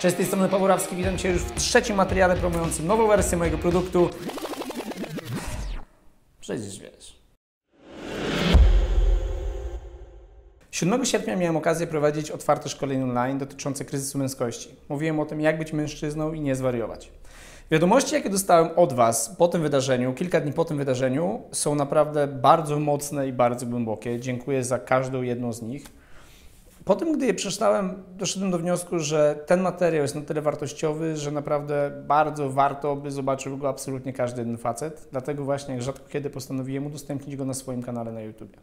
Cześć, z tej strony Paweł Rawski, witam Cię już w trzecim materiale promującym nową wersję mojego produktu. Przecież wiesz. 7 sierpnia miałem okazję prowadzić otwarte szkolenie online dotyczące kryzysu męskości. Mówiłem o tym, jak być mężczyzną i nie zwariować. Wiadomości, jakie dostałem od Was po tym wydarzeniu, kilka dni po tym wydarzeniu, są naprawdę bardzo mocne i bardzo głębokie. Dziękuję za każdą jedną z nich. Po tym, gdy je przeczytałem, doszedłem do wniosku, że ten materiał jest na tyle wartościowy, że naprawdę bardzo warto, by zobaczył go absolutnie każdy jeden facet. Dlatego właśnie, jak rzadko kiedy, postanowiłem udostępnić go na swoim kanale na YouTubie.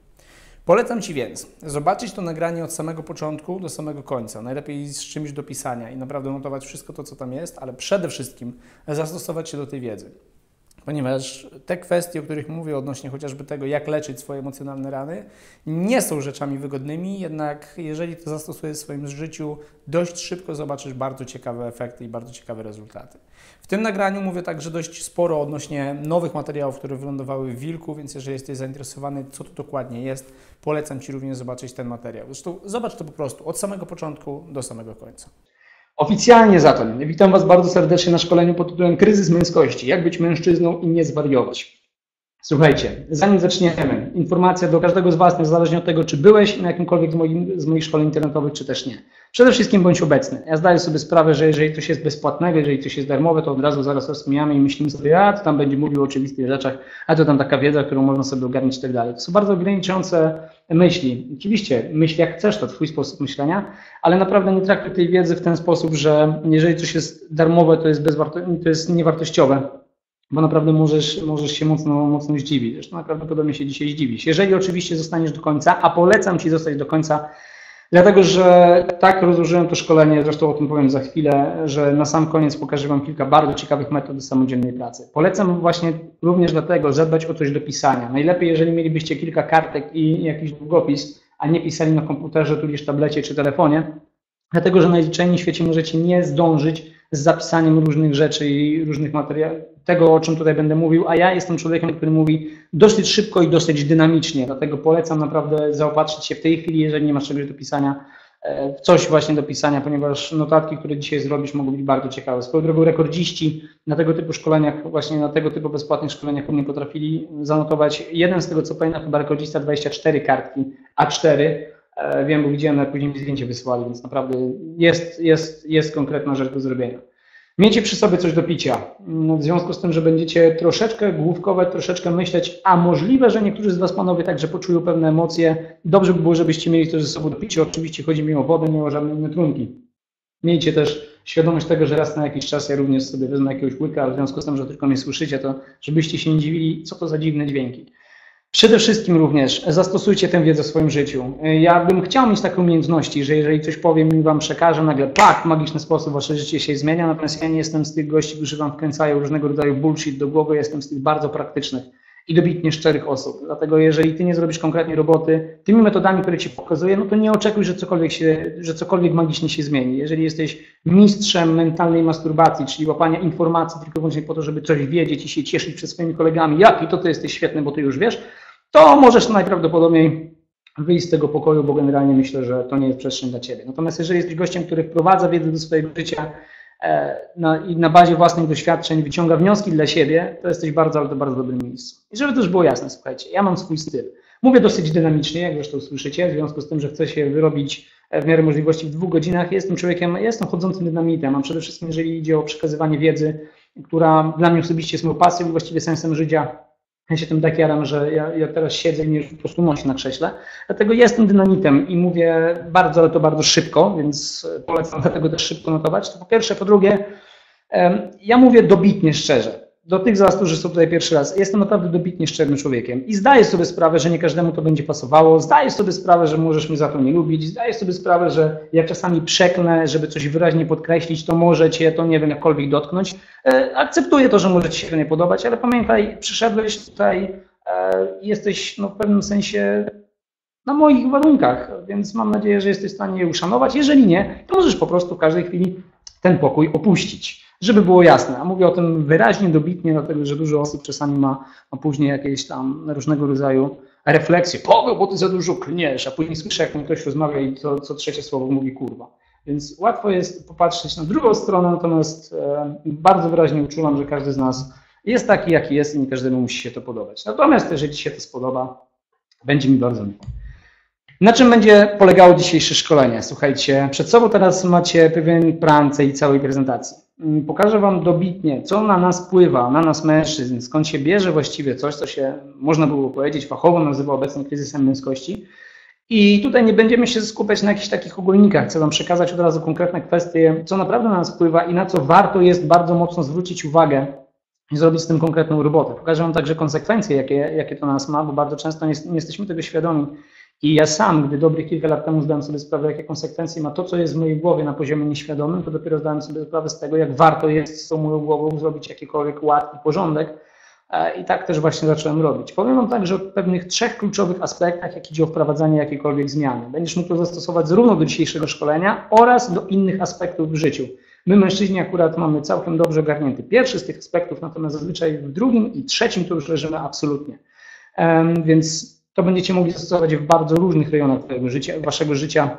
Polecam Ci więc zobaczyć to nagranie od samego początku do samego końca, najlepiej z czymś do pisania i naprawdę notować wszystko to, co tam jest, ale przede wszystkim zastosować się do tej wiedzy. Ponieważ te kwestie, o których mówię odnośnie chociażby tego, jak leczyć swoje emocjonalne rany, nie są rzeczami wygodnymi, jednak jeżeli to zastosujesz w swoim życiu, dość szybko zobaczysz bardzo ciekawe efekty i bardzo ciekawe rezultaty. W tym nagraniu mówię także dość sporo odnośnie nowych materiałów, które wylądowały w Wilku, więc jeżeli jesteś zainteresowany, co to dokładnie jest, polecam Ci również zobaczyć ten materiał. Zresztą zobacz to po prostu od samego początku do samego końca. Oficjalnie zatem witam Was bardzo serdecznie na szkoleniu pod tytułem Kryzys męskości. Jak być mężczyzną i nie zwariować. Słuchajcie, zanim zaczniemy, informacja do każdego z Was, niezależnie od tego, czy byłeś na jakimkolwiek z moich szkoleń internetowych, czy też nie. Przede wszystkim bądź obecny. Ja zdaję sobie sprawę, że jeżeli coś jest bezpłatnego, jeżeli coś jest darmowe, to od razu zaraz rozmawiamy i myślimy sobie, a to tam będzie mówił o oczywistych rzeczach, a to tam taka wiedza, którą można sobie ogarnić i tak dalej. To są bardzo ograniczające myśli. Oczywiście myśl jak chcesz, to Twój sposób myślenia, ale naprawdę nie traktuj tej wiedzy w ten sposób, że jeżeli coś jest darmowe, to jest niewartościowe. Bo naprawdę możesz się mocno zdziwić. Zresztą naprawdę podobnie się dzisiaj zdziwić. Jeżeli oczywiście zostaniesz do końca, a polecam Ci zostać do końca, dlatego że tak rozłożyłem to szkolenie, zresztą o tym powiem za chwilę, że na sam koniec pokażę Wam kilka bardzo ciekawych metod do samodzielnej pracy. Polecam właśnie również dlatego zadbać o coś do pisania. Najlepiej, jeżeli mielibyście kilka kartek i jakiś długopis, a nie pisali na komputerze, tudzież tablecie czy telefonie, dlatego że na najzwyczajniej w świecie możecie nie zdążyć z zapisaniem różnych rzeczy i różnych materiałów, tego, o czym tutaj będę mówił, a ja jestem człowiekiem, który mówi dosyć szybko i dosyć dynamicznie, dlatego polecam naprawdę zaopatrzyć się w tej chwili, jeżeli nie masz czegoś do pisania, w coś właśnie do pisania, ponieważ notatki, które dzisiaj zrobisz, mogą być bardzo ciekawe. Swoją drogą rekordziści na tego typu szkoleniach, właśnie na tego typu bezpłatnych szkoleniach u mnie potrafili zanotować, jeden z tego co pamiętam, chyba rekordzista 24 kartki A4, wiem, bo widziałem, ale później mi zdjęcie wysyłali, więc naprawdę jest konkretna rzecz do zrobienia. Miejcie przy sobie coś do picia, w związku z tym, że będziecie troszeczkę główkować, troszeczkę myśleć, a możliwe, że niektórzy z Was, panowie, także poczują pewne emocje. Dobrze by było, żebyście mieli coś ze sobą do picia. Oczywiście chodzi mi o wodę, nie o żadne inne trunki. Miejcie też świadomość tego, że raz na jakiś czas ja również sobie wezmę jakiegoś łyka, w związku z tym, że tylko mnie słyszycie, to żebyście się nie dziwili, co to za dziwne dźwięki. Przede wszystkim również zastosujcie tę wiedzę w swoim życiu. Ja bym chciał mieć takie umiejętności, że jeżeli coś powiem i Wam przekażę, nagle w magiczny sposób Wasze życie się zmienia, natomiast ja nie jestem z tych gości, którzy Wam wkręcają różnego rodzaju bullshit do głowy, jestem z tych bardzo praktycznych i dobitnie szczerych osób. Dlatego jeżeli Ty nie zrobisz konkretnie roboty tymi metodami, które Ci pokazuję, no to nie oczekuj, że cokolwiek magicznie się zmieni. Jeżeli jesteś mistrzem mentalnej masturbacji, czyli łapania informacji tylko wyłącznie po to, żeby coś wiedzieć i się cieszyć przed swoimi kolegami, jaki to Ty jesteś świetny, bo Ty już wiesz, to możesz najprawdopodobniej wyjść z tego pokoju, bo generalnie myślę, że to nie jest przestrzeń dla Ciebie. Natomiast jeżeli jesteś gościem, który wprowadza wiedzę do swojego życia i na bazie własnych doświadczeń wyciąga wnioski dla siebie, to jesteś bardzo, ale to bardzo dobrym miejscu. I żeby to już było jasne, słuchajcie, ja mam swój styl. Mówię dosyć dynamicznie, jak zresztą słyszycie, w związku z tym, że chcę się wyrobić w miarę możliwości w 2 godzinach. Jestem człowiekiem, jestem chodzącym dynamitem, a przede wszystkim jeżeli idzie o przekazywanie wiedzy, która dla mnie osobiście jest moją pasją i właściwie sensem życia. Ja się tym tak jaram, że ja teraz siedzę i mnie po prostu nosi na krześle. Dlatego jestem dynamitem i mówię bardzo, ale to bardzo szybko, więc polecam dlatego też szybko notować. To po pierwsze. Po drugie, ja mówię dobitnie szczerze. Do tych z Was, którzy są tutaj pierwszy raz, jestem naprawdę dobitnie szczerym człowiekiem i zdaję sobie sprawę, że nie każdemu to będzie pasowało, zdaję sobie sprawę, że możesz mnie za to nie lubić, zdaję sobie sprawę, że ja czasami przeklnę, żeby coś wyraźnie podkreślić, to może Cię to, nie wiem, jakkolwiek dotknąć. Akceptuję to, że może Ci się to nie podobać, ale pamiętaj, przyszedłeś tutaj, jesteś w pewnym sensie na moich warunkach, więc mam nadzieję, że jesteś w stanie je uszanować. Jeżeli nie, to możesz po prostu w każdej chwili ten pokój opuścić. Żeby było jasne, a mówię o tym wyraźnie, dobitnie, dlatego że dużo osób czasami ma później jakieś tam różnego rodzaju refleksje. Paweł, bo ty za dużo klniesz, a później słyszę, jak ktoś rozmawia i co trzecie słowo mówi kurwa. Więc łatwo jest popatrzeć na drugą stronę, natomiast bardzo wyraźnie uczulam, że każdy z nas jest taki, jaki jest i nie każdemu musi się to podobać. Natomiast jeżeli Ci się to spodoba, będzie mi bardzo miło. Na czym będzie polegało dzisiejsze szkolenie? Słuchajcie, przed sobą teraz macie pewien plan całej prezentacji. Pokażę Wam dobitnie, co na nas wpływa, na nas mężczyzn, skąd się bierze właściwie coś, co się, można było powiedzieć, fachowo nazywa obecnie kryzysem męskości. I tutaj nie będziemy się skupiać na jakichś takich ogólnikach. Chcę Wam przekazać od razu konkretne kwestie, co naprawdę na nas wpływa i na co warto jest bardzo mocno zwrócić uwagę i zrobić z tym konkretną robotę. Pokażę Wam także konsekwencje, jakie to nas ma, bo bardzo często nie jesteśmy tego świadomi. I ja sam, gdy dobrych kilka lat temu zdałem sobie sprawę, jakie konsekwencje ma to, co jest w mojej głowie na poziomie nieświadomym, to dopiero zdałem sobie sprawę z tego, jak warto jest z tą moją głową zrobić jakikolwiek ład i porządek. I tak też właśnie zacząłem robić. Powiem Wam także o pewnych trzech kluczowych aspektach, jak idzie o wprowadzanie jakiejkolwiek zmiany. Będziesz mógł to zastosować zarówno do dzisiejszego szkolenia oraz do innych aspektów w życiu. My mężczyźni akurat mamy całkiem dobrze ogarnięty pierwszy z tych aspektów, natomiast zazwyczaj w drugim i trzecim to już leżymy absolutnie. Więc to będziecie mogli zastosować w bardzo różnych rejonach Waszego życia.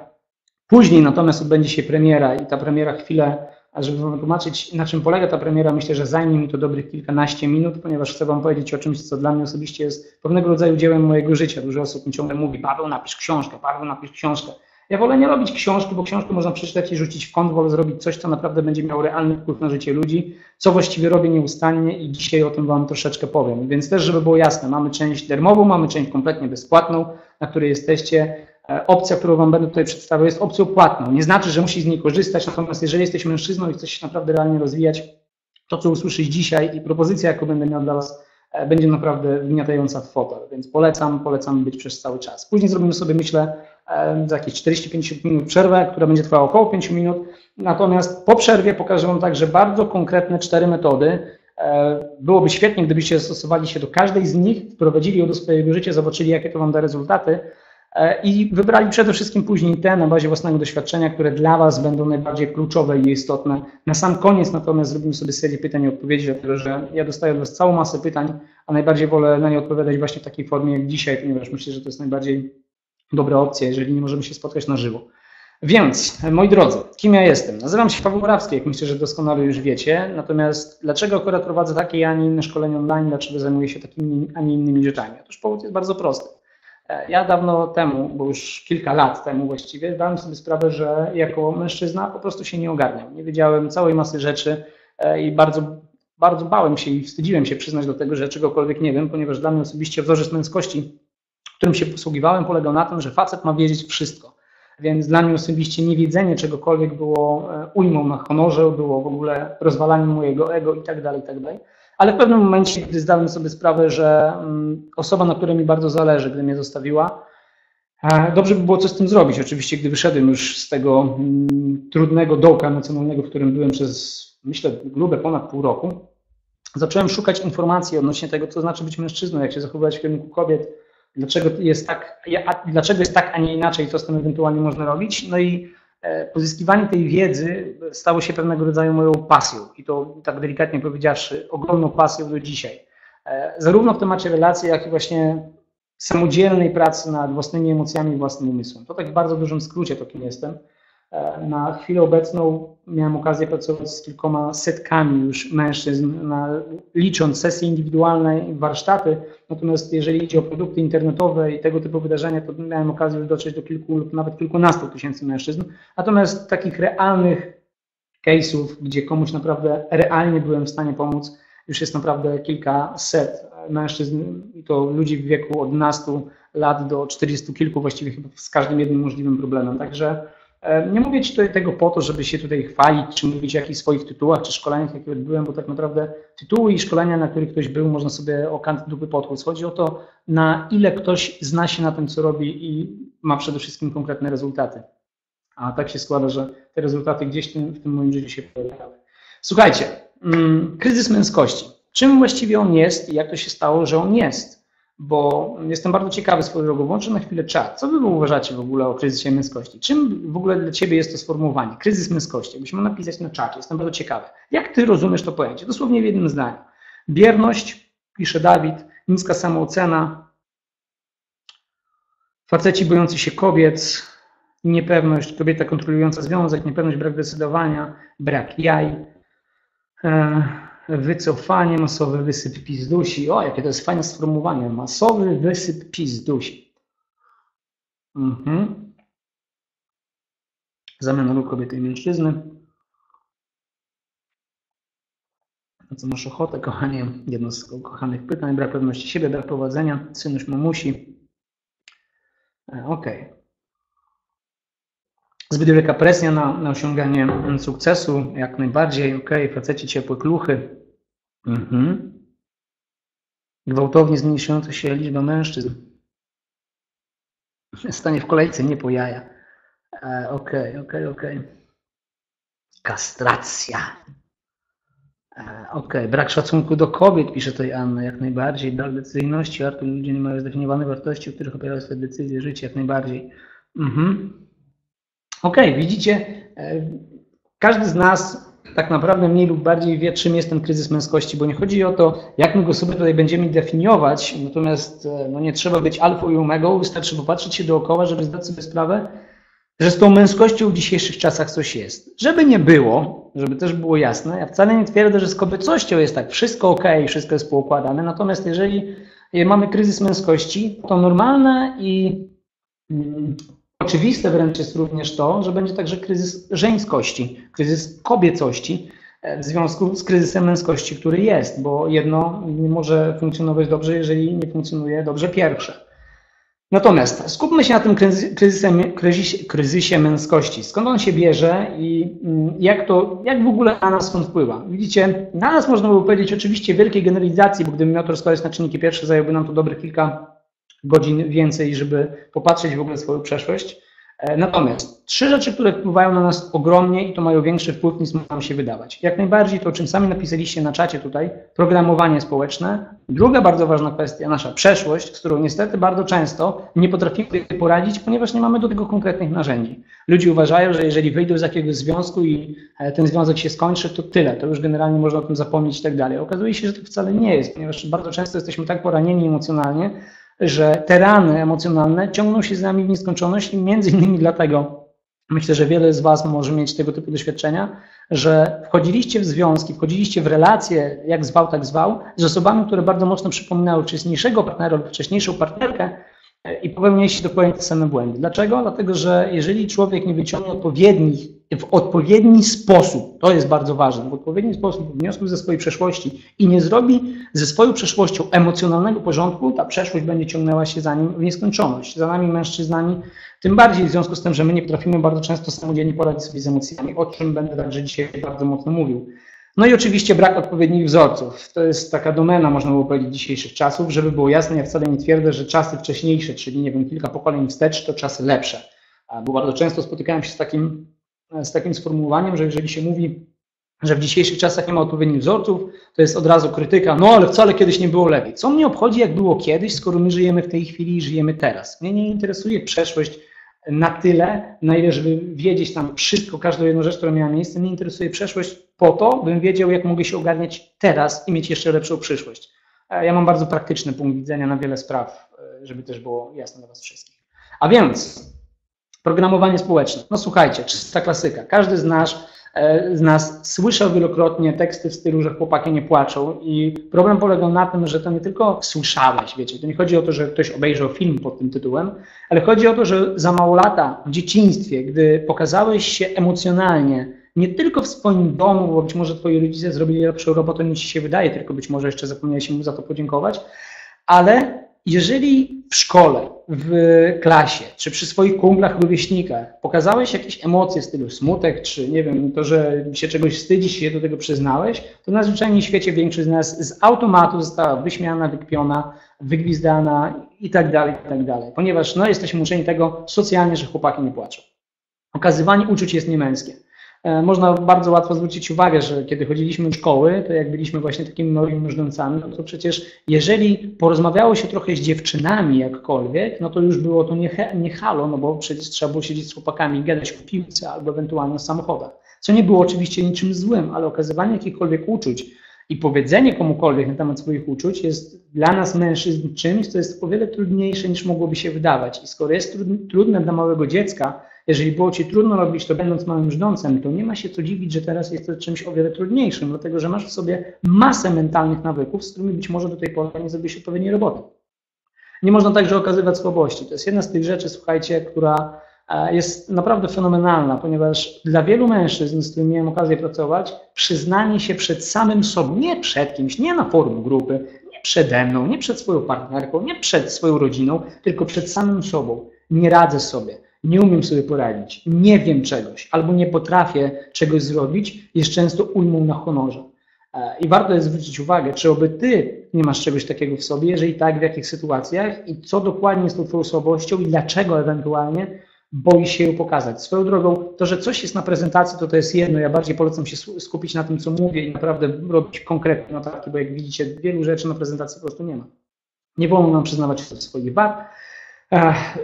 Później natomiast odbędzie się premiera i ta premiera chwilę, a żeby Wam tłumaczyć, na czym polega ta premiera, myślę, że zajmie mi to dobrych kilkanaście minut, ponieważ chcę Wam powiedzieć o czymś, co dla mnie osobiście jest pewnego rodzaju dziełem mojego życia. Dużo osób mi ciągle mówi, Paweł, napisz książkę, Paweł, napisz książkę. Ja wolę nie robić książki, bo książkę można przeczytać i rzucić w kąt, wolę zrobić coś, co naprawdę będzie miało realny wpływ na życie ludzi, co właściwie robię nieustannie i dzisiaj o tym Wam troszeczkę powiem. Więc też, żeby było jasne, mamy część darmową, mamy część kompletnie bezpłatną, na której jesteście. Opcja, którą Wam będę tutaj przedstawiał, jest opcją płatną. Nie znaczy, że musisz z niej korzystać, natomiast jeżeli jesteś mężczyzną i chcesz się naprawdę realnie rozwijać, to, co usłyszysz dzisiaj i propozycja, jaką będę miał dla Was, będzie naprawdę wgniatająca w fotel, więc polecam być przez cały czas. Później zrobimy sobie, myślę, za jakieś 40-50 minut przerwę, która będzie trwała około 5 minut. Natomiast po przerwie pokażę Wam także bardzo konkretne 4 metody. Byłoby świetnie, gdybyście stosowali się do każdej z nich, wprowadzili ją do swojego życia, zobaczyli, jakie to Wam da rezultaty i wybrali przede wszystkim później te na bazie własnego doświadczenia, które dla Was będą najbardziej kluczowe i istotne. Na sam koniec natomiast zrobimy sobie serię pytań i odpowiedzi, dlatego że ja dostaję od Was całą masę pytań, a najbardziej wolę na nie odpowiadać właśnie w takiej formie jak dzisiaj, ponieważ myślę, że to jest najbardziej dobra opcja, jeżeli nie możemy się spotkać na żywo. Więc, moi drodzy, kim ja jestem? Nazywam się Paweł Rawski, jak myślę, że doskonale już wiecie, natomiast dlaczego akurat prowadzę takie, a nie inne szkolenie online, dlaczego zajmuję się takimi, a nie innymi rzeczami? Otóż powód jest bardzo prosty. Ja dawno temu, bo już kilka lat temu właściwie, dałem sobie sprawę, że jako mężczyzna po prostu się nie ogarniam. Nie wiedziałem całej masy rzeczy i bardzo bałem się i wstydziłem się przyznać do tego, że czegokolwiek nie wiem, ponieważ dla mnie osobiście wzorzec męskości, którym się posługiwałem, polegał na tym, że facet ma wiedzieć wszystko. Więc dla mnie osobiście niewiedzenie czegokolwiek było ujmą na honorze, było w ogóle rozwalaniem mojego ego itd. Ale w pewnym momencie, gdy zdałem sobie sprawę, że osoba, na której mi bardzo zależy, gdy mnie zostawiła, dobrze by było coś z tym zrobić. Oczywiście, gdy wyszedłem już z tego trudnego dołka emocjonalnego, w którym byłem przez, myślę, grube ponad pół roku, zacząłem szukać informacji odnośnie tego, co znaczy być mężczyzną, jak się zachowywać w kierunku kobiet, dlaczego jest tak, a nie inaczej, co z tym ewentualnie można robić. No i pozyskiwanie tej wiedzy stało się pewnego rodzaju moją pasją i to, tak delikatnie powiedziawszy, ogromną pasją do dzisiaj. Zarówno w temacie relacji, jak i właśnie samodzielnej pracy nad własnymi emocjami i własnym umysłem. To tak w bardzo dużym skrócie to, kim jestem. Na chwilę obecną miałem okazję pracować z kilkoma setkami już mężczyzn, licząc sesje indywidualne i warsztaty. Natomiast jeżeli idzie o produkty internetowe i tego typu wydarzenia, to miałem okazję dotrzeć do kilku lub nawet kilkunastu tysięcy mężczyzn. Natomiast takich realnych case'ów, gdzie komuś naprawdę realnie byłem w stanie pomóc, już jest naprawdę kilkaset mężczyzn i to ludzi w wieku od 12 lat do 40 kilku właściwie chyba z każdym jednym możliwym problemem. Także nie mówię Ci tutaj tego po to, żeby się tutaj chwalić, czy mówić o jakichś swoich tytułach, czy szkoleniach, jakie odbyłem, bo tak naprawdę tytuły i szkolenia, na których ktoś był, można sobie o kant dupy potłuc. Chodzi o to, na ile ktoś zna się na tym, co robi i ma przede wszystkim konkretne rezultaty. A tak się składa, że te rezultaty gdzieś w tym moim życiu się pojawiały. Słuchajcie, kryzys męskości. Czym właściwie on jest i jak to się stało, że on jest? Bo jestem bardzo ciekawy swoją drogą, włączę na chwilę czat. Co Wy uważacie w ogóle o kryzysie męskości? Czym w ogóle dla Ciebie jest to sformułowanie? Kryzys męskości. Jakbyś mógł napisać na czacie, jestem bardzo ciekawy. Jak Ty rozumiesz to pojęcie? Dosłownie w jednym zdaniu. Bierność, pisze Dawid, niska samoocena, faceci bojący się kobiet, niepewność, kobieta kontrolująca związek, niepewność, brak decydowania, brak jaj, wycofanie, masowy wysyp pizdusi. O, jakie to jest fajne sformułowanie, masowy wysyp pizdusi. Zamiana ról kobiety i mężczyzny. Na co masz ochotę, kochanie? Jedno z kochanych pytań. Brak pewności siebie, brak prowadzenia, synuś mamusi. Okej. Zbyt wielka presja na osiąganie sukcesu, jak najbardziej. Okej, faceci, ciepłe kluchy. Gwałtownie zmniejszająca się liczba mężczyzn. Stanie w kolejce, nie po jaja. Okej. Kastracja. Okej, brak szacunku do kobiet, pisze tutaj Anna, jak najbardziej. Brak decyzyjności, Artur, ludzie nie mają zdefiniowanych wartości, w których opierają swoje decyzje, życie, jak najbardziej. Okej, widzicie, każdy z nas tak naprawdę mniej lub bardziej wie, czym jest ten kryzys męskości, bo nie chodzi o to, jak my go sobie tutaj będziemy definiować, natomiast no, nie trzeba być alfą i omegą, wystarczy popatrzeć się dookoła, żeby zdać sobie sprawę, że z tą męskością w dzisiejszych czasach coś jest. Żeby nie było, żeby też było jasne, ja wcale nie twierdzę, że z kobiecością jest tak, wszystko okej, wszystko jest poukładane, natomiast jeżeli mamy kryzys męskości, to normalne i oczywiste wręcz jest również to, że będzie także kryzys żeńskości, kryzys kobiecości w związku z kryzysem męskości, który jest, bo jedno nie może funkcjonować dobrze, jeżeli nie funkcjonuje dobrze pierwsze. Natomiast skupmy się na tym kryzysie męskości. Skąd on się bierze i jak w ogóle na nas on wpływa? Widzicie, na nas można by powiedzieć oczywiście wielkiej generalizacji, bo gdybym miał to rozkładać na czynniki pierwsze, zająłby nam to dobre kilka godzin więcej, żeby popatrzeć w ogóle swoją przeszłość. Natomiast trzy rzeczy, które wpływają na nas ogromnie i to mają większy wpływ, niż nam się wydawać. Jak najbardziej to, o czym sami napisaliście na czacie tutaj, programowanie społeczne. Druga bardzo ważna kwestia, nasza przeszłość, z którą niestety bardzo często nie potrafimy sobie poradzić, ponieważ nie mamy do tego konkretnych narzędzi. Ludzie uważają, że jeżeli wyjdą z jakiegoś związku i ten związek się skończy, to tyle, to już generalnie można o tym zapomnieć i tak dalej. Okazuje się, że to wcale nie jest, ponieważ bardzo często jesteśmy tak poranieni emocjonalnie, że te rany emocjonalne ciągną się z nami w nieskończoność i między innymi dlatego, myślę, że wiele z Was może mieć tego typu doświadczenia, że wchodziliście w związki, wchodziliście w relacje, jak zwał, tak zwał, z osobami, które bardzo mocno przypominały wcześniejszego partnera lub wcześniejszą partnerkę i popełnialiście dokładnie te same błędy. Dlaczego? Dlatego, że jeżeli człowiek nie wyciągnie w odpowiedni sposób, to jest bardzo ważne, w odpowiedni sposób wniosków ze swojej przeszłości i nie zrobi ze swoją przeszłością emocjonalnego porządku, ta przeszłość będzie ciągnęła się za nim w nieskończoność. Za nami mężczyznami, tym bardziej w związku z tym, że my nie potrafimy bardzo często samodzielnie poradzić sobie z emocjami, o czym będę także dzisiaj bardzo mocno mówił. No i oczywiście brak odpowiednich wzorców. To jest taka domena, można by powiedzieć, dzisiejszych czasów. Żeby było jasne, ja wcale nie twierdzę, że czasy wcześniejsze, czyli nie wiem, kilka pokoleń wstecz, to czasy lepsze. Bo bardzo często spotykałem się z takim sformułowaniem, że jeżeli się mówi, że w dzisiejszych czasach nie ma odpowiednich wzorców, to jest od razu krytyka, no ale wcale kiedyś nie było lepiej. Co mnie obchodzi, jak było kiedyś, skoro my żyjemy w tej chwili i żyjemy teraz? Mnie nie interesuje przeszłość na tyle, na ile żeby wiedzieć tam wszystko, każdą jedną rzecz, która miała miejsce. Mnie interesuje przeszłość po to, bym wiedział, jak mogę się ogarniać teraz i mieć jeszcze lepszą przyszłość. Ja mam bardzo praktyczny punkt widzenia na wiele spraw, żeby też było jasne dla Was wszystkich. A więc programowanie społeczne. No słuchajcie, czysta klasyka. Każdy z nas słyszał wielokrotnie teksty w stylu, że chłopaki nie płaczą i problem polegał na tym, że to nie tylko słyszałeś, wiecie, to nie chodzi o to, że ktoś obejrzał film pod tym tytułem, ale chodzi o to, że za mało lata w dzieciństwie, gdy pokazałeś się emocjonalnie, nie tylko w swoim domu, bo być może twoi rodzice zrobili lepszą robotę niż ci się wydaje, tylko być może jeszcze zapomniałeś im za to podziękować, ale jeżeli w szkole, w klasie, czy przy swoich kumplach, rówieśnikach pokazałeś jakieś emocje w stylu smutek, czy nie wiem, to, że się czegoś wstydzisz, się do tego przyznałeś, to na zwyczajnym świecie większość z nas z automatu została wyśmiana, wykpiona, wygwizdana i tak dalej, ponieważ no, jesteśmy uczeni tego socjalnie, że chłopaki nie płaczą. Okazywanie uczuć jest niemęskie. Można bardzo łatwo zwrócić uwagę, że kiedy chodziliśmy do szkoły, to jak byliśmy właśnie takimi małymi nużdącami, no to przecież jeżeli porozmawiało się trochę z dziewczynami jakkolwiek, no to już było to nie halo, no bo przecież trzeba było siedzieć z chłopakami i gadać o piłce albo ewentualnie o samochodach, co nie było oczywiście niczym złym, ale okazywanie jakichkolwiek uczuć i powiedzenie komukolwiek na temat swoich uczuć jest dla nas mężczyzn czymś, co jest o wiele trudniejsze niż mogłoby się wydawać i skoro jest trudne dla małego dziecka, Jeżeli było Ci trudno robić to będąc małym brzdącem, to nie ma się co dziwić, że teraz jest to czymś o wiele trudniejszym, dlatego że masz w sobie masę mentalnych nawyków, z którymi być może do tej pory nie zrobiłeś odpowiedniej roboty. Nie można także okazywać słabości. To jest jedna z tych rzeczy, słuchajcie, która jest naprawdę fenomenalna, ponieważ dla wielu mężczyzn, z którymi miałem okazję pracować, przyznanie się przed samym sobą, nie przed kimś, nie na forum grupy, nie przede mną, nie przed swoją partnerką, nie przed swoją rodziną, tylko przed samym sobą. Nie radzę sobie, nie umiem sobie poradzić, nie wiem czegoś albo nie potrafię czegoś zrobić, jest często ujmą na honorze. I warto jest zwrócić uwagę, czy oby Ty nie masz czegoś takiego w sobie, jeżeli tak, w jakich sytuacjach i co dokładnie jest tą Twoją słabością i dlaczego ewentualnie boi się ją pokazać. Swoją drogą, to, że coś jest na prezentacji, to jest jedno. Ja bardziej polecam się skupić na tym, co mówię i naprawdę robić konkretne notatki, bo jak widzicie, wielu rzeczy na prezentacji po prostu nie ma. Nie wolno nam przyznawać się do swoich wad.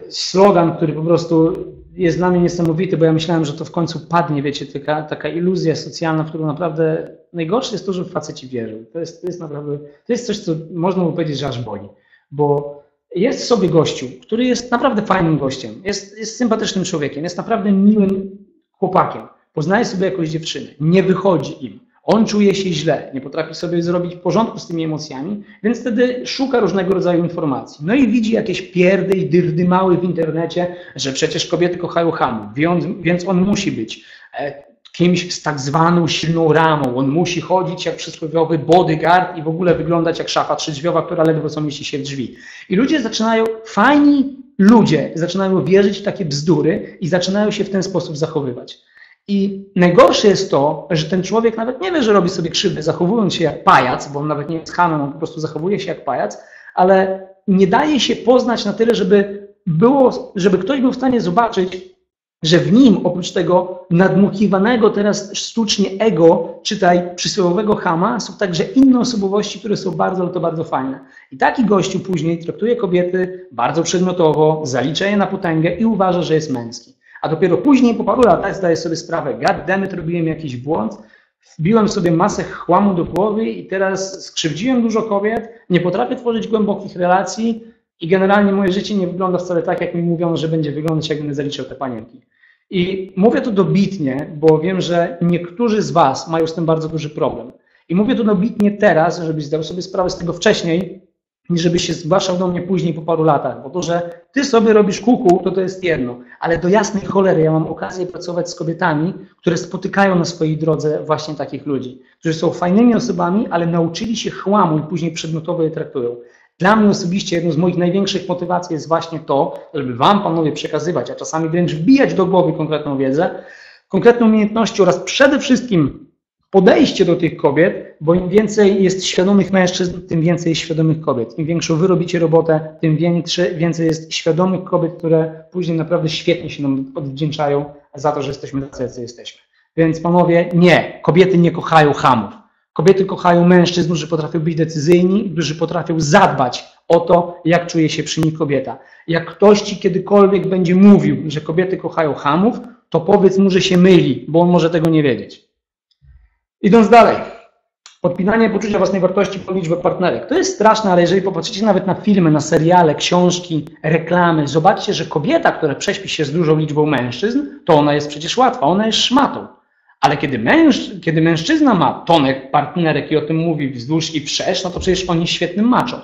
Slogan, który po prostu jest dla mnie niesamowity, bo ja myślałem, że to w końcu padnie, wiecie, taka iluzja socjalna, w którą naprawdę najgorsze jest to, że faceci wierzą. To jest naprawdę, to jest coś, co można mu powiedzieć, że aż boli, bo jest sobie gościu, który jest naprawdę fajnym gościem, jest sympatycznym człowiekiem, jest naprawdę miłym chłopakiem, poznaje sobie jakąś dziewczynę, nie wychodzi im, on czuje się źle, nie potrafi sobie zrobić porządku z tymi emocjami, więc wtedy szuka różnego rodzaju informacji. No i widzi jakieś pierdy i dyrdymały w internecie, że przecież kobiety kochają chamów, więc on musi być kimś z tak zwaną silną ramą. On musi chodzić jak przysłowiowy bodyguard i w ogóle wyglądać jak szafa trzydrzwiowa, która ledwo co mieści się w drzwi. I ludzie zaczynają, fajni ludzie zaczynają wierzyć w takie bzdury i zaczynają się w ten sposób zachowywać. I najgorsze jest to, że ten człowiek nawet nie wie, że robi sobie krzywdę, zachowując się jak pajac, bo on nawet nie jest chamem, on po prostu zachowuje się jak pajac, ale nie daje się poznać na tyle, żeby ktoś był w stanie zobaczyć, że w nim oprócz tego nadmuchiwanego teraz sztucznie ego, czytaj przysłowiowego chama, są także inne osobowości, które są bardzo, ale to bardzo fajne. I taki gościu później traktuje kobiety bardzo przedmiotowo, zalicza je na potęgę i uważa, że jest męski. A dopiero później, po paru latach, zdaje sobie sprawę, goddammit, robiłem jakiś błąd, wbiłem sobie masę chłamu do głowy i teraz skrzywdziłem dużo kobiet, nie potrafię tworzyć głębokich relacji, i generalnie moje życie nie wygląda wcale tak, jak mi mówią, że będzie wyglądać, jak będę zaliczał te panienki. I mówię to dobitnie, bo wiem, że niektórzy z Was mają z tym bardzo duży problem. I mówię to dobitnie teraz, żebyś zdał sobie sprawę z tego wcześniej, niż żebyś się zgłaszał do mnie później po paru latach. Bo to, że Ty sobie robisz kuku, to jest jedno. Ale do jasnej cholery ja mam okazję pracować z kobietami, które spotykają na swojej drodze właśnie takich ludzi, którzy są fajnymi osobami, ale nauczyli się chłamu i później przedmiotowo je traktują. Dla mnie osobiście jedną z moich największych motywacji jest właśnie to, żeby Wam, panowie, przekazywać, a czasami wręcz wbijać do głowy konkretną wiedzę, konkretną umiejętność oraz przede wszystkim podejście do tych kobiet, bo im więcej jest świadomych mężczyzn, tym więcej jest świadomych kobiet. Im większą Wy robicie robotę, tym więcej jest świadomych kobiet, które później naprawdę świetnie się nam odwdzięczają za to, że jesteśmy tacy, jacy jesteśmy. Więc, panowie, nie, kobiety nie kochają chamów. Kobiety kochają mężczyzn, którzy potrafią być decyzyjni, którzy potrafią zadbać o to, jak czuje się przy nich kobieta. Jak ktoś Ci kiedykolwiek będzie mówił, że kobiety kochają chamów, to powiedz mu, że się myli, bo on może tego nie wiedzieć. Idąc dalej. Podpinanie poczucia własnej wartości po liczbę partnerek. To jest straszne, ale jeżeli popatrzycie nawet na filmy, na seriale, książki, reklamy, zobaczcie, że kobieta, która prześpi się z dużą liczbą mężczyzn, to ona jest przecież łatwa, ona jest szmatą. Ale kiedy mężczyzna ma tonę partnerek i o tym mówi wzdłuż i wszerz, no to przecież on jest świetnym macho.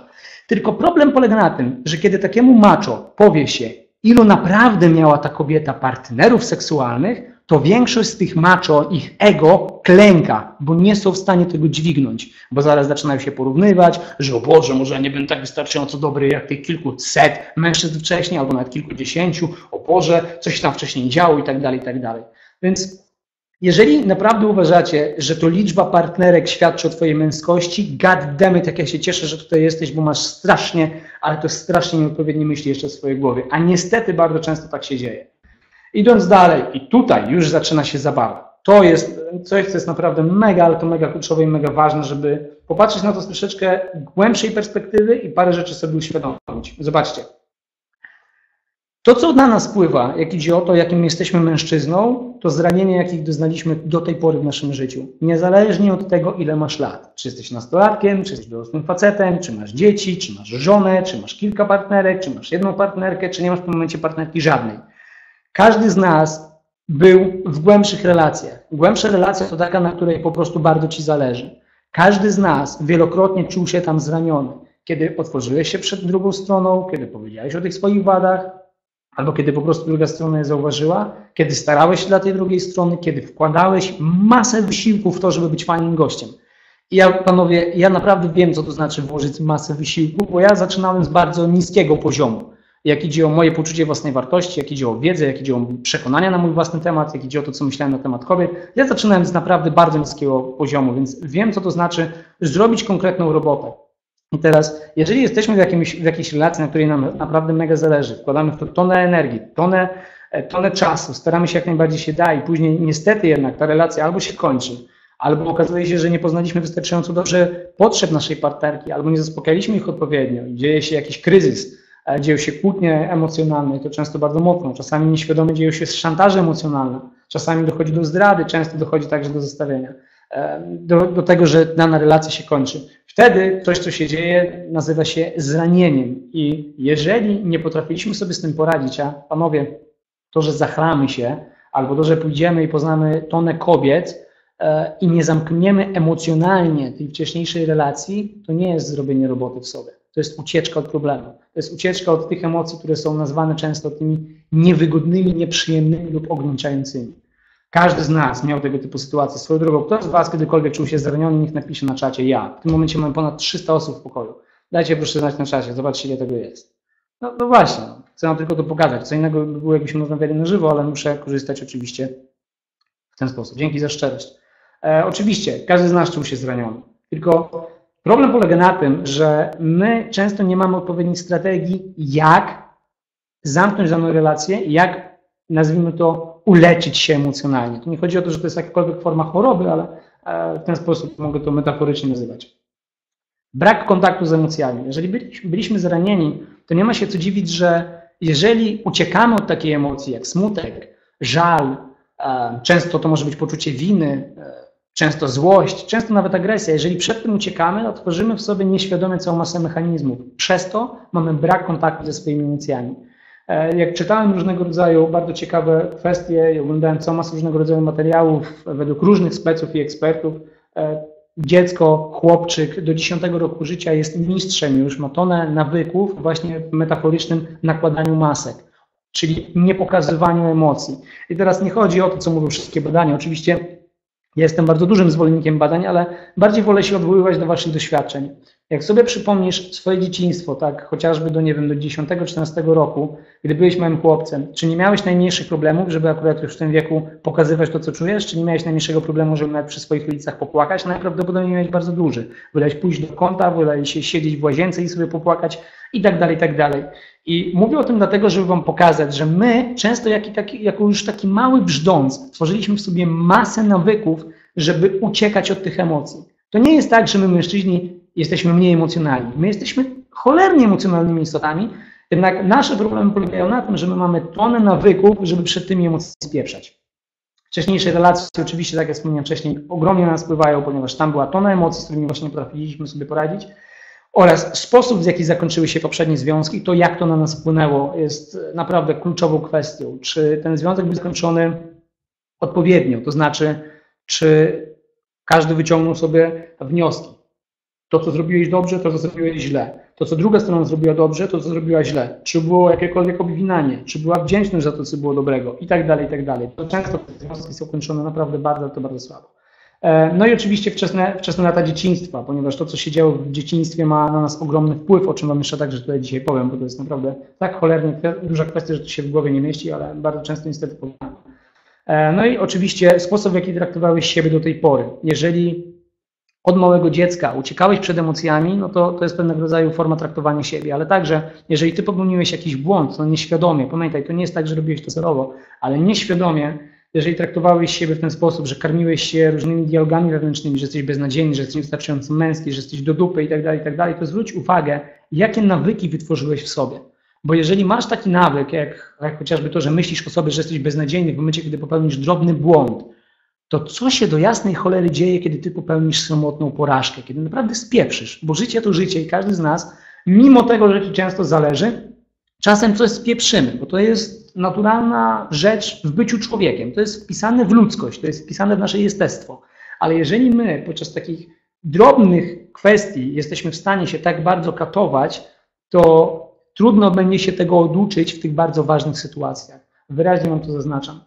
Tylko problem polega na tym, że kiedy takiemu macho powie się, ilu naprawdę miała ta kobieta partnerów seksualnych, to większość z tych macho, ich ego klęka, bo nie są w stanie tego dźwignąć, bo zaraz zaczynają się porównywać, że o Boże, może ja nie będę tak wystarczająco dobry jak tych kilkuset mężczyzn wcześniej, albo nawet kilkudziesięciu, o Boże, coś tam wcześniej działo i tak dalej, i tak dalej. Więc jeżeli naprawdę uważacie, że to liczba partnerek świadczy o Twojej męskości, goddammit, jak ja się cieszę, że tutaj jesteś, bo masz strasznie, ale to strasznie nieodpowiednie myśli jeszcze w swojej głowie. A niestety bardzo często tak się dzieje. Idąc dalej, i tutaj już zaczyna się zabawa. To jest coś, co jest naprawdę mega, ale to mega kluczowe i mega ważne, żeby popatrzeć na to z troszeczkę głębszej perspektywy i parę rzeczy sobie uświadomić. Zobaczcie. To, co na nas wpływa, jak idzie o to, jakim jesteśmy mężczyzną, to zranienia, jakich doznaliśmy do tej pory w naszym życiu. Niezależnie od tego, ile masz lat. Czy jesteś nastolatkiem, czy jesteś dorosłym facetem, czy masz dzieci, czy masz żonę, czy masz kilka partnerek, czy masz jedną partnerkę, czy nie masz w tym momencie partnerki żadnej. Każdy z nas był w głębszych relacjach. Głębsza relacja to taka, na której po prostu bardzo ci zależy. Każdy z nas wielokrotnie czuł się tam zraniony. Kiedy otworzyłeś się przed drugą stroną, kiedy powiedziałeś o tych swoich wadach, albo kiedy po prostu druga strona je zauważyła, kiedy starałeś się dla tej drugiej strony, kiedy wkładałeś masę wysiłku w to, żeby być fajnym gościem. I ja, panowie, ja naprawdę wiem, co to znaczy włożyć masę wysiłku, bo ja zaczynałem z bardzo niskiego poziomu. Jak idzie o moje poczucie własnej wartości, jak idzie o wiedzę, jak idzie o przekonania na mój własny temat, jak idzie o to, co myślałem na temat kobiet. Ja zaczynałem z naprawdę bardzo niskiego poziomu, więc wiem, co to znaczy zrobić konkretną robotę. I teraz, jeżeli jesteśmy w jakiejś relacji, na której nam naprawdę mega zależy, wkładamy w to tonę energii, tonę czasu, staramy się jak najbardziej się da i później niestety jednak ta relacja albo się kończy, albo okazuje się, że nie poznaliśmy wystarczająco dobrze potrzeb naszej partnerki, albo nie zaspokajaliśmy ich odpowiednio, dzieje się jakiś kryzys, dzieją się kłótnie emocjonalne, to często bardzo mocno, czasami nieświadomie dzieją się szantaże emocjonalne, czasami dochodzi do zdrady, często dochodzi także do zostawienia, do tego, że dana relacja się kończy. Wtedy coś, co się dzieje, nazywa się zranieniem i jeżeli nie potrafiliśmy sobie z tym poradzić, a panowie, to, że zachlamy się albo to, że pójdziemy i poznamy tonę kobiet i nie zamkniemy emocjonalnie tej wcześniejszej relacji, to nie jest zrobienie roboty w sobie. To jest ucieczka od problemu. To jest ucieczka od tych emocji, które są nazwane często tymi niewygodnymi, nieprzyjemnymi lub ogniczającymi. Każdy z nas miał tego typu sytuacje. Swoją drogą, kto z was kiedykolwiek czuł się zraniony, niech napisze na czacie. Ja. W tym momencie mamy ponad 300 osób w pokoju. Dajcie proszę znać na czacie, zobaczcie, ile tego jest. No właśnie, chcę nam tylko to pokazać. Co innego by było, jakbyśmy rozmawiali na żywo, ale muszę korzystać oczywiście w ten sposób. Dzięki za szczerość. Oczywiście, każdy z nas czuł się zraniony. Tylko problem polega na tym, że my często nie mamy odpowiednich strategii, jak zamknąć daną relację, jak, nazwijmy to, uleczyć się emocjonalnie. Tu nie chodzi o to, że to jest jakakolwiek forma choroby, ale w ten sposób mogę to metaforycznie nazywać. Brak kontaktu z emocjami. Jeżeli byliśmy zranieni, to nie ma się co dziwić, że jeżeli uciekamy od takiej emocji jak smutek, żal, często to może być poczucie winy, często złość, często nawet agresja. Jeżeli przed tym uciekamy, otworzymy w sobie nieświadomie całą masę mechanizmów. Przez to mamy brak kontaktu ze swoimi emocjami. Jak czytałem różnego rodzaju bardzo ciekawe kwestie i oglądałem całą masę różnego rodzaju materiałów według różnych speców i ekspertów, dziecko, chłopczyk do 10 roku życia jest mistrzem już, ma tonę nawyków właśnie w metaforycznym nakładaniu masek, czyli niepokazywaniu emocji. I teraz nie chodzi o to, co mówią wszystkie badania. Oczywiście ja jestem bardzo dużym zwolennikiem badań, ale bardziej wolę się odwoływać do waszych doświadczeń. Jak sobie przypomnisz swoje dzieciństwo, tak, chociażby do, nie wiem, do 10-14 roku, gdy byłeś małym chłopcem, czy nie miałeś najmniejszych problemów, żeby akurat już w tym wieku pokazywać to, co czujesz, czy nie miałeś najmniejszego problemu, żeby nawet przy swoich rodzicach popłakać? Najprawdopodobniej miałeś bardzo duży. Wolałeś pójść do kąta, wolałeś się siedzieć w łazience i sobie popłakać i tak dalej, i tak dalej. I mówię o tym dlatego, żeby wam pokazać, że my często jako już taki mały brzdąc tworzyliśmy w sobie masę nawyków, żeby uciekać od tych emocji. To nie jest tak, że my mężczyźni jesteśmy mniej emocjonalni. My jesteśmy cholernie emocjonalnymi istotami, jednak nasze problemy polegają na tym, że my mamy tonę nawyków, żeby przed tymi emocjami spieprzać. Wcześniejsze relacje oczywiście, tak jak wspomniałem wcześniej, ogromnie na nas wpływają, ponieważ tam była tona emocji, z którymi właśnie nie potrafiliśmy sobie poradzić, oraz sposób, w jaki zakończyły się poprzednie związki, to jak to na nas wpłynęło, jest naprawdę kluczową kwestią. Czy ten związek był zakończony odpowiednio, to znaczy, czy każdy wyciągnął sobie wnioski. To, co zrobiłeś dobrze, to, co zrobiłeś źle. To, co druga strona zrobiła dobrze, to, co zrobiła źle. Czy było jakiekolwiek obwinanie, czy była wdzięczność za to, co było dobrego i tak dalej, i tak dalej. To często te związki są kończone naprawdę bardzo, to bardzo słabo. No i oczywiście wczesne lata dzieciństwa, ponieważ to, co się działo w dzieciństwie, ma na nas ogromny wpływ, o czym wam jeszcze także tutaj dzisiaj powiem, bo to jest naprawdę tak cholernie duża kwestia, że to się w głowie nie mieści, ale bardzo często niestety powiem. No i oczywiście sposób, w jaki traktowałeś siebie do tej pory. Jeżeli od małego dziecka uciekałeś przed emocjami, no to jest pewnego rodzaju forma traktowania siebie, ale także jeżeli ty popełniłeś jakiś błąd, no nieświadomie, pamiętaj, to nie jest tak, że robiłeś to celowo, ale nieświadomie, jeżeli traktowałeś siebie w ten sposób, że karmiłeś się różnymi dialogami wewnętrznymi, że jesteś beznadziejny, że jesteś niewystarczająco męski, że jesteś do dupy i tak dalej, to zwróć uwagę, jakie nawyki wytworzyłeś w sobie. Bo jeżeli masz taki nawyk, jak chociażby to, że myślisz o sobie, że jesteś beznadziejny w momencie, kiedy popełnisz drobny błąd, to co się do jasnej cholery dzieje, kiedy ty popełnisz sromotną porażkę, kiedy naprawdę spieprzysz, bo życie to życie i każdy z nas, mimo tego, że ci często zależy, czasem coś spieprzymy, bo to jest jest naturalna rzecz w byciu człowiekiem. To jest wpisane w ludzkość, to jest wpisane w nasze jestestwo. Ale jeżeli my podczas takich drobnych kwestii jesteśmy w stanie się tak bardzo katować, to trudno będzie się tego oduczyć w tych bardzo ważnych sytuacjach. Wyraźnie wam to zaznaczam.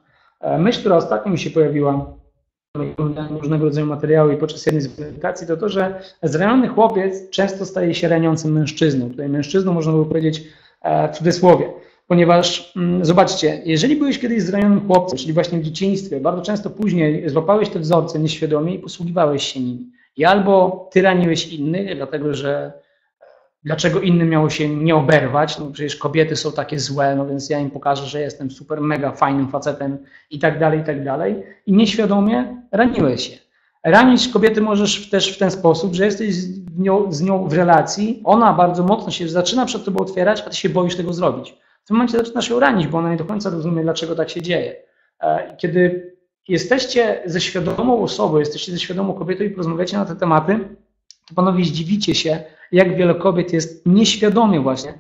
Myśl, która ostatnio mi się pojawiła, różnego rodzaju materiały i podczas jednej z publikacji, to to, że zraniony chłopiec często staje się raniącym mężczyzną. Tutaj mężczyzną można by powiedzieć w cudzysłowie, ponieważ zobaczcie, jeżeli byłeś kiedyś zranionym chłopcem, czyli właśnie w dzieciństwie, bardzo często później złapałeś te wzorce nieświadomie i posługiwałeś się nimi. I albo ty raniłeś innych, dlatego że dlaczego innym miało się nie oberwać, no przecież kobiety są takie złe, no więc ja im pokażę, że jestem super, mega fajnym facetem i tak dalej, i tak dalej. I nieświadomie raniłeś się. Ranić kobiety możesz też w ten sposób, że jesteś z nią w relacji, ona bardzo mocno się zaczyna przed tobą otwierać, a ty się boisz tego zrobić. W tym momencie zaczynasz ją ranić, bo ona nie do końca rozumie, dlaczego tak się dzieje. Kiedy jesteście ze świadomą osobą, jesteście ze świadomą kobietą i porozmawiacie na te tematy, to panowie zdziwicie się, jak wiele kobiet jest nieświadomie właśnie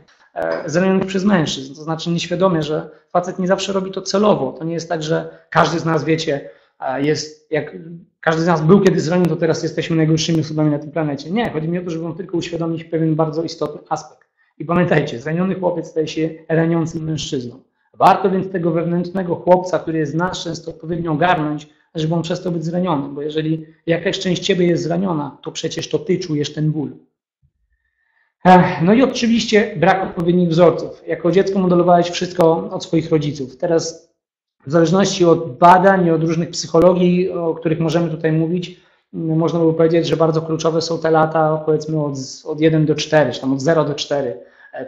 zranionych przez mężczyzn. To znaczy nieświadomie, że facet nie zawsze robi to celowo. To nie jest tak, że każdy z nas, wiecie, jest, jak każdy z nas był kiedyś zraniony, to teraz jesteśmy najgorszymi osobami na tym planecie. Nie, chodzi mi o to, żeby wam tylko uświadomić pewien bardzo istotny aspekt. I pamiętajcie, zraniony chłopiec staje się raniącym mężczyzną. Warto więc tego wewnętrznego chłopca, który jest nas często odpowiednio ogarnąć, żeby on przestał być zraniony, bo jeżeli jakaś część ciebie jest zraniona, to przecież to ty czujesz ten ból. No i oczywiście brak odpowiednich wzorców. Jako dziecko modelowałeś wszystko od swoich rodziców. Teraz w zależności od badań i od różnych psychologii, o których możemy tutaj mówić, można by powiedzieć, że bardzo kluczowe są te lata, powiedzmy od 1 do 4, czy tam od 0 do 4,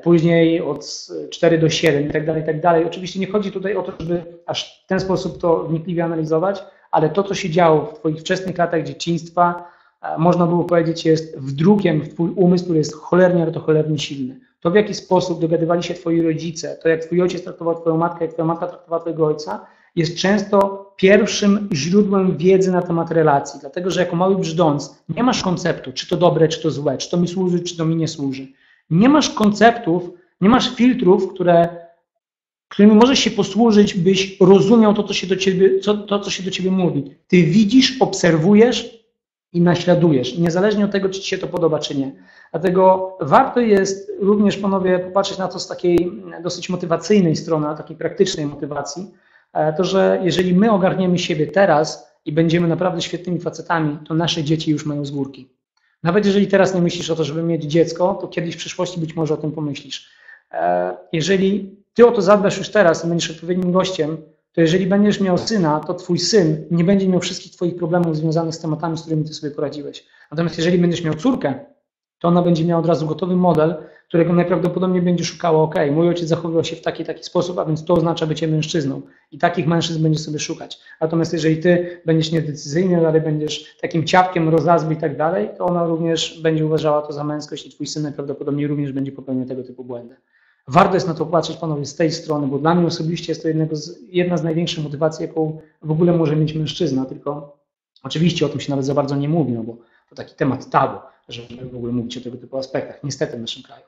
później od 4 do 7 i tak dalej. Oczywiście nie chodzi tutaj o to, żeby aż w ten sposób to wnikliwie analizować, ale to, co się działo w twoich wczesnych latach dzieciństwa, można było powiedzieć, jest wdrukiem w twój umysł, który jest cholernie, ale to cholernie silny. To, w jaki sposób dogadywali się twoi rodzice, to jak twój ojciec traktował twoją matkę, jak twoja matka traktowała twojego ojca, jest często pierwszym źródłem wiedzy na temat relacji. Dlatego, że jako mały brzdąc nie masz konceptu, czy to dobre, czy to złe, czy to mi służy, czy to mi nie służy. Nie masz konceptów, nie masz filtrów, którymi możesz się posłużyć, byś rozumiał to, co się do ciebie mówi. Ty widzisz, obserwujesz i naśladujesz, niezależnie od tego, czy ci się to podoba, czy nie. Dlatego warto jest również, panowie, popatrzeć na to z takiej dosyć motywacyjnej strony, takiej praktycznej motywacji, to, że jeżeli my ogarniemy siebie teraz i będziemy naprawdę świetnymi facetami, to nasze dzieci już mają z górki. Nawet jeżeli teraz nie myślisz o to, żeby mieć dziecko, to kiedyś w przyszłości być może o tym pomyślisz. Jeżeli ty o to zadbasz już teraz i będziesz odpowiednim gościem, to jeżeli będziesz miał syna, to twój syn nie będzie miał wszystkich twoich problemów związanych z tematami, z którymi ty sobie poradziłeś. Natomiast jeżeli będziesz miał córkę, to ona będzie miała od razu gotowy model, którego najprawdopodobniej będzie szukała, ok, mój ojciec zachowywał się w taki sposób, a więc to oznacza bycie mężczyzną. I takich mężczyzn będzie sobie szukać. Natomiast jeżeli ty będziesz niedecyzyjny, ale będziesz takim ciapkiem rozlazły i tak dalej, to ona również będzie uważała to za męskość i twój syn najprawdopodobniej również będzie popełniał tego typu błędy. Warto jest na to patrzeć, panowie, z tej strony, bo dla mnie osobiście jest to jedna z największych motywacji, jaką w ogóle może mieć mężczyzna, tylko oczywiście o tym się nawet za bardzo nie mówi, no bo to taki temat tabu, żeby w ogóle mówić o tego typu aspektach, niestety w naszym kraju.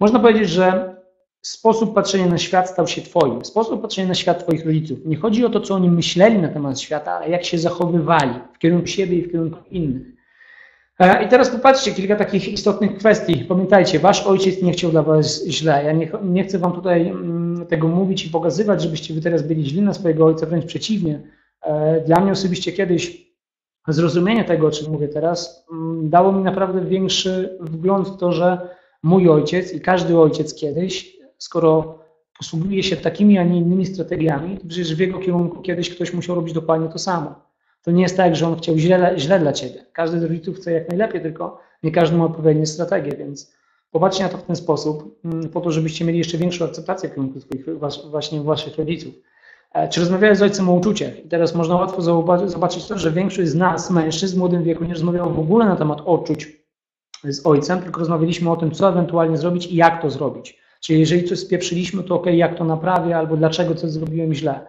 Można powiedzieć, że sposób patrzenia na świat stał się twoim, sposób patrzenia na świat twoich rodziców. Nie chodzi o to, co oni myśleli na temat świata, ale jak się zachowywali w kierunku siebie i w kierunku innych. I teraz popatrzcie, kilka takich istotnych kwestii. Pamiętajcie, wasz ojciec nie chciał dla was źle. Ja nie chcę wam tutaj tego mówić i pokazywać, żebyście wy teraz byli źli na swojego ojca, wręcz przeciwnie. Dla mnie osobiście kiedyś zrozumienie tego, o czym mówię teraz, dało mi naprawdę większy wgląd w to, że mój ojciec i każdy ojciec kiedyś, skoro posługuje się takimi, a nie innymi strategiami, to przecież w jego kierunku kiedyś ktoś musiał robić dokładnie to samo. To nie jest tak, że on chciał źle dla ciebie. Każdy z rodziców chce jak najlepiej, tylko nie każdy ma odpowiednie strategie, więc popatrzcie na to w ten sposób, po to, żebyście mieli jeszcze większą akceptację w kierunku waszych rodziców. Czy rozmawiałeś z ojcem o uczuciach? I teraz można łatwo zobaczyć to, że większość z nas, mężczyzn w młodym wieku, nie rozmawiała w ogóle na temat odczuć z ojcem, tylko rozmawialiśmy o tym, co ewentualnie zrobić i jak to zrobić. Czyli jeżeli coś spieprzyliśmy, to okej, jak to naprawię, albo dlaczego coś zrobiłem źle.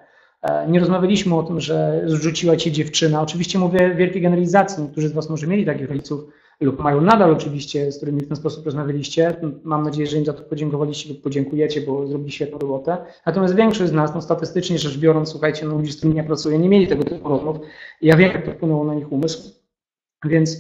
Nie rozmawialiśmy o tym, że zrzuciła cię dziewczyna. Oczywiście mówię wielkie generalizacje. Niektórzy z was może mieli takich rodziców, lub mają nadal oczywiście, z którymi w ten sposób rozmawialiście. Mam nadzieję, że im za to podziękowaliście lub podziękujecie, bo zrobili świetną robotę. Natomiast większość z nas, no statystycznie rzecz biorąc, słuchajcie, no ludzie, z którymi ja pracuję, nie mieli tego typu rozmów. Ja wiem, jak to wpłynęło na nich umysł, więc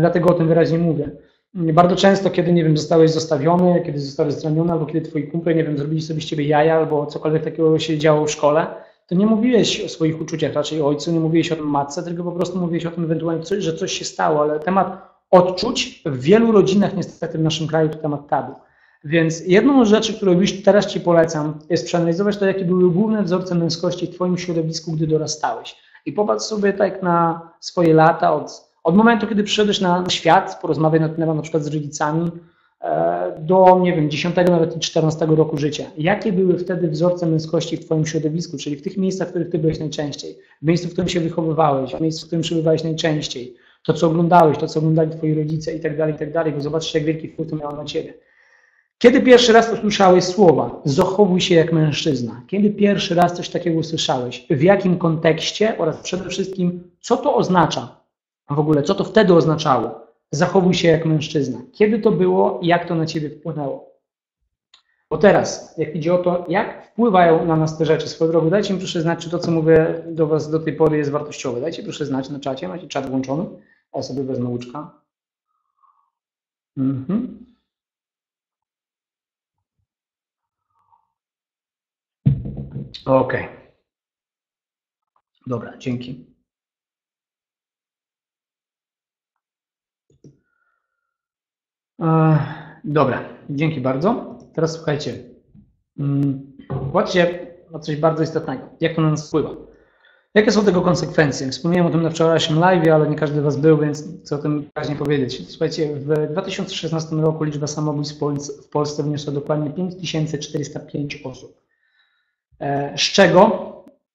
dlatego o tym wyraźnie mówię. Bardzo często, kiedy, nie wiem, zostałeś zostawiony, kiedy zostałeś zraniony, albo kiedy twoi kumple, nie wiem, zrobili sobie z ciebie jaja, albo cokolwiek takiego się działo w szkole, to nie mówiłeś o swoich uczuciach, raczej o ojcu, nie mówiłeś o tym matce, tylko po prostu mówiłeś o tym ewentualnie, że coś się stało, ale temat odczuć w wielu rodzinach niestety w naszym kraju to temat tabu. Więc jedną z rzeczy, którą już teraz ci polecam, jest przeanalizować to, jakie były główne wzorce męskości w twoim środowisku, gdy dorastałeś. I popatrz sobie tak na swoje lata od momentu, kiedy przyszedłeś na świat, porozmawiaj na ten temat na przykład z rodzicami, do, nie wiem, 10, nawet 14 roku życia. Jakie były wtedy wzorce męskości w twoim środowisku, czyli w tych miejscach, w których ty byłeś najczęściej, w miejscu, w którym się wychowywałeś, w miejscu, w którym przebywałeś najczęściej, to, co oglądałeś, to, co oglądali twoi rodzice i tak dalej, bo zobaczcie, jak wielki wpływ to miało na ciebie. Kiedy pierwszy raz usłyszałeś słowa zachowuj się jak mężczyzna, kiedy pierwszy raz coś takiego usłyszałeś, w jakim kontekście oraz przede wszystkim, co to oznacza w ogóle, co to wtedy oznaczało, zachowuj się jak mężczyzna, kiedy to było i jak to na ciebie wpłynęło. Bo teraz, jak idzie o to, jak wpływają na nas te rzeczy, swoją drogą, dajcie mi proszę znać, czy to, co mówię do was do tej pory jest wartościowe. Dajcie proszę znać na czacie, macie czat włączony. Ja sobie wezmę łóżka. Okej. Dobra, dzięki. Dobra, dzięki bardzo. Teraz słuchajcie, patrzcie na coś bardzo istotnego, jak to na nas wpływa. Jakie są tego konsekwencje? Wspomniałem o tym na wczorajszym live, ale nie każdy z was był, więc chcę o tym wyraźnie powiedzieć. Słuchajcie, w 2016 roku liczba samobójstw w Polsce wyniosła dokładnie 5405 osób, z czego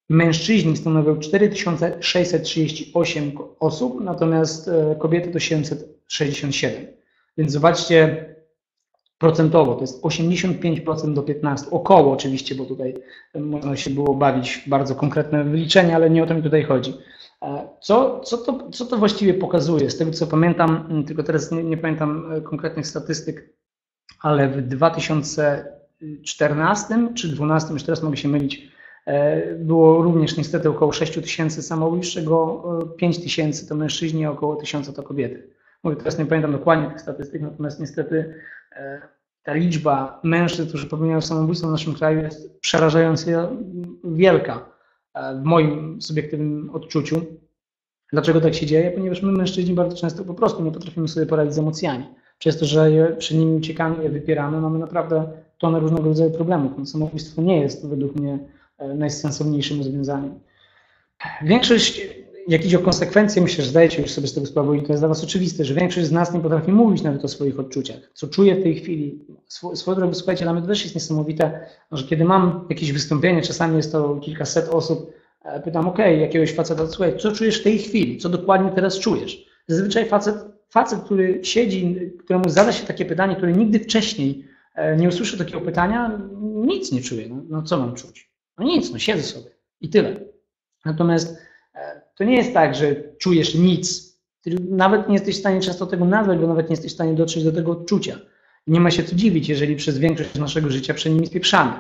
mężczyźni stanowią 4638 osób, natomiast kobiety to 767. Więc zobaczcie, procentowo to jest 85% do 15%, około oczywiście, bo tutaj można się było bawić w bardzo konkretne wyliczenia, ale nie o to mi tutaj chodzi. Co to właściwie pokazuje? Z tego co pamiętam, tylko teraz nie pamiętam konkretnych statystyk, ale w 2014 czy 2012, już teraz mogę się mylić, było również niestety około 6000 samobójstw, z czego 5000 to mężczyźni, a około 1000 to kobiety. Mówię, teraz nie pamiętam dokładnie tych statystyk, natomiast niestety ta liczba mężczyzn, którzy popełniają samobójstwo w naszym kraju jest przerażająco wielka w moim subiektywnym odczuciu. Dlaczego tak się dzieje? Ponieważ my mężczyźni bardzo często po prostu nie potrafimy sobie poradzić z emocjami. Przez to, że przed nimi uciekamy, je wypieramy, mamy naprawdę tonę różnego rodzaju problemów. No, samobójstwo nie jest według mnie najsensowniejszym rozwiązaniem. Większość... Jak idzie o konsekwencje, myślę, że zdajecie już sobie z tego sprawę i to jest dla was oczywiste, że większość z nas nie potrafi mówić nawet o swoich odczuciach, co czuję w tej chwili. Swoją drogą, słuchajcie, dla mnie też jest niesamowite, że kiedy mam jakieś wystąpienie, czasami jest to kilkaset osób, pytam, jakiegoś faceta, słuchaj, co czujesz w tej chwili, co dokładnie teraz czujesz? Zazwyczaj facet, który siedzi, któremu zada się takie pytanie, który nigdy wcześniej nie usłyszał takiego pytania, nic nie czuje. No co mam czuć? No nic, no siedzę sobie i tyle. Natomiast to nie jest tak, że czujesz nic. Ty nawet nie jesteś w stanie często tego nazwać, bo nawet nie jesteś w stanie dotrzeć do tego odczucia. Nie ma się co dziwić, jeżeli przez większość naszego życia przed nimi spieprzamy.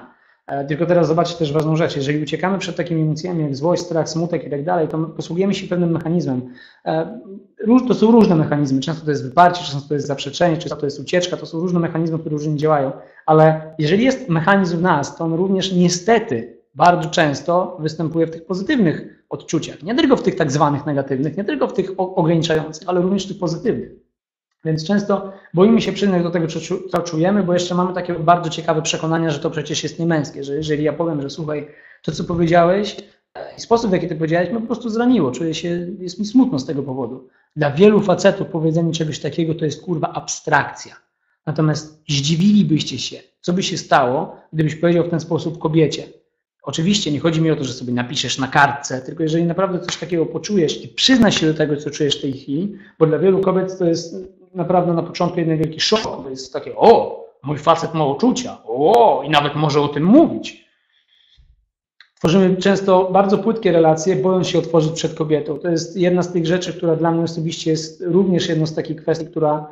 Tylko teraz zobaczcie też ważną rzecz. Jeżeli uciekamy przed takimi emocjami jak złość, strach, smutek i tak dalej, to posługujemy się pewnym mechanizmem. To są różne mechanizmy. Często to jest wyparcie, często to jest zaprzeczenie, często to jest ucieczka. To są różne mechanizmy, które różnie działają. Ale jeżeli jest mechanizm w nas, to on również niestety bardzo często występuje w tych pozytywnych odczuciach. Nie tylko w tych tak zwanych negatywnych, nie tylko w tych ograniczających, ale również w tych pozytywnych. Więc często boimy się przyznać do tego, co czujemy, bo jeszcze mamy takie bardzo ciekawe przekonania, że to przecież jest niemęskie, że jeżeli ja powiem, że słuchaj, to co powiedziałeś i sposób, w jaki to powiedziałeś, mnie po prostu zraniło, czuję się, jest mi smutno z tego powodu. Dla wielu facetów powiedzenie czegoś takiego to jest kurwa abstrakcja. Natomiast zdziwilibyście się, co by się stało, gdybyś powiedział w ten sposób kobiecie. Oczywiście nie chodzi mi o to, że sobie napiszesz na kartce, tylko jeżeli naprawdę coś takiego poczujesz i przyznasz się do tego, co czujesz w tej chwili, bo dla wielu kobiet to jest naprawdę na początku jeden wielki szok. To jest takie, o, mój facet ma uczucia, o, i nawet może o tym mówić. Tworzymy często bardzo płytkie relacje, bojąc się otworzyć przed kobietą. To jest jedna z tych rzeczy, która dla mnie osobiście jest również jedną z takich kwestii, która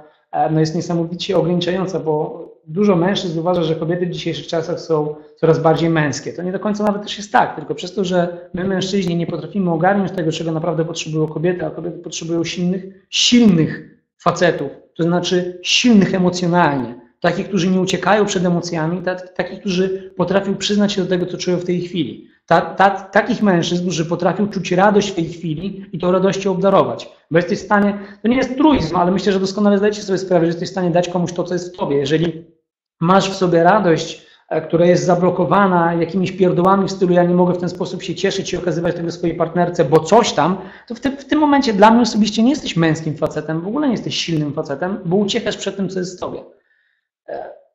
jest niesamowicie ograniczająca, bo dużo mężczyzn uważa, że kobiety w dzisiejszych czasach są coraz bardziej męskie. To nie do końca nawet też jest tak, tylko przez to, że my mężczyźni nie potrafimy ogarnąć tego, czego naprawdę potrzebują kobiety, a kobiety potrzebują silnych facetów, to znaczy silnych emocjonalnie. Takich, którzy nie uciekają przed emocjami, takich, którzy potrafią przyznać się do tego, co czują w tej chwili. Takich mężczyzn, którzy potrafią czuć radość w tej chwili i tą radością obdarować. Bo jesteś w stanie, to nie jest truizm, ale myślę, że doskonale zdajecie sobie sprawę, że jesteś w stanie dać komuś to, co jest w tobie. Jeżeli masz w sobie radość, która jest zablokowana jakimiś pierdołami w stylu ja nie mogę w ten sposób się cieszyć i okazywać tego swojej partnerce, bo coś tam, to w tym momencie dla mnie osobiście nie jesteś męskim facetem, w ogóle nie jesteś silnym facetem, bo uciekasz przed tym, co jest w tobie.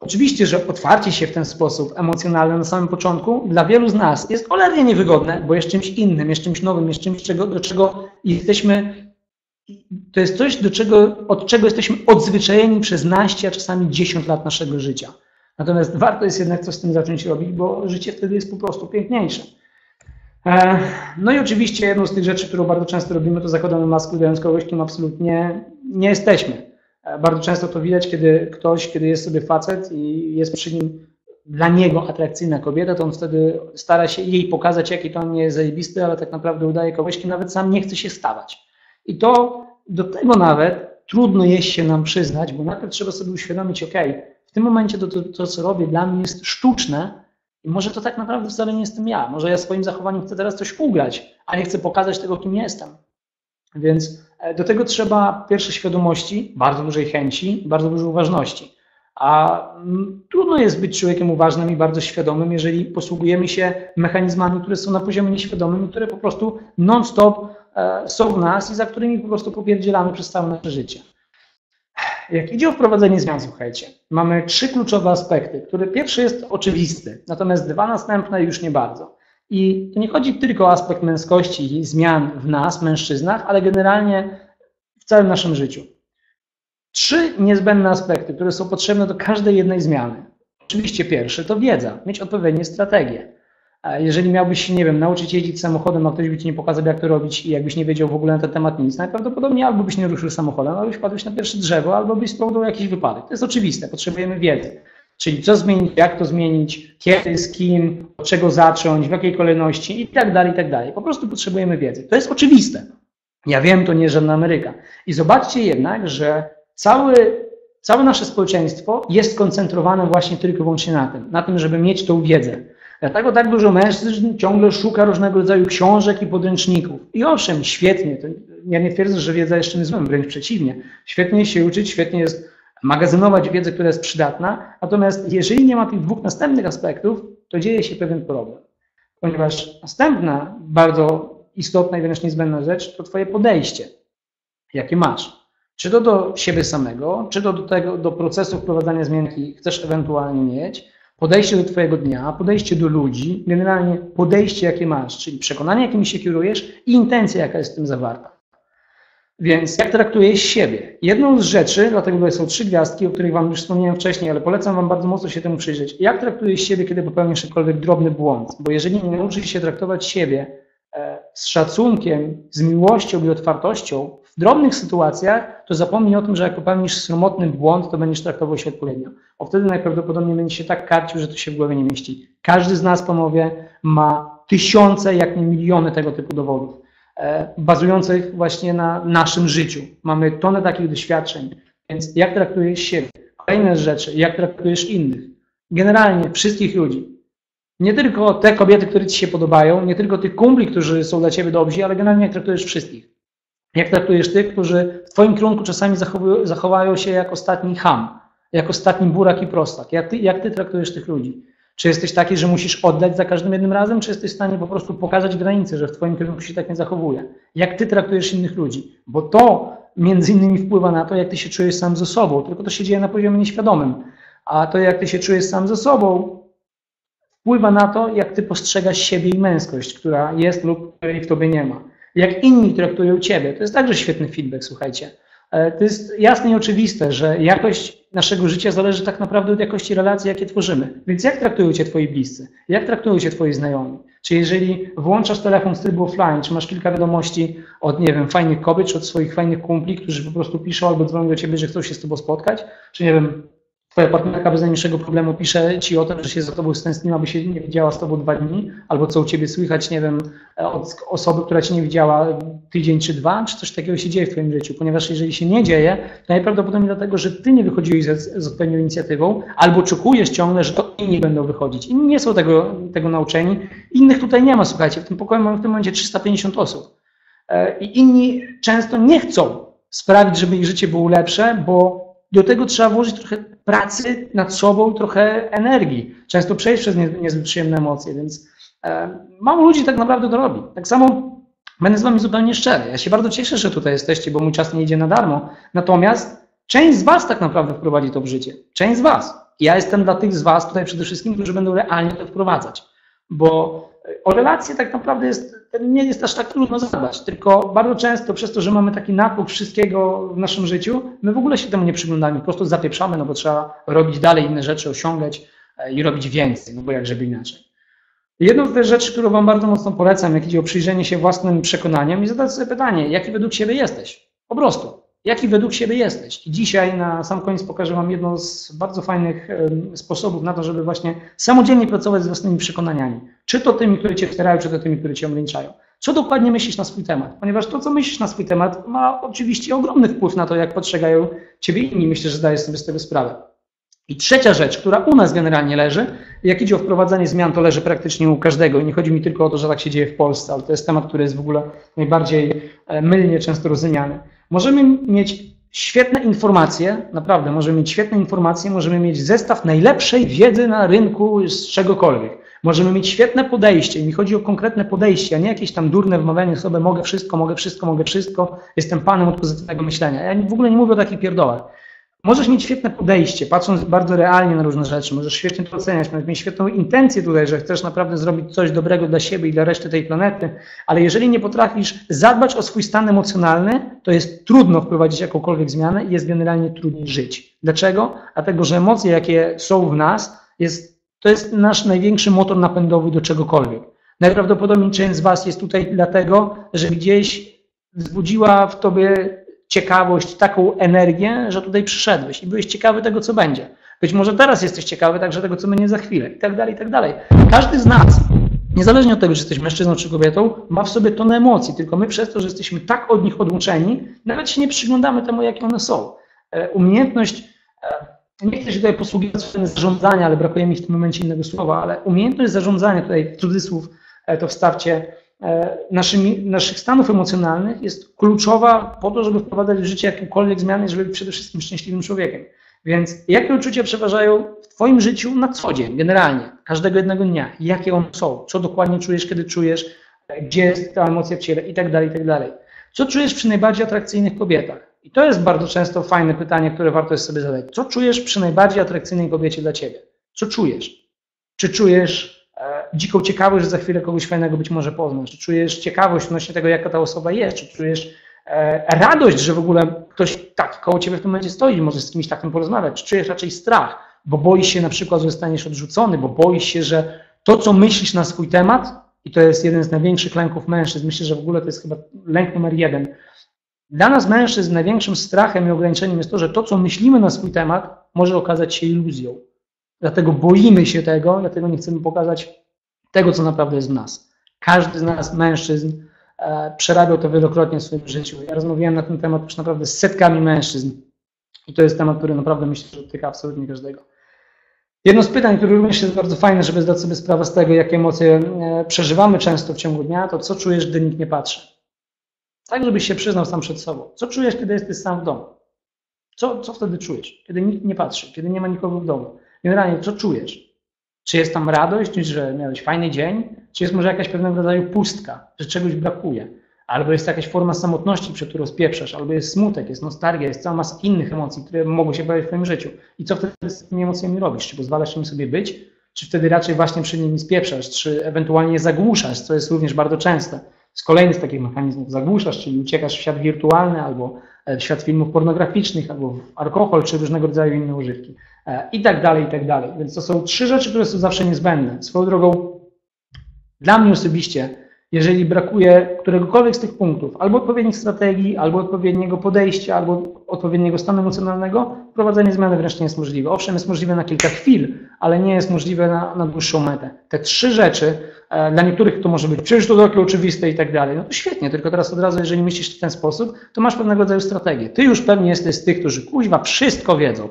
Oczywiście, że otwarcie się w ten sposób emocjonalne na samym początku dla wielu z nas jest cholernie niewygodne, bo jest czymś innym, jest czymś nowym, jest czymś, do czego jesteśmy, to jest coś, od czego jesteśmy odzwyczajeni przez naście, a czasami 10 lat naszego życia. Natomiast warto jest jednak coś z tym zacząć robić, bo życie wtedy jest po prostu piękniejsze. No i oczywiście jedną z tych rzeczy, którą bardzo często robimy, to zakładamy maskę, udając kogoś, kim absolutnie nie jesteśmy. Bardzo często to widać, kiedy jest sobie facet i jest przy nim dla niego atrakcyjna kobieta, to on wtedy stara się jej pokazać, jaki to on jest zajebisty, ale tak naprawdę udaje kogoś, kim nawet sam nie chce się stawać. I to do tego nawet trudno jest się nam przyznać, bo najpierw trzeba sobie uświadomić, okej, w tym momencie to, co robię, dla mnie jest sztuczne i może to tak naprawdę wcale nie jestem ja. Może ja swoim zachowaniem chcę teraz coś ugrać, a nie chcę pokazać tego, kim jestem. Więc do tego trzeba pierwszej świadomości, bardzo dużej chęci, bardzo dużej uważności. A trudno jest być człowiekiem uważnym i bardzo świadomym, jeżeli posługujemy się mechanizmami, które są na poziomie nieświadomym, które po prostu non-stop są w nas i za którymi po prostu popierdzielamy przez całe nasze życie. Jak idzie o wprowadzenie zmian, słuchajcie, mamy 3 kluczowe aspekty, które pierwszy jest oczywisty, natomiast 2 następne już nie bardzo. I to nie chodzi tylko o aspekt męskości i zmian w nas, mężczyznach, ale generalnie w całym naszym życiu. 3 niezbędne aspekty, które są potrzebne do każdej jednej zmiany. Oczywiście pierwszy to wiedza, mieć odpowiednie strategie. Jeżeli miałbyś, nie wiem, nauczyć jeździć samochodem, a ktoś by ci nie pokazał, jak to robić i jakbyś nie wiedział w ogóle na ten temat nic, najprawdopodobniej albo byś nie ruszył samochodem, albo byś wpadłeś na pierwsze drzewo, albo byś spowodował jakiś wypadek. To jest oczywiste, potrzebujemy wiedzy. Czyli co zmienić, jak to zmienić, kiedy, z kim, od czego zacząć, w jakiej kolejności i tak dalej. Po prostu potrzebujemy wiedzy. To jest oczywiste. Ja wiem, to nie jest żadna Ameryka. I zobaczcie jednak, że całe nasze społeczeństwo jest skoncentrowane właśnie tylko i wyłącznie na tym, żeby mieć tą wiedzę. Dlatego tak dużo mężczyzn ciągle szuka różnego rodzaju książek i podręczników. I owszem, świetnie, to ja nie twierdzę, że wiedza jeszcze nie złem, wręcz przeciwnie. Świetnie się uczyć, świetnie jest magazynować wiedzę, która jest przydatna, natomiast jeżeli nie ma tych 2 następnych aspektów, to dzieje się pewien problem. Ponieważ następna, bardzo istotna i wręcz niezbędna rzecz to twoje podejście, jakie masz. Czy to do siebie samego, czy to do procesu wprowadzania zmian, jaki chcesz ewentualnie mieć, podejście do twojego dnia, podejście do ludzi, generalnie podejście, jakie masz, czyli przekonanie, jakim się kierujesz i intencja, jaka jest w tym zawarta. Więc jak traktujesz siebie? Jedną z rzeczy, dlatego tutaj są 3 gwiazdki, o których wam już wspomniałem wcześniej, ale polecam wam bardzo mocno się temu przyjrzeć. Jak traktujesz siebie, kiedy popełnisz jakikolwiek drobny błąd? Bo jeżeli nie nauczysz się traktować siebie z szacunkiem, z miłością i otwartością w drobnych sytuacjach, to zapomnij o tym, że jak popełnisz sromotny błąd, to będziesz traktował się odpowiednio. Bo wtedy najprawdopodobniej będziesz się tak karcił, że to się w głowie nie mieści. Każdy z nas, panowie, ma tysiące, jak nie miliony tego typu dowodów, bazujących właśnie na naszym życiu. Mamy tonę takich doświadczeń, więc jak traktujesz siebie? Kolejne rzeczy, jak traktujesz innych? Generalnie wszystkich ludzi. Nie tylko te kobiety, które ci się podobają, nie tylko tych kumpli, którzy są dla ciebie dobrzy, ale generalnie jak traktujesz wszystkich. Jak traktujesz tych, którzy w twoim kierunku czasami zachowają się jak ostatni cham, jak ostatni burak i prostak. Jak ty traktujesz tych ludzi? Czy jesteś taki, że musisz oddać za każdym jednym razem, czy jesteś w stanie po prostu pokazać granice, że w twoim kierunku się tak nie zachowuje? Jak ty traktujesz innych ludzi? Bo to między innymi wpływa na to, jak ty się czujesz sam ze sobą, tylko to się dzieje na poziomie nieświadomym. A to, jak ty się czujesz sam ze sobą, wpływa na to, jak ty postrzegasz siebie i męskość, która jest lub której w tobie nie ma. Jak inni traktują ciebie. To jest także świetny feedback, słuchajcie. To jest jasne i oczywiste, że jakość naszego życia zależy tak naprawdę od jakości relacji, jakie tworzymy. Więc jak traktują Cię Twoi bliscy? Jak traktują Cię Twoi znajomi? Czy jeżeli włączasz telefon z trybu offline, czy masz kilka wiadomości od, nie wiem, fajnych kobiet, czy od swoich fajnych kumpli, którzy po prostu piszą albo dzwonią do Ciebie, że chcą się z Tobą spotkać, czy nie wiem, Twoja partnerka bez najmniejszego problemu pisze Ci o tym, że się za Tobą stęskniła, by się nie widziała z Tobą 2 dni, albo co u Ciebie słychać, nie wiem, od osoby, która Cię nie widziała tydzień czy 2, czy coś takiego się dzieje w Twoim życiu, ponieważ jeżeli się nie dzieje, to najprawdopodobniej dlatego, że Ty nie wychodziłeś z odpowiednią inicjatywą, albo oczekujesz ciągle, że to inni będą wychodzić. Inni nie są tego nauczeni, innych tutaj nie ma, słuchajcie, w tym pokoju mamy w tym momencie 350 osób i inni często nie chcą sprawić, żeby ich życie było lepsze, bo do tego trzeba włożyć trochę pracy nad sobą, trochę energii. Często przejść przez niezbyt przyjemne emocje, więc mało ludzi tak naprawdę to robi. Tak samo będę z Wami zupełnie szczery. Ja się bardzo cieszę, że tutaj jesteście, bo mój czas nie idzie na darmo. Natomiast część z Was tak naprawdę wprowadzi to w życie. Część z Was. I ja jestem dla tych z Was tutaj przede wszystkim, którzy będą realnie to wprowadzać. Bo o relacje tak naprawdę nie jest aż tak trudno zadbać, tylko bardzo często przez to, że mamy taki natłok wszystkiego w naszym życiu, my w ogóle się temu nie przyglądamy, po prostu zapieprzamy, no bo trzeba robić dalej inne rzeczy, osiągać i robić więcej, no bo jak żeby inaczej. Jedną z tych rzeczy, którą Wam bardzo mocno polecam, jak idzie o przyjrzenie się własnym przekonaniom i zadać sobie pytanie, jaki według siebie jesteś? Po prostu. Jaki według siebie jesteś? I dzisiaj na sam koniec pokażę Wam jedno z bardzo fajnych sposobów na to, żeby właśnie samodzielnie pracować z własnymi przekonaniami. Czy to tymi, które Cię wspierają, czy to tymi, które Cię ograniczają. Co dokładnie myślisz na swój temat? Ponieważ to, co myślisz na swój temat, ma oczywiście ogromny wpływ na to, jak postrzegają Ciebie inni. Myślę, że zdajesz sobie z tego sprawę. I trzecia rzecz, która u nas generalnie leży, jak idzie o wprowadzanie zmian, to leży praktycznie u każdego. I nie chodzi mi tylko o to, że tak się dzieje w Polsce, ale to jest temat, który jest w ogóle najbardziej mylnie często rozumiany. Możemy mieć świetne informacje, naprawdę możemy mieć świetne informacje, możemy mieć zestaw najlepszej wiedzy na rynku z czegokolwiek. Możemy mieć świetne podejście i mi chodzi o konkretne podejście, a nie jakieś tam durne wmawianie sobie mogę wszystko, mogę wszystko, mogę wszystko, jestem panem od pozytywnego myślenia. Ja w ogóle nie mówię o takich pierdołach. Możesz mieć świetne podejście, patrząc bardzo realnie na różne rzeczy, możesz świetnie to oceniać, możesz mieć świetną intencję tutaj, że chcesz naprawdę zrobić coś dobrego dla siebie i dla reszty tej planety, ale jeżeli nie potrafisz zadbać o swój stan emocjonalny, to jest trudno wprowadzić jakąkolwiek zmianę i jest generalnie trudniej żyć. Dlaczego? Dlatego, że emocje, jakie są w nas, to jest nasz największy motor napędowy do czegokolwiek. Najprawdopodobniej część z Was jest tutaj dlatego, że gdzieś wzbudziła w Tobie ciekawość, taką energię, że tutaj przyszedłeś i byłeś ciekawy tego, co będzie. Być może teraz jesteś ciekawy także tego, co będzie za chwilę i tak dalej, i tak dalej. Każdy z nas, niezależnie od tego, czy jesteś mężczyzną czy kobietą, ma w sobie tonę emocji, tylko my przez to, że jesteśmy tak od nich odłączeni, nawet się nie przyglądamy temu, jakie one są. Umiejętność, nie chcę się tutaj posługiwać słowem zarządzania, ale brakuje mi w tym momencie innego słowa, ale umiejętność zarządzania, tutaj w cudzysłów to wstawcie, naszych stanów emocjonalnych jest kluczowa po to, żeby wprowadzać w życie jakąkolwiek zmianę, żeby być przede wszystkim szczęśliwym człowiekiem. Więc jakie uczucia przeważają w Twoim życiu na co dzień, generalnie, każdego jednego dnia, jakie one są, co dokładnie czujesz, kiedy czujesz, gdzie jest ta emocja w ciele i tak dalej, i tak dalej. Co czujesz przy najbardziej atrakcyjnych kobietach? I to jest bardzo często fajne pytanie, które warto jest sobie zadać. Co czujesz przy najbardziej atrakcyjnej kobiecie dla Ciebie? Co czujesz? Czy czujesz dziką ciekawość, że za chwilę kogoś fajnego być może poznasz, czy czujesz ciekawość odnośnie tego, jaka ta osoba jest, czy czujesz radość, że w ogóle ktoś tak koło Ciebie w tym momencie stoi, możesz z kimś takim porozmawiać, czy czujesz raczej strach, bo boisz się na przykład, że zostaniesz odrzucony, bo boisz się, że to, co myślisz na swój temat, i to jest jeden z największych lęków mężczyzn, myślę, że w ogóle to jest chyba lęk numer 1. Dla nas mężczyzn największym strachem i ograniczeniem jest to, że to, co myślimy na swój temat, może okazać się iluzją. Dlatego boimy się tego, dlatego nie chcemy pokazać tego, co naprawdę jest w nas. Każdy z nas, mężczyzn, przerabiał to wielokrotnie w swoim życiu. Ja rozmawiałem na ten temat już naprawdę z setkami mężczyzn i to jest temat, który naprawdę myślę, że dotyka absolutnie każdego. Jedno z pytań, które również jest bardzo fajne, żeby zdać sobie sprawę z tego, jakie emocje przeżywamy często w ciągu dnia, to co czujesz, gdy nikt nie patrzy. Tak, żebyś się przyznał sam przed sobą. Co czujesz, kiedy jesteś sam w domu? Co wtedy czujesz, kiedy nikt nie patrzy, kiedy nie ma nikogo w domu? Generalnie, co czujesz? Czy jest tam radość, że miałeś fajny dzień? Czy jest może jakaś pewnego rodzaju pustka, że czegoś brakuje? Albo jest jakaś forma samotności, przed którą spieprzasz, albo jest smutek, jest nostalgia, jest cała masa innych emocji, które mogą się pojawić w Twoim życiu. I co wtedy z tymi emocjami robisz? Czy pozwalasz im sobie być? Czy wtedy raczej właśnie przy nimi spieprzasz? Czy ewentualnie je zagłuszasz, co jest również bardzo częste? z kolejnych takich mechanizmów zagłuszasz, czyli uciekasz w świat wirtualny albo w świat filmów pornograficznych, albo w alkohol, czy różnego rodzaju inne używki i tak dalej, i tak dalej. Więc to są trzy rzeczy, które są zawsze niezbędne. Swoją drogą, dla mnie osobiście, jeżeli brakuje któregokolwiek z tych punktów, albo odpowiednich strategii, albo odpowiedniego podejścia, albo odpowiedniego stanu emocjonalnego, wprowadzenie zmiany wręcz nie jest możliwe. Owszem, jest możliwe na kilka chwil, ale nie jest możliwe na dłuższą metę. Te trzy rzeczy, dla niektórych to może być przecież to takie oczywiste i tak dalej. No to świetnie, tylko teraz od razu, jeżeli myślisz w ten sposób, to masz pewnego rodzaju strategię. Ty już pewnie jesteś z tych, którzy kuźwa wszystko wiedzą.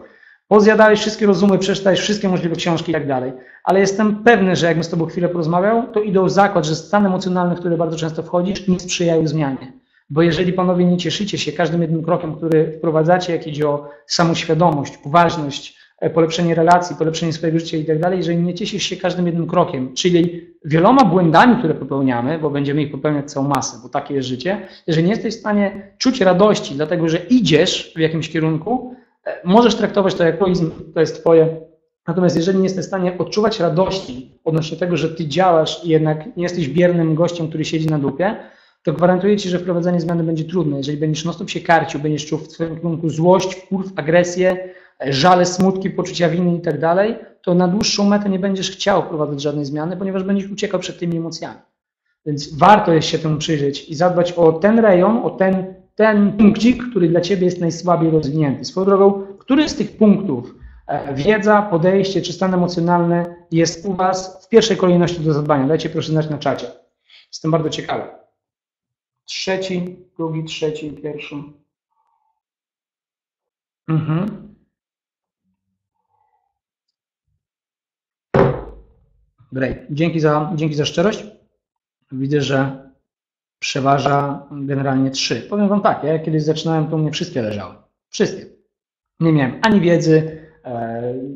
Pozjadałeś wszystkie rozumy, przeczytałeś wszystkie możliwe książki i tak dalej. Ale jestem pewny, że jakbym z Tobą chwilę porozmawiał, to idą zakład, że stan emocjonalny, w który bardzo często wchodzisz, nie sprzyjają zmianie. Bo jeżeli panowie nie cieszycie się każdym jednym krokiem, który wprowadzacie, jak idzie o samoświadomość, uważność, polepszenie relacji, polepszenie swojego życia i tak dalej, jeżeli nie cieszysz się każdym jednym krokiem, czyli wieloma błędami, które popełniamy, bo będziemy ich popełniać całą masę, bo takie jest życie, jeżeli nie jesteś w stanie czuć radości, dlatego że idziesz w jakimś kierunku, możesz traktować to jako egoizm, to jest twoje. Natomiast jeżeli nie jesteś w stanie odczuwać radości odnośnie tego, że ty działasz i jednak nie jesteś biernym gościem, który siedzi na dupie, to gwarantuję ci, że wprowadzenie zmiany będzie trudne. Jeżeli będziesz non-stop się karcił, będziesz czuł w twoim kierunku złość, wkurw, agresję, żale, smutki, poczucia winy i tak dalej, to na dłuższą metę nie będziesz chciał wprowadzać żadnej zmiany, ponieważ będziesz uciekał przed tymi emocjami. Więc warto jest się temu przyjrzeć i zadbać o ten rejon, o ten punkcik, który dla ciebie jest najsłabiej rozwinięty. Swoją drogą, który z tych punktów, wiedza, podejście czy stan emocjonalny jest u was w pierwszej kolejności do zadbania? Dajcie proszę znać na czacie. Jestem bardzo ciekawy. Drugi, trzeci, pierwszy. Great. Dzięki za szczerość. Widzę, że przeważa generalnie trzy. Powiem wam tak, ja kiedyś zaczynałem, to u mnie wszystkie leżały. Wszystkie. Nie miałem ani wiedzy,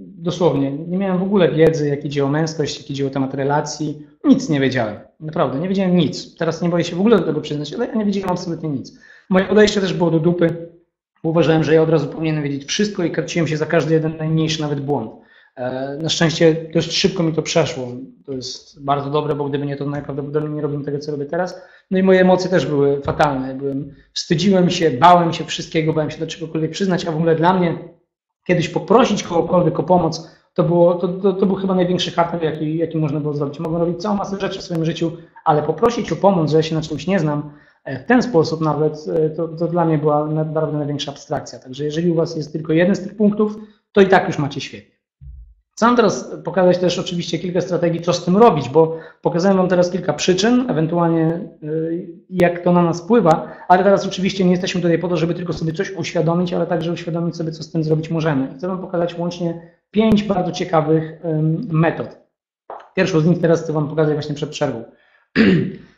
dosłownie, nie miałem w ogóle wiedzy, jak idzie o męskość, jak idzie o temat relacji. Nic nie wiedziałem. Naprawdę, nie wiedziałem nic. Teraz nie boję się w ogóle do tego przyznać, ale ja nie wiedziałem absolutnie nic. Moje podejście też było do dupy. Uważałem, że ja od razu powinienem wiedzieć wszystko i karciłem się za każdy jeden najmniejszy nawet błąd. Na szczęście dość szybko mi to przeszło. To jest bardzo dobre, bo gdyby nie, to najprawdopodobniej nie robiłbym tego, co robię teraz. No i moje emocje też były fatalne. Wstydziłem się, bałem się wszystkiego, bałem się do czegokolwiek przyznać, a w ogóle dla mnie kiedyś poprosić kogokolwiek o pomoc, to był chyba największy hardcore, jaki można było zrobić. Mogłem robić całą masę rzeczy w swoim życiu, ale poprosić o pomoc, że ja się na czymś nie znam, w ten sposób nawet, to dla mnie była naprawdę największa abstrakcja. Także jeżeli u was jest tylko jeden z tych punktów, to i tak już macie świetnie. Chcę wam teraz pokazać też oczywiście kilka strategii, co z tym robić, bo pokazałem wam teraz kilka przyczyn, ewentualnie jak to na nas wpływa, ale teraz oczywiście nie jesteśmy tutaj po to, żeby tylko sobie coś uświadomić, ale także uświadomić sobie, co z tym zrobić możemy. Chcę wam pokazać łącznie 5 bardzo ciekawych metod. Pierwszą z nich teraz chcę wam pokazać właśnie przed przerwą.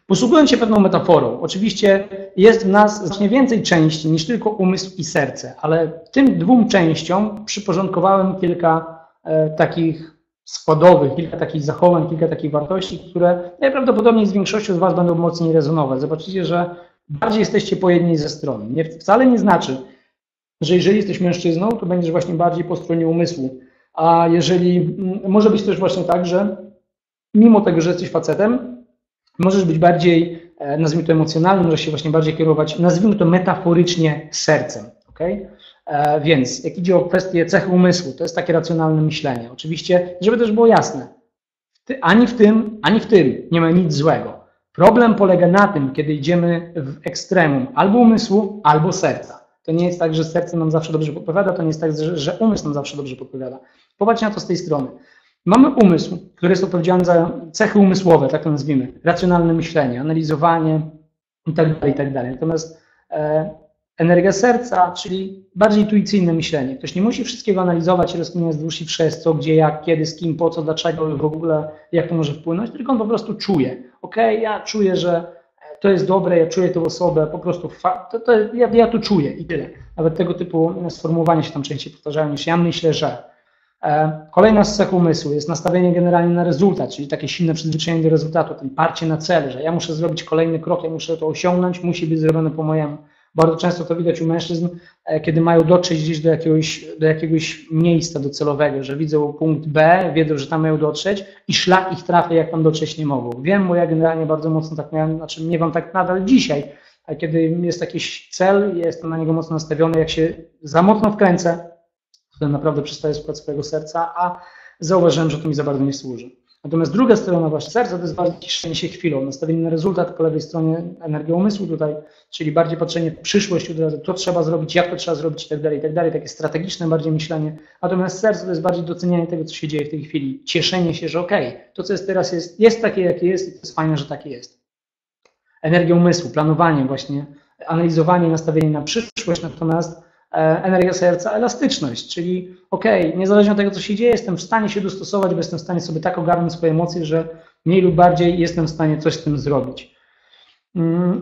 Posługując się pewną metaforą, oczywiście jest w nas znacznie więcej części niż tylko umysł i serce, ale tym dwóm częściom przyporządkowałem kilka takich składowych, kilka takich zachowań, kilka takich wartości, które najprawdopodobniej z większością z was będą mocniej rezonować. Zobaczycie, że bardziej jesteście po jednej ze stron. Wcale nie znaczy, że jeżeli jesteś mężczyzną, to będziesz właśnie bardziej po stronie umysłu. A jeżeli, może być też właśnie tak, że mimo tego, że jesteś facetem, możesz być bardziej, nazwijmy to emocjonalnym, możesz się właśnie bardziej kierować, nazwijmy to metaforycznie, sercem. Okay? Więc jak idzie o kwestię cech umysłu, to jest takie racjonalne myślenie. Oczywiście, żeby też było jasne, ani w tym nie ma nic złego. Problem polega na tym, kiedy idziemy w ekstremum albo umysłu, albo serca. To nie jest tak, że serce nam zawsze dobrze podpowiada, to nie jest tak, że umysł nam zawsze dobrze podpowiada. Popatrzcie na to z tej strony. Mamy umysł, który jest odpowiedzialny za cechy umysłowe, tak to nazwijmy, racjonalne myślenie, analizowanie itd., itd. Natomiast energia serca, czyli bardziej intuicyjne myślenie. Ktoś nie musi wszystkiego analizować, rozkminiać z dłuższy przez co, gdzie, jak, kiedy, z kim, po co, dlaczego, w ogóle, jak to może wpłynąć, tylko on po prostu czuje. Okej, ja czuję, że to jest dobre, ja czuję tę osobę, po prostu ja to czuję i tyle. Nawet tego typu sformułowania się tam częściej powtarzają niż ja myślę, że. Kolejna z cech umysłu jest nastawienie generalnie na rezultat, czyli takie silne przyzwyczajenie do rezultatu, ten parcie na cel, że ja muszę zrobić kolejny krok, ja muszę to osiągnąć, musi być zrobione po mojemu. Bardzo często to widać u mężczyzn, kiedy mają dotrzeć gdzieś do jakiegoś miejsca docelowego, że widzą punkt B, wiedzą, że tam mają dotrzeć i szlak ich trafia, jak tam dotrzeć nie mogą. Wiem, bo ja generalnie bardzo mocno tak miałem, znaczy nie mam tak nadal dzisiaj, a kiedy jest jakiś cel, jestem na niego mocno nastawiony, jak się za mocno wkręcę, to naprawdę przestaję słuchać swojego serca, a zauważyłem, że to mi za bardzo nie służy. Natomiast druga strona właśnie serca to jest bardziej ciszenie się chwilą, nastawienie na rezultat, po lewej stronie energia umysłu tutaj, czyli bardziej patrzenie w przyszłość, od razu to trzeba zrobić, jak to trzeba zrobić i tak dalej, takie strategiczne bardziej myślenie. Natomiast serce to jest bardziej docenianie tego, co się dzieje w tej chwili, cieszenie się, że okej, to co jest teraz jest takie, jakie jest i to jest fajne, że takie jest. Energia umysłu, planowanie właśnie, analizowanie, nastawienie na przyszłość, natomiast energia serca, elastyczność, czyli niezależnie od tego, co się dzieje, jestem w stanie się dostosować, bo jestem w stanie sobie tak ogarnąć swoje emocje, że mniej lub bardziej jestem w stanie coś z tym zrobić.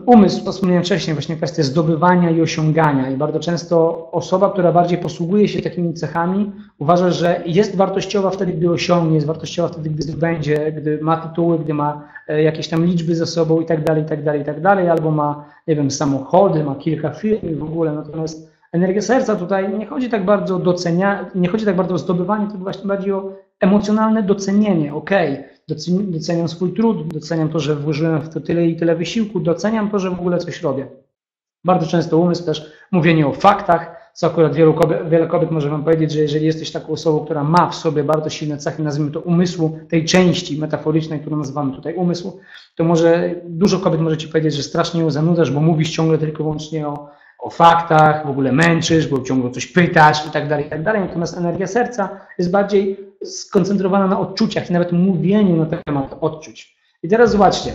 Umysł, to wspomniałem wcześniej, właśnie kwestia zdobywania i osiągania i bardzo często osoba, która bardziej posługuje się takimi cechami, uważa, że jest wartościowa wtedy, gdy osiągnie, jest wartościowa wtedy, gdy zdobędzie, gdy ma tytuły, gdy ma jakieś tam liczby ze sobą i tak dalej, albo ma, nie wiem, samochody, ma kilka firm w ogóle, natomiast energia serca tutaj nie chodzi tak bardzo o docenianie, nie chodzi tak bardzo o zdobywanie, tylko właśnie bardziej o emocjonalne docenienie. Doceniam swój trud, doceniam to, że włożyłem w to tyle i tyle wysiłku, doceniam to, że w ogóle coś robię. Bardzo często umysł też mówienie o faktach, co akurat wiele kobiet może wam powiedzieć, że jeżeli jesteś taką osobą, która ma w sobie bardzo silne cechy, nazwijmy to umysłu, tej części metaforycznej, którą nazywamy tutaj umysł, to może dużo kobiet może ci powiedzieć, że strasznie ją zanudzasz, bo mówisz ciągle tylko wyłącznie o faktach, w ogóle męczysz, bo ciągle coś pytasz i tak dalej. Natomiast energia serca jest bardziej skoncentrowana na odczuciach i nawet mówieniu na temat odczuć. I teraz zobaczcie,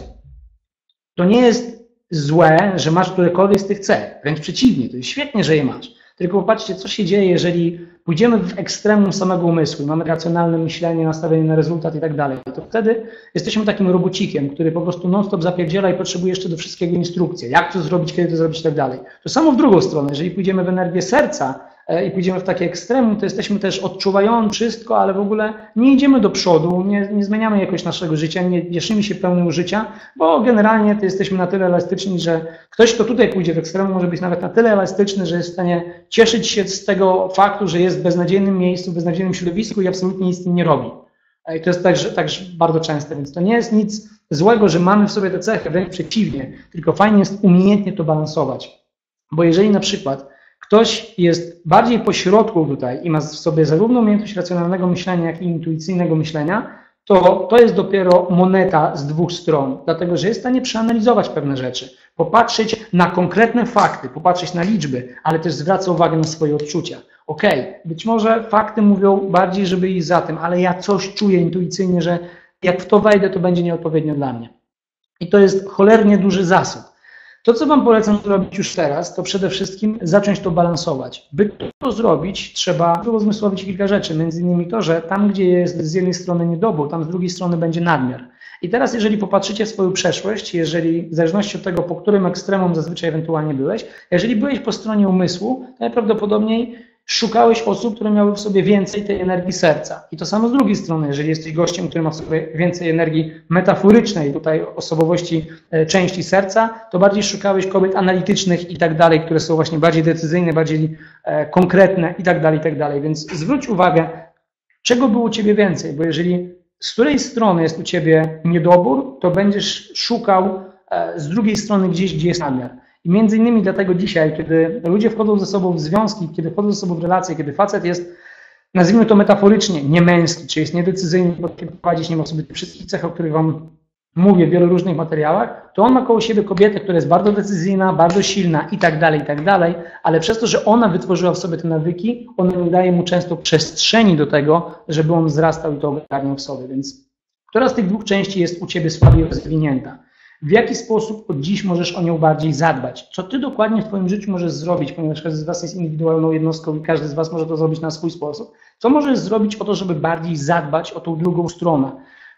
to nie jest złe, że masz którekolwiek z tych cech, wręcz przeciwnie, to jest świetnie, że je masz. Tylko popatrzcie, co się dzieje, jeżeli pójdziemy w ekstremum samego umysłu, mamy racjonalne myślenie, nastawienie na rezultat i tak dalej, to wtedy jesteśmy takim robocikiem, który po prostu non-stop zapierdziela i potrzebuje jeszcze do wszystkiego instrukcji, jak to zrobić, kiedy to zrobić i tak dalej. To samo w drugą stronę, jeżeli pójdziemy w energię serca i pójdziemy w takie ekstremum, to jesteśmy też odczuwający wszystko, ale w ogóle nie idziemy do przodu, nie zmieniamy jakoś naszego życia, nie cieszymy się pełnią życia, bo generalnie to jesteśmy na tyle elastyczni, że ktoś, kto tutaj pójdzie w ekstremum, może być nawet na tyle elastyczny, że jest w stanie cieszyć się z tego faktu, że jest w beznadziejnym miejscu, w beznadziejnym środowisku i absolutnie nic z tym nie robi. I to jest także bardzo częste, więc to nie jest nic złego, że mamy w sobie te cechy, wręcz przeciwnie, tylko fajnie jest umiejętnie to balansować. Bo jeżeli na przykład ktoś jest bardziej pośrodku tutaj i ma w sobie zarówno umiejętność racjonalnego myślenia, jak i intuicyjnego myślenia, to jest dopiero moneta z dwóch stron, dlatego że jest w stanie przeanalizować pewne rzeczy, popatrzeć na konkretne fakty, popatrzeć na liczby, ale też zwraca uwagę na swoje odczucia. Być może fakty mówią bardziej, żeby iść za tym, ale ja coś czuję intuicyjnie, że jak w to wejdę, to będzie nieodpowiednio dla mnie. I to jest cholernie duży zasób. To, co wam polecam zrobić już teraz, to przede wszystkim zacząć to balansować. By to zrobić, trzeba rozmysłowić kilka rzeczy, między innymi to, że tam, gdzie jest z jednej strony niedobór, tam z drugiej strony będzie nadmiar. I teraz, jeżeli popatrzycie w swoją przeszłość, jeżeli w zależności od tego, po którym ekstremum zazwyczaj ewentualnie byłeś, jeżeli byłeś po stronie umysłu, to najprawdopodobniej szukałeś osób, które miały w sobie więcej tej energii serca. I to samo z drugiej strony, jeżeli jesteś gościem, który ma w sobie więcej energii metaforycznej, tutaj osobowości części serca, to bardziej szukałeś kobiet analitycznych i tak dalej, które są właśnie bardziej decyzyjne, bardziej konkretne i tak dalej. Więc zwróć uwagę, czego było u ciebie więcej, bo jeżeli z której strony jest u ciebie niedobór, to będziesz szukał z drugiej strony gdzieś, gdzie jest nadmiar. I między innymi dlatego dzisiaj, kiedy ludzie wchodzą ze sobą w związki, kiedy wchodzą ze sobą w relacje, kiedy facet jest, nazwijmy to metaforycznie, niemęski, czy jest niedecyzyjny, potrafi prowadzić, nie ma sobie tych wszystkich cech, o których wam mówię w wielu różnych materiałach, to on ma koło siebie kobietę, która jest bardzo decyzyjna, bardzo silna i tak dalej, ale przez to, że ona wytworzyła w sobie te nawyki, ona nie daje mu często przestrzeni do tego, żeby on wzrastał i to ogarniał w sobie. Więc która z tych dwóch części jest u ciebie słabiej rozwinięta? W jaki sposób od dziś możesz o nią bardziej zadbać? Co ty dokładnie w twoim życiu możesz zrobić, ponieważ każdy z was jest indywidualną jednostką i każdy z was może to zrobić na swój sposób. Co możesz zrobić o to, żeby bardziej zadbać o tą drugą stronę?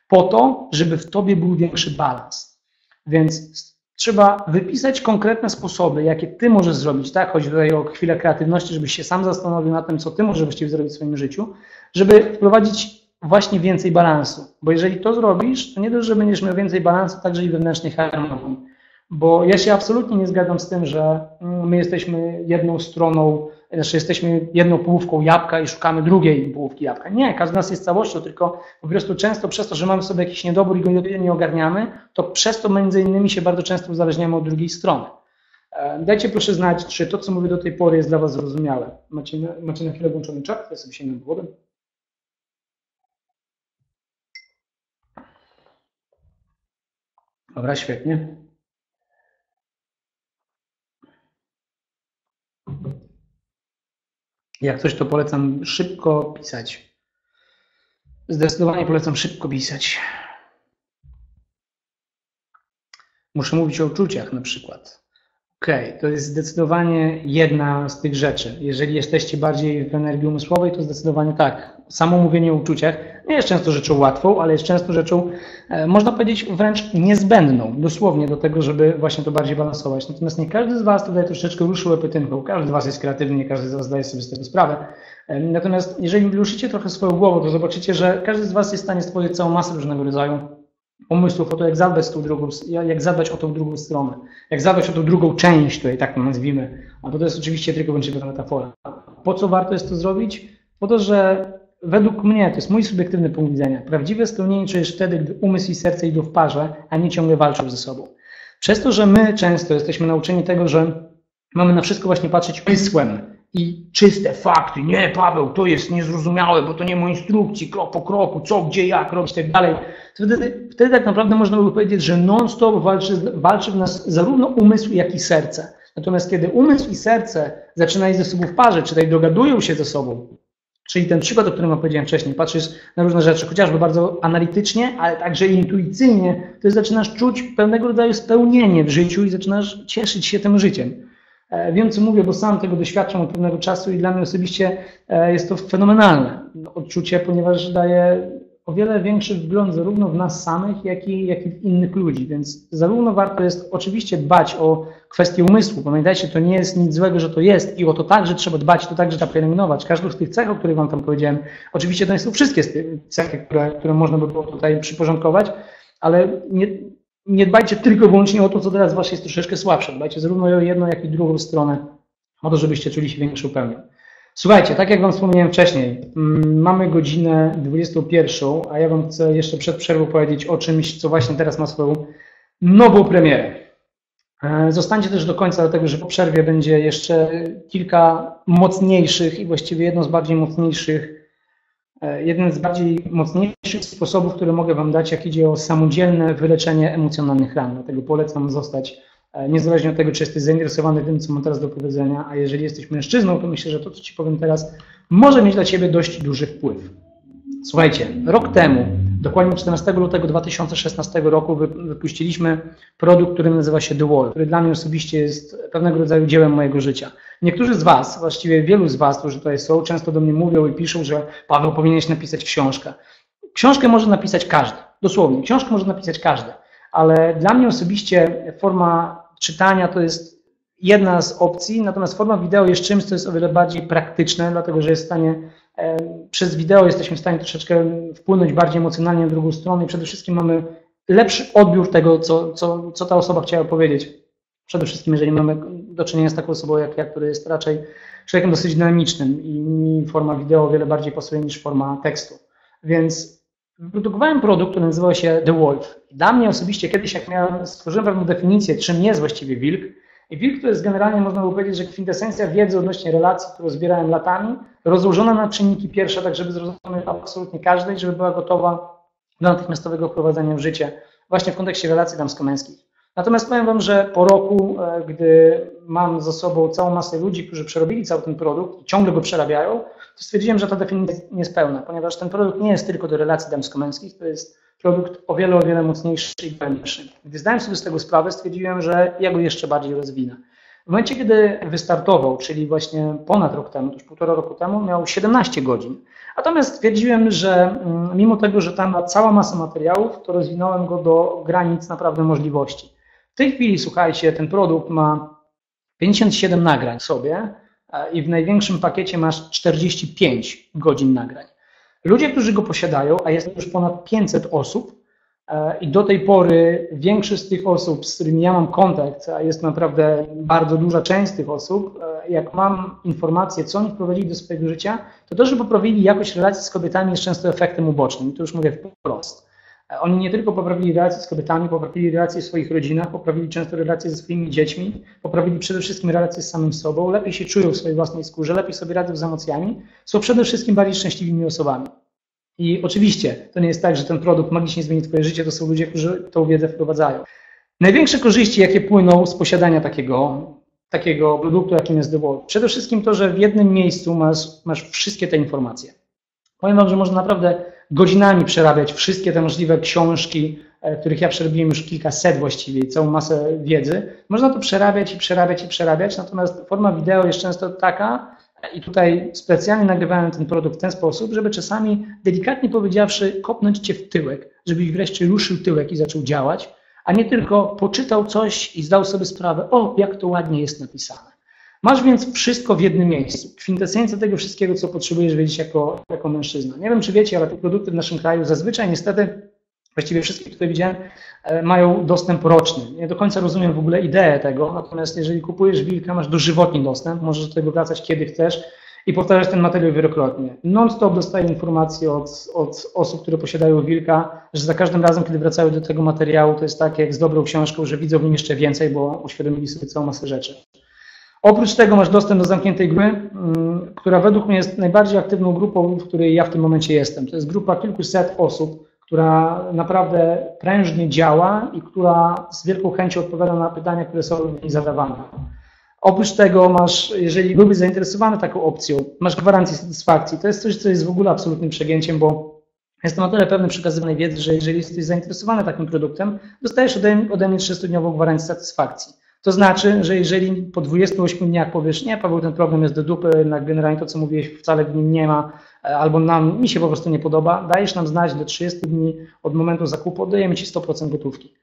Po to, żeby w tobie był większy balans. Więc trzeba wypisać konkretne sposoby, jakie ty możesz zrobić, tak? Chodzi tutaj o chwilę kreatywności, żebyś się sam zastanowił nad tym, co ty możesz właściwie zrobić w swoim życiu, żeby wprowadzić właśnie więcej balansu, bo jeżeli to zrobisz, to nie dość, że będziesz miał więcej balansu, także i wewnętrznej harmonii. Bo ja się absolutnie nie zgadzam z tym, że my jesteśmy jedną stroną, znaczy jesteśmy jedną połówką jabłka i szukamy drugiej połówki jabłka. Nie, każdy z nas jest całością, tylko po prostu często przez to, że mamy sobie jakiś niedobór i go nie ogarniamy, to przez to między innymi się bardzo często uzależniamy od drugiej strony. Dajcie proszę znać, czy to, co mówię do tej pory, jest dla Was zrozumiałe. Macie na chwilę włączony czat? Ja sobie sięgnę do wody. Dobra, świetnie. Jak coś, to polecam szybko pisać. Zdecydowanie polecam szybko pisać. Muszę mówić o uczuciach na przykład. Okej, to jest zdecydowanie jedna z tych rzeczy. Jeżeli jesteście bardziej w energii umysłowej, to zdecydowanie tak. Samo mówienie o uczuciach nie jest często rzeczą łatwą, ale jest często rzeczą, można powiedzieć, wręcz niezbędną, dosłownie do tego, żeby właśnie to bardziej balansować. Natomiast nie każdy z Was tutaj troszeczkę ruszył epytynką. Każdy z Was jest kreatywny, nie każdy z Was zdaje sobie z tego sprawę. Natomiast jeżeli ruszycie trochę swoją głową, to zobaczycie, że każdy z Was jest w stanie stworzyć całą masę różnego rodzaju pomysłów o to, jak zadbać o tą drugą stronę, jak zadbać o tą drugą część, tutaj tak nazwijmy, a to jest oczywiście tylko będzie metafora. Po co warto jest to zrobić? Po to, że według mnie, to jest mój subiektywny punkt widzenia, prawdziwe spełnienie czujesz wtedy, gdy umysł i serce idą w parze, a nie ciągle walczą ze sobą. Przez to, że my często jesteśmy nauczeni tego, że mamy na wszystko właśnie patrzeć umysłem, i czyste fakty, nie Paweł, to jest niezrozumiałe, bo to nie ma instrukcji, krok po kroku, co, gdzie, jak robić i tak dalej. Wtedy tak naprawdę można by powiedzieć, że non-stop walczy w nas zarówno umysł, jak i serce. Natomiast kiedy umysł i serce zaczynają ze sobą w parze, czyli dogadują się ze sobą, czyli ten przykład, o którym opowiedziałem wcześniej, patrzysz na różne rzeczy, chociażby bardzo analitycznie, ale także intuicyjnie, to zaczynasz czuć pewnego rodzaju spełnienie w życiu i zaczynasz cieszyć się tym życiem. Wiem, co mówię, bo sam tego doświadczam od pewnego czasu i dla mnie osobiście jest to fenomenalne odczucie, ponieważ daje o wiele większy wgląd zarówno w nas samych, jak i w innych ludzi. Więc zarówno warto jest oczywiście dbać o kwestię umysłu. Pamiętajcie, to nie jest nic złego, że to jest i o to także trzeba dbać, to także trzeba pielęgnować. Każdą z tych cech, o których Wam tam powiedziałem, oczywiście to nie są wszystkie cechy, które można by było tutaj przyporządkować, ale nie dbajcie tylko i wyłącznie o to, co teraz Wasze jest troszeczkę słabsze. Dbajcie zarówno o jedną, jak i drugą stronę, o to, żebyście czuli się większą pełnią. Słuchajcie, tak jak Wam wspomniałem wcześniej, mamy godzinę 21, a ja Wam chcę jeszcze przed przerwą powiedzieć o czymś, co właśnie teraz ma swoją nową premierę. Zostańcie też do końca, dlatego że po przerwie będzie jeszcze kilka mocniejszych i właściwie jeden z bardziej mocniejszych sposobów, które mogę Wam dać, jak idzie o samodzielne wyleczenie emocjonalnych ran. Dlatego polecam zostać, niezależnie od tego, czy jesteś zainteresowany tym, co mam teraz do powiedzenia, a jeżeli jesteś mężczyzną, to myślę, że to, co Ci powiem teraz, może mieć dla Ciebie dość duży wpływ. Słuchajcie, rok temu, dokładnie 14 lutego 2016 roku wypuściliśmy produkt, który nazywa się The Wolf, który dla mnie osobiście jest pewnego rodzaju dziełem mojego życia. Niektórzy z Was, właściwie wielu z Was, którzy tutaj są, często do mnie mówią i piszą, że Paweł, powinieneś napisać książkę. Książkę może napisać każdy, dosłownie, książkę może napisać każdy, ale dla mnie osobiście forma czytania to jest jedna z opcji, natomiast forma wideo jest czymś, co jest o wiele bardziej praktyczne, dlatego że jest w stanie... Przez wideo jesteśmy w stanie troszeczkę wpłynąć bardziej emocjonalnie na drugą stronę i przede wszystkim mamy lepszy odbiór tego, co ta osoba chciała powiedzieć. Przede wszystkim, jeżeli mamy do czynienia z taką osobą jak ja, który jest raczej człowiekiem dosyć dynamicznym i mi forma wideo o wiele bardziej pasuje niż forma tekstu. Więc wyprodukowałem produkt, który nazywał się The Wolf. Dla mnie osobiście kiedyś, jak stworzyłem pewną definicję, czym jest właściwie wilk. I wilk to jest generalnie, można by powiedzieć, że kwintesencja wiedzy odnośnie relacji, którą zbierałem latami, rozłożona na czynniki pierwsze, tak żeby zrozumieć absolutnie każdej, żeby była gotowa do natychmiastowego wprowadzenia w życie, właśnie w kontekście relacji damsko-męskich. Natomiast powiem Wam, że po roku, gdy mam za sobą całą masę ludzi, którzy przerobili cały ten produkt i ciągle go przerabiają, to stwierdziłem, że ta definicja nie jest pełna, ponieważ ten produkt nie jest tylko do relacji damsko-męskich, to jest produkt o wiele mocniejszy i głębszy. Gdy zdałem sobie z tego sprawę, stwierdziłem, że ja go jeszcze bardziej rozwinę. W momencie, kiedy wystartował, czyli właśnie ponad rok temu, już 1,5 roku temu, miał 17 godzin. Natomiast stwierdziłem, że mimo tego, że tam była cała masa materiałów, to rozwinąłem go do granic naprawdę możliwości. W tej chwili, słuchajcie, ten produkt ma 57 nagrań sobie i w największym pakiecie masz 45 godzin nagrań. Ludzie, którzy go posiadają, a jest już ponad 500 osób, I do tej pory większość z tych osób, z którymi ja mam kontakt, a jest naprawdę bardzo duża część tych osób, jak mam informacje, co oni wprowadzili do swojego życia, to to, że poprawili jakość relacji z kobietami jest często efektem ubocznym. I to już mówię wprost. Oni nie tylko poprawili relacje z kobietami, poprawili relacje w swoich rodzinach, poprawili często relacje ze swoimi dziećmi, poprawili przede wszystkim relacje z samym sobą, lepiej się czują w swojej własnej skórze, lepiej sobie radzą z emocjami, są przede wszystkim bardziej szczęśliwymi osobami. I oczywiście to nie jest tak, że ten produkt magicznie zmieni twoje życie, to są ludzie, którzy tą wiedzę wprowadzają. Największe korzyści, jakie płyną z posiadania takiego produktu, jakim jest The Wolf, przede wszystkim to, że w jednym miejscu masz wszystkie te informacje. Powiem wam, że można naprawdę godzinami przerabiać wszystkie te możliwe książki, których ja przerobiłem już kilkaset właściwie i całą masę wiedzy. Można to przerabiać, natomiast forma wideo jest często taka, i tutaj specjalnie nagrywałem ten produkt w ten sposób, żeby czasami, delikatnie powiedziawszy, kopnąć cię w tyłek, żebyś wreszcie ruszył tyłek i zaczął działać, a nie tylko poczytał coś i zdał sobie sprawę, o, jak to ładnie jest napisane. Masz więc wszystko w jednym miejscu. Kwintesencja tego wszystkiego, co potrzebujesz wiedzieć jako mężczyzna. Nie wiem, czy wiecie, ale te produkty w naszym kraju zazwyczaj niestety, właściwie wszystkie, które widziałem, mają dostęp roczny. Nie do końca rozumiem w ogóle ideę tego, natomiast jeżeli kupujesz wilka, masz dożywotni dostęp, możesz do tego wracać kiedy chcesz i powtarzać ten materiał wielokrotnie. Non-stop dostaję informacje od osób, które posiadają wilka, że za każdym razem, kiedy wracają do tego materiału, to jest tak jak z dobrą książką, że widzą w nim jeszcze więcej, bo uświadomili sobie całą masę rzeczy. Oprócz tego masz dostęp do zamkniętej grupy, która według mnie jest najbardziej aktywną grupą, w której ja w tym momencie jestem. To jest grupa kilkuset osób, która naprawdę prężnie działa i która z wielką chęcią odpowiada na pytania, które są mi zadawane. Oprócz tego masz, jeżeli byłbyś zainteresowany taką opcją, masz gwarancję satysfakcji. To jest coś, co jest w ogóle absolutnym przegięciem, bo jest to na tyle pewne przekazywanej wiedzy, że jeżeli jesteś zainteresowany takim produktem, dostajesz ode mnie 30-dniową gwarancję satysfakcji. To znaczy, że jeżeli po 28 dniach powiesz, nie, Paweł, ten problem jest do dupy, generalnie to, co mówiłeś, wcale w nim nie ma, albo mi się po prostu nie podoba, dajesz nam znać do 30 dni od momentu zakupu, oddajemy Ci 100% gotówki.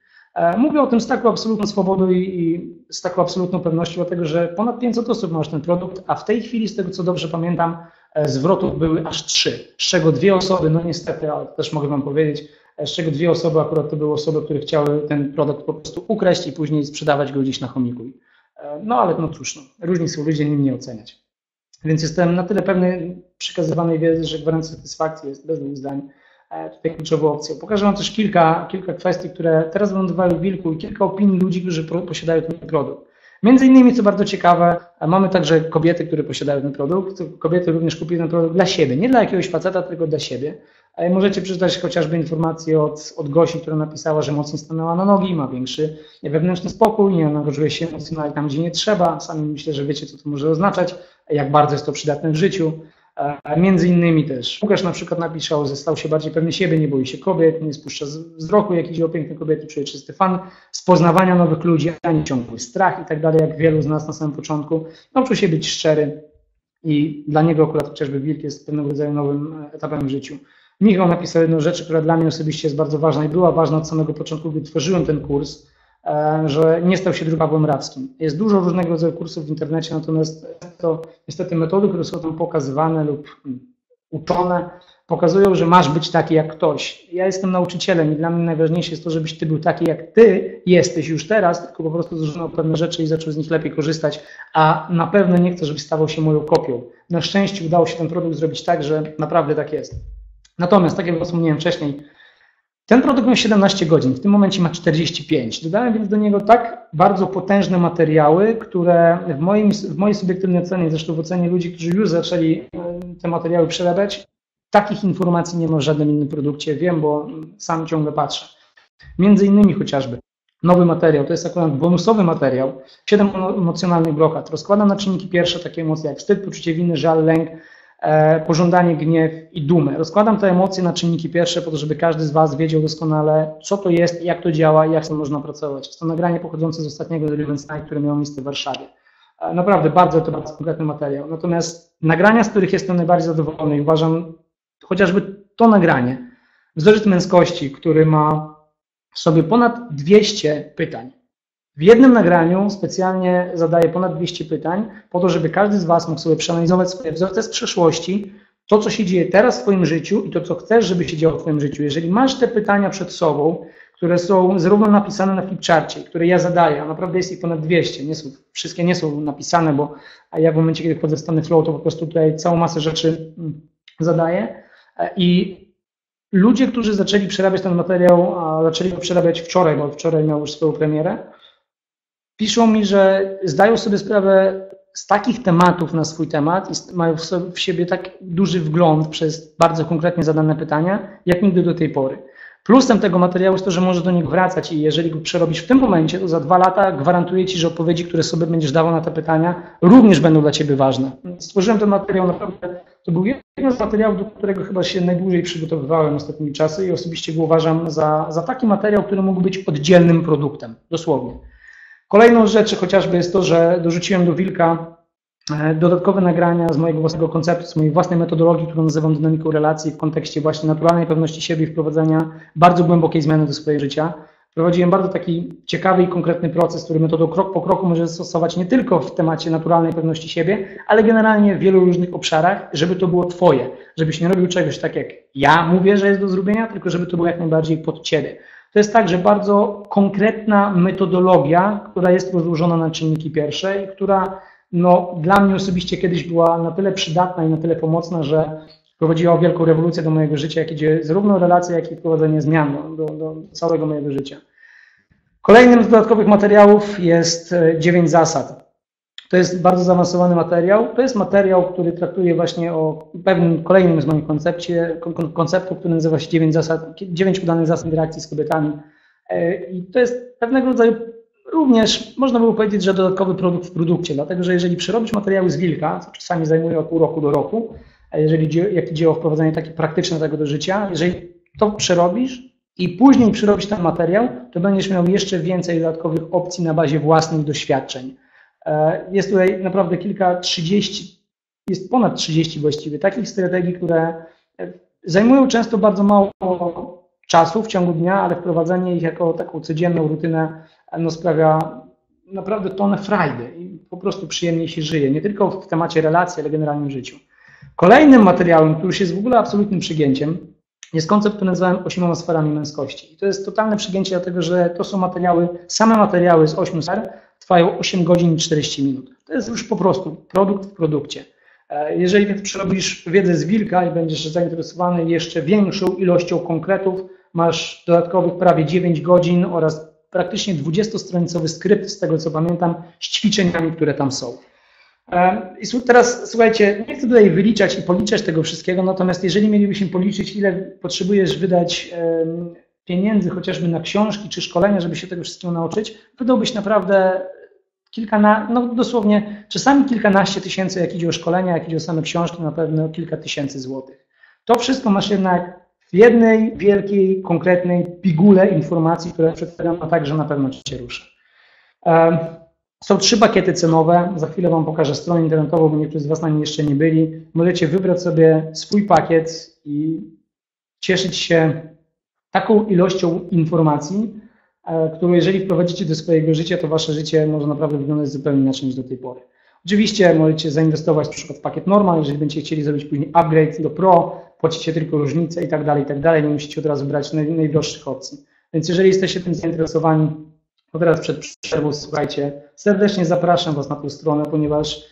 Mówię o tym z taką absolutną swobodą i z taką absolutną pewnością, dlatego że ponad 500 osób masz ten produkt, a w tej chwili, z tego co dobrze pamiętam, zwrotów były aż 3, z czego 2 osoby, no niestety, ale też mogę wam powiedzieć, z czego 2 osoby akurat to były osoby, które chciały ten produkt po prostu ukraść i później sprzedawać go gdzieś na chomiku. No ale no cóż, no, różni są ludzie, nim nie oceniać. Więc jestem na tyle pewny przekazywanej wiedzy, że gwarancja satysfakcji jest bez dwóch zdań tutaj kluczową opcją. Pokażę wam też kilka kwestii, które teraz wylądowały w Wilku i kilka opinii ludzi, którzy posiadają ten produkt. Między innymi, co bardzo ciekawe, mamy także kobiety, które posiadają ten produkt. Kobiety również kupiły ten produkt dla siebie, nie dla jakiegoś faceta, tylko dla siebie. Możecie przeczytać chociażby informację od Gosi, która napisała, że mocniej stanęła na nogi, ma większy wewnętrzny spokój, nie angażuje się emocjonalnie tam, gdzie nie trzeba. Sami myślę, że wiecie, co to może oznaczać, jak bardzo jest to przydatne w życiu. Między innymi też Łukasz na przykład napisał, że stał się bardziej pewny siebie, nie boi się kobiet, nie spuszcza wzroku, jak idzie o piękne kobiety, czuje czysty fan z poznawania nowych ludzi, a nie ciągły strach i tak dalej, jak wielu z nas na samym początku. Nauczył się być szczery i dla niego akurat chociażby wilk jest pewnego rodzaju nowym etapem w życiu. Michał napisał jedną rzecz, która dla mnie osobiście jest bardzo ważna i była ważna od samego początku, gdy tworzyłem ten kurs, że nie stał się drugim Pawłem Rawskim. Jest dużo różnego rodzaju kursów w internecie, natomiast to niestety metody, które są tam pokazywane lub uczone, pokazują, że masz być taki jak ktoś. Ja jestem nauczycielem i dla mnie najważniejsze jest to, żebyś ty był taki jak ty jesteś już teraz, tylko po prostu zrozumiał pewne rzeczy i zaczął z nich lepiej korzystać, a na pewno nie chcę, żebyś stawał się moją kopią. Na szczęście udało się ten produkt zrobić tak, że naprawdę tak jest. Natomiast, tak jak wspomniałem wcześniej, ten produkt miał 17 godzin, w tym momencie ma 45. Dodałem więc do niego tak bardzo potężne materiały, które w mojej subiektywnej ocenie, zresztą w ocenie ludzi, którzy już zaczęli te materiały przerabiać, takich informacji nie ma w żadnym innym produkcie. Wiem, bo sam ciągle patrzę. Między innymi chociażby nowy materiał, to jest akurat bonusowy materiał, 7 emocjonalnych blokad. Rozkładam na czynniki pierwsze takie emocje jak wstyd, poczucie winy, żal, lęk, pożądanie, gniew i dumę. Rozkładam te emocje na czynniki pierwsze po to, żeby każdy z Was wiedział doskonale, co to jest, jak to działa i jak z tym można pracować. Jest to nagranie pochodzące z ostatniego Deliverance Night, które miało miejsce w Warszawie. Naprawdę bardzo konkretny materiał. Natomiast nagrania, z których jestem najbardziej zadowolony i uważam chociażby to nagranie, Wzorzec Męskości, który ma w sobie ponad 200 pytań. W jednym nagraniu specjalnie zadaję ponad 200 pytań po to, żeby każdy z Was mógł sobie przeanalizować swoje wzorce z przeszłości, to, co się dzieje teraz w twoim życiu i to, co chcesz, żeby się działo w twoim życiu. Jeżeli masz te pytania przed sobą, które są zarówno napisane na flipcharcie, które ja zadaję, a naprawdę jest ich ponad 200, wszystkie nie są napisane, bo ja w momencie, kiedy wchodzę w stany flow, to po prostu tutaj całą masę rzeczy zadaję. I ludzie, którzy zaczęli przerabiać ten materiał, a zaczęli go przerabiać wczoraj, bo wczoraj miał już swoją premierę, piszą mi, że zdają sobie sprawę z takich tematów na swój temat i mają w siebie tak duży wgląd przez bardzo konkretnie zadane pytania, jak nigdy do tej pory. Plusem tego materiału jest to, że możesz do niego wracać i jeżeli go przerobisz w tym momencie, to za 2 lata gwarantuję Ci, że odpowiedzi, które sobie będziesz dawał na te pytania, również będą dla Ciebie ważne. Stworzyłem ten materiał naprawdę, to był jeden z materiałów, do którego chyba się najdłużej przygotowywałem ostatnimi czasy i osobiście go uważam za taki materiał, który mógł być oddzielnym produktem, dosłownie. Kolejną rzeczą chociażby jest to, że dorzuciłem do Wilka dodatkowe nagrania z mojego własnego konceptu, z mojej własnej metodologii, którą nazywam dynamiką relacji w kontekście właśnie naturalnej pewności siebie i wprowadzania bardzo głębokiej zmiany do swojego życia. Prowadziłem bardzo taki ciekawy i konkretny proces, który metodą krok po kroku może stosować nie tylko w temacie naturalnej pewności siebie, ale generalnie w wielu różnych obszarach, żeby to było Twoje, żebyś nie robił czegoś tak jak ja mówię, że jest do zrobienia, tylko żeby to było jak najbardziej pod Ciebie. To jest także bardzo konkretna metodologia, która jest rozłożona na czynniki pierwsze i która dla mnie osobiście kiedyś była na tyle przydatna i na tyle pomocna, że prowadziła wielką rewolucję do mojego życia, jak idzie zarówno relacje, jak i wprowadzenie zmian do całego mojego życia. Kolejnym z dodatkowych materiałów jest 9 zasad. To jest bardzo zaawansowany materiał. To jest materiał, który traktuje właśnie o pewnym kolejnym z moich konceptów, który nazywa się 9 zasad, 9 udanych zasad interakcji z kobietami. I to jest pewnego rodzaju również można by powiedzieć, że dodatkowy produkt w produkcie, dlatego że jeżeli przerobić materiały z Wilka, co czasami zajmuje od pół roku do roku, a jak idzie o wprowadzenie takie praktyczne tego do życia, jeżeli to przerobisz i później przerobisz ten materiał, to będziesz miał jeszcze więcej dodatkowych opcji na bazie własnych doświadczeń. Jest tutaj naprawdę ponad 30 właściwie takich strategii, które zajmują często bardzo mało czasu w ciągu dnia, ale wprowadzenie ich jako taką codzienną rutynę sprawia naprawdę tonę frajdy i po prostu przyjemniej się żyje, nie tylko w temacie relacji, ale generalnie w życiu. Kolejnym materiałem, który jest w ogóle absolutnym przygięciem, jest koncept, który nazywałem 8 sferami męskości. I to jest totalne przygięcie, dlatego że to są same materiały z 8 sfer trwają 8 godzin i 40 minut. To jest już po prostu produkt w produkcie. Jeżeli więc przerobisz wiedzę z Wilka i będziesz zainteresowany jeszcze większą ilością konkretów, masz dodatkowych prawie 9 godzin oraz praktycznie 20-stronicowy skrypt, z tego co pamiętam, z ćwiczeniami, które tam są. I teraz słuchajcie, nie chcę tutaj wyliczać i policzać tego wszystkiego, natomiast jeżeli mielibyśmy policzyć, ile potrzebujesz wydać pieniędzy chociażby na książki czy szkolenia, żeby się tego wszystkiego nauczyć, wydałbyś naprawdę dosłownie czasami kilkanaście tysięcy, jak idzie o szkolenia, jak idzie o same książki, na pewno kilka tysięcy złotych. To wszystko masz jednak w jednej wielkiej, konkretnej pigułce informacji, które przedstawiam, a także na pewno Cię ruszę. Są 3 pakiety cenowe, za chwilę Wam pokażę stronę internetową, bo niektórzy z Was na niej jeszcze nie byli. Możecie wybrać sobie swój pakiet i cieszyć się taką ilością informacji, którą jeżeli wprowadzicie do swojego życia, to Wasze życie może naprawdę wyglądać zupełnie inaczej niż do tej pory. Oczywiście możecie zainwestować na przykład w pakiet normal, jeżeli będziecie chcieli zrobić później upgrade do pro, płacicie tylko różnicę i tak dalej, nie musicie od razu brać najdroższych opcji. Więc jeżeli jesteście tym zainteresowani, to teraz przed przerwą słuchajcie, serdecznie zapraszam Was na tę stronę, ponieważ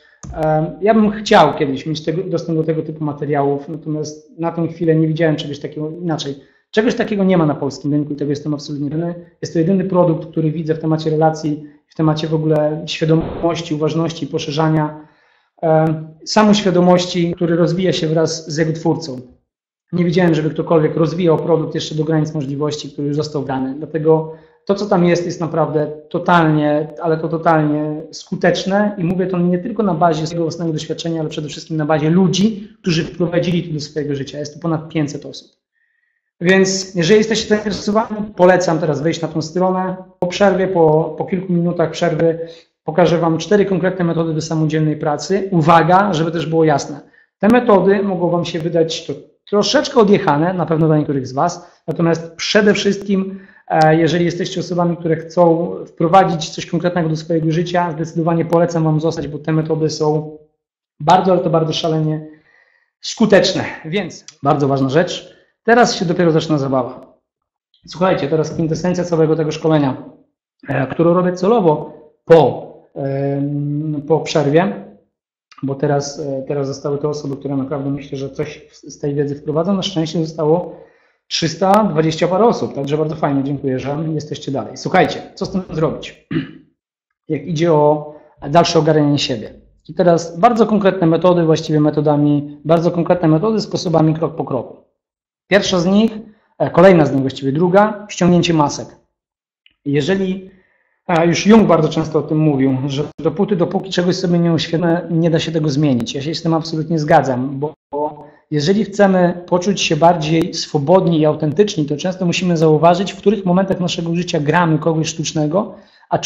ja bym chciał kiedyś mieć dostęp do tego typu materiałów, natomiast na tę chwilę nie widziałem czegoś takiego inaczej. Czegoś takiego nie ma na polskim rynku i tego jestem absolutnie pewny. Jest to jedyny produkt, który widzę w temacie relacji, w temacie w ogóle świadomości, uważności, poszerzania samoświadomości, który rozwija się wraz z jego twórcą. Nie widziałem, żeby ktokolwiek rozwijał produkt jeszcze do granic możliwości, który już został dany. Dlatego to, co tam jest naprawdę totalnie, ale to totalnie skuteczne i mówię to nie tylko na bazie swojego własnego doświadczenia, ale przede wszystkim na bazie ludzi, którzy wprowadzili to do swojego życia. Jest to ponad 500 osób. Więc jeżeli jesteście zainteresowani, polecam teraz wejść na tą stronę. Po przerwie, po kilku minutach przerwy pokażę Wam 4 konkretne metody do samodzielnej pracy. Uwaga, żeby też było jasne. Te metody mogą Wam się wydać troszeczkę odjechane, na pewno dla niektórych z Was, natomiast przede wszystkim, jeżeli jesteście osobami, które chcą wprowadzić coś konkretnego do swojego życia, zdecydowanie polecam Wam zostać, bo te metody są bardzo, ale to bardzo szalenie skuteczne. Więc bardzo ważna rzecz. Teraz się dopiero zaczyna zabawa. Słuchajcie, teraz kwintesencja całego tego szkolenia, które robię celowo po przerwie, bo teraz zostały te osoby, które naprawdę myślę, że coś z tej wiedzy wprowadzą. Na szczęście zostało 320 parę osób, także bardzo fajnie, dziękuję, że jesteście dalej. Słuchajcie, co z tym zrobić, jak idzie o dalsze ogarnianie siebie. I teraz bardzo konkretne metody, właściwie metodami, bardzo konkretne metody, sposobami krok po kroku. Pierwsza z nich, kolejna z nich właściwie, druga, ściągnięcie masek. Jeżeli, a już Jung bardzo często o tym mówił, że dopóki czegoś sobie nie uświadomimy, nie da się tego zmienić. Ja się z tym absolutnie zgadzam, bo jeżeli chcemy poczuć się bardziej swobodni i autentyczni, to często musimy zauważyć, w których momentach naszego życia gramy kogoś sztucznego, a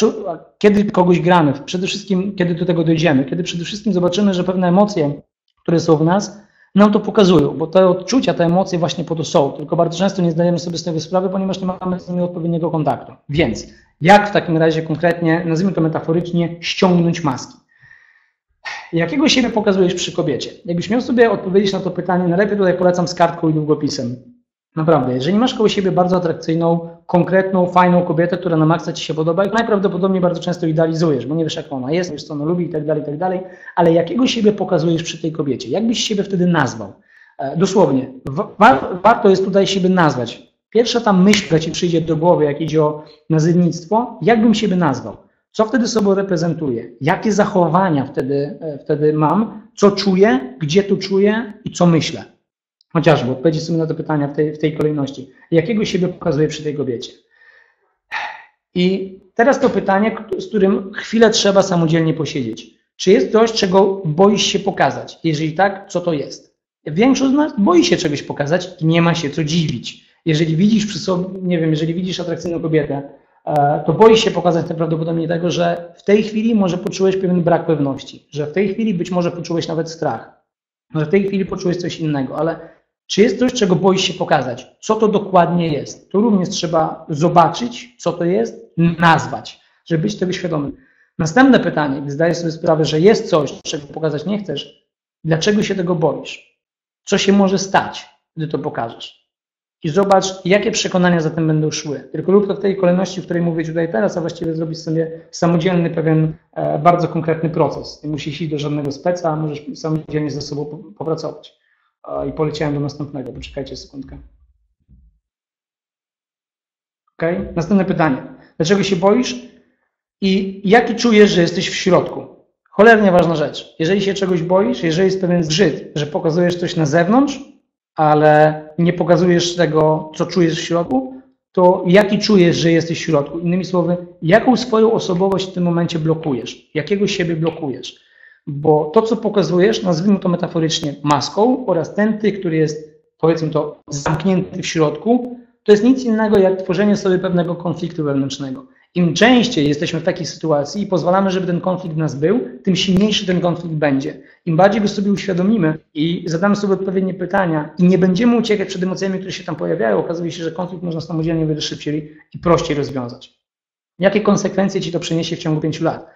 kiedy kogoś gramy, przede wszystkim kiedy do tego dojdziemy, kiedy przede wszystkim zobaczymy, że pewne emocje, które są w nas, nam to pokazują, bo te odczucia, te emocje właśnie po to są, tylko bardzo często nie zdajemy sobie z tego sprawy, ponieważ nie mamy z nimi odpowiedniego kontaktu. Więc jak w takim razie konkretnie, nazwijmy to metaforycznie, ściągnąć maski? Jakiego siebie pokazujesz przy kobiecie? Jakbyś miał sobie odpowiedzieć na to pytanie, najlepiej tutaj polecam z kartką i długopisem. Naprawdę, jeżeli masz koło siebie bardzo atrakcyjną, konkretną, fajną kobietę, która na maksa ci się podoba, najprawdopodobniej bardzo często idealizujesz, bo nie wiesz, jak ona jest, wiesz, co ona lubi i tak dalej, ale jakiego siebie pokazujesz przy tej kobiecie? Jak byś siebie wtedy nazwał? Dosłownie, warto jest tutaj siebie nazwać. Pierwsza ta myśl, która ci przyjdzie do głowy, jak idzie o nazewnictwo, jak bym siebie nazwał? Co wtedy sobą reprezentuję? Jakie zachowania wtedy mam? Co czuję? Gdzie to czuję? I co myślę? Chociażby odpowiedzieć sobie na to pytania w tej kolejności. Jakiego siebie pokazuję przy tej kobiecie? I teraz to pytanie, z którym chwilę trzeba samodzielnie posiedzieć. Czy jest coś, czego boisz się pokazać? Jeżeli tak, co to jest? Większość z nas boi się czegoś pokazać i nie ma się co dziwić. Jeżeli widzisz przy sobie, nie wiem, jeżeli widzisz atrakcyjną kobietę, to boisz się pokazać prawdopodobnie tego, że w tej chwili może poczułeś pewien brak pewności, że w tej chwili być może poczułeś nawet strach, że w tej chwili poczułeś coś innego, ale czy jest coś, czego boisz się pokazać? Co to dokładnie jest? To również trzeba zobaczyć, co to jest, nazwać, żeby być tego świadomym. Następne pytanie, gdy zdajesz sobie sprawę, że jest coś, czego pokazać nie chcesz, dlaczego się tego boisz? Co się może stać, gdy to pokażesz? I zobacz, jakie przekonania za tym będą szły. Tylko lub to w tej kolejności, w której mówię tutaj teraz, a właściwie zrobić sobie samodzielny pewien, bardzo konkretny proces. Nie musisz iść do żadnego speca, możesz samodzielnie ze sobą popracować. I poleciałem do następnego, poczekajcie sekundkę. Ok? Następne pytanie. Dlaczego się boisz i jaki czujesz, że jesteś w środku? Cholernie ważna rzecz. Jeżeli się czegoś boisz, jeżeli jest pewien zgrzyt, że pokazujesz coś na zewnątrz, ale nie pokazujesz tego, co czujesz w środku, to jaki czujesz, że jesteś w środku? Innymi słowy, jaką swoją osobowość w tym momencie blokujesz? Jakiego siebie blokujesz? Bo to, co pokazujesz, nazwijmy to metaforycznie maską oraz ten ty, który jest, powiedzmy to, zamknięty w środku, to jest nic innego jak tworzenie sobie pewnego konfliktu wewnętrznego. Im częściej jesteśmy w takiej sytuacji i pozwalamy, żeby ten konflikt w nas był, tym silniejszy ten konflikt będzie. Im bardziej go sobie uświadomimy i zadamy sobie odpowiednie pytania i nie będziemy uciekać przed emocjami, które się tam pojawiają, okazuje się, że konflikt można samodzielnie wiele szybciej i prościej rozwiązać. Jakie konsekwencje ci to przyniesie w ciągu 5 lat?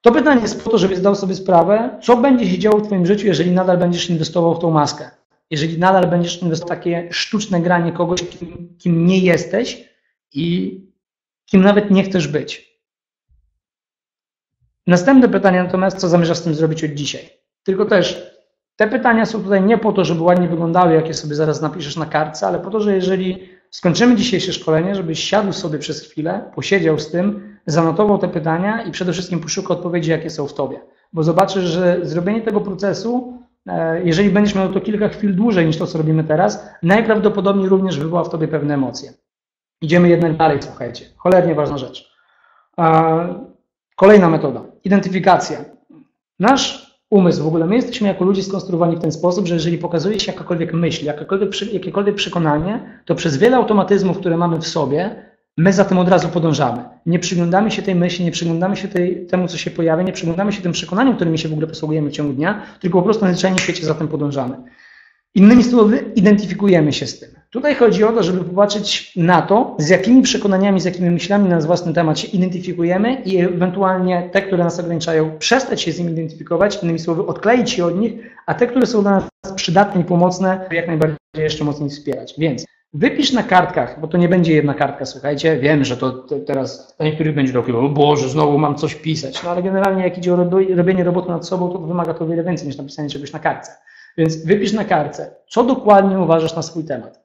To pytanie jest po to, żebyś zdał sobie sprawę, co będzie się działo w twoim życiu, jeżeli nadal będziesz inwestował w tą maskę. Jeżeli nadal będziesz inwestował w takie sztuczne granie kogoś, kim nie jesteś i kim nawet nie chcesz być. Następne pytanie natomiast, co zamierzasz z tym zrobić od dzisiaj? Tylko też te pytania są tutaj nie po to, żeby ładnie wyglądały, jakie sobie zaraz napiszesz na kartce, ale po to, że jeżeli skończymy dzisiejsze szkolenie, żebyś siadł sobie przez chwilę, posiedział z tym, zanotował te pytania i przede wszystkim poszukał odpowiedzi, jakie są w tobie. Bo zobaczysz, że zrobienie tego procesu, jeżeli będziesz miał to kilka chwil dłużej niż to, co robimy teraz, najprawdopodobniej również wywoła w tobie pewne emocje. Idziemy jednak dalej, słuchajcie. Cholernie ważna rzecz. Kolejna metoda. Identyfikacja. Nasz umysł, w ogóle my jesteśmy jako ludzie skonstruowani w ten sposób, że jeżeli pokazuje się jakakolwiek myśl, jakiekolwiek przekonanie, to przez wiele automatyzmów, które mamy w sobie, my za tym od razu podążamy. Nie przyglądamy się tej myśli, nie przyglądamy się temu, co się pojawia, nie przyglądamy się tym przekonaniom, którymi się w ogóle posługujemy w ciągu dnia, tylko po prostu najzwyczajniej w świecie za tym podążamy. Innymi słowy, identyfikujemy się z tym. Tutaj chodzi o to, żeby popatrzeć na to, z jakimi przekonaniami, z jakimi myślami na nasz własny temat się identyfikujemy i ewentualnie te, które nas ograniczają, przestać się z nimi identyfikować, innymi słowy, odkleić się od nich, a te, które są dla nas przydatne i pomocne, jak najbardziej jeszcze mocniej wspierać. Więc wypisz na kartkach, bo to nie będzie jedna kartka, słuchajcie, wiem, że to teraz dla niektórych będzie takie, o Boże, znowu mam coś pisać, no ale generalnie jak idzie o robienie roboty nad sobą, to wymaga to wiele więcej niż napisanie czegoś na kartce. Więc wypisz na kartce, co dokładnie uważasz na swój temat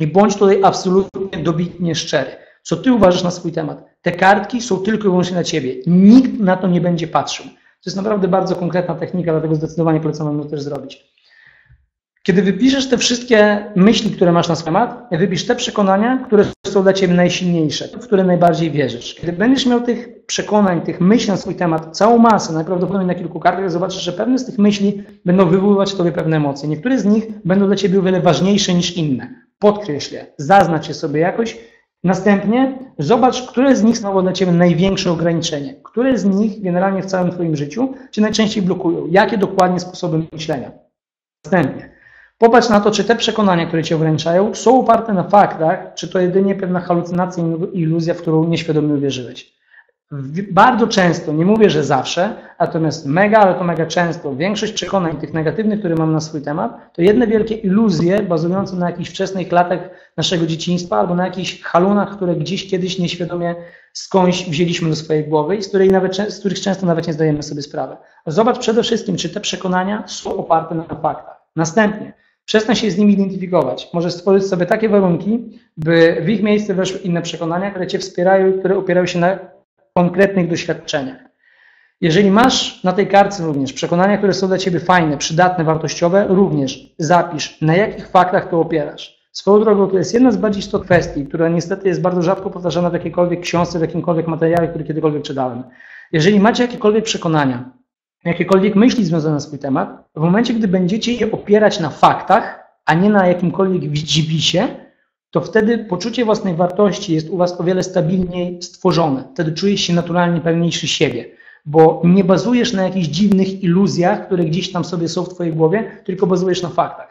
i bądź tutaj absolutnie dobitnie szczery. Co ty uważasz na swój temat? Te kartki są tylko i wyłącznie na ciebie, nikt na to nie będzie patrzył. To jest naprawdę bardzo konkretna technika, dlatego zdecydowanie polecam wam to też zrobić. Kiedy wypiszesz te wszystkie myśli, które masz na swój temat, wypisz te przekonania, które są dla ciebie najsilniejsze, w które najbardziej wierzysz. Kiedy będziesz miał tych przekonań, tych myśli na swój temat, całą masę, najprawdopodobniej na kilku kartach, zobaczysz, że pewne z tych myśli będą wywoływać w tobie pewne emocje. Niektóre z nich będą dla ciebie o wiele ważniejsze niż inne. Podkreśl je, zaznacz je sobie jakoś. Następnie zobacz, które z nich są dla ciebie największe ograniczenie, które z nich generalnie w całym twoim życiu cię najczęściej blokują, jakie dokładnie sposoby myślenia. Następnie popatrz na to, czy te przekonania, które cię ograniczają, są oparte na faktach, czy to jedynie pewna halucynacja i iluzja, w którą nieświadomie uwierzyłeś. Bardzo często, nie mówię, że zawsze, natomiast ale to mega często, większość przekonań tych negatywnych, które mam na swój temat, to jedne wielkie iluzje bazujące na jakichś wczesnych latach naszego dzieciństwa albo na jakichś halunach, które gdzieś kiedyś nieświadomie skądś wzięliśmy do swojej głowy i z których często nawet nie zdajemy sobie sprawy. Zobacz przede wszystkim, czy te przekonania są oparte na faktach. Następnie przestań się z nimi identyfikować. Możesz stworzyć sobie takie warunki, by w ich miejsce weszły inne przekonania, które cię wspierają i które opierają się na konkretnych doświadczeniach. Jeżeli masz na tej kartce również przekonania, które są dla ciebie fajne, przydatne, wartościowe, również zapisz, na jakich faktach to opierasz. Swoją drogą, to jest jedna z bardziej istotnych kwestii, która niestety jest bardzo rzadko powtarzana w jakiejkolwiek książce, w jakimkolwiek materiale, który kiedykolwiek czytałem. Jeżeli macie jakiekolwiek przekonania, jakiekolwiek myśli związane z swój temat, w momencie, gdy będziecie je opierać na faktach, a nie na jakimkolwiek widzibisie, to wtedy poczucie własnej wartości jest u was o wiele stabilniej stworzone. Wtedy czujesz się naturalnie pewniejszy siebie, bo nie bazujesz na jakichś dziwnych iluzjach, które gdzieś tam sobie są w twojej głowie, tylko bazujesz na faktach.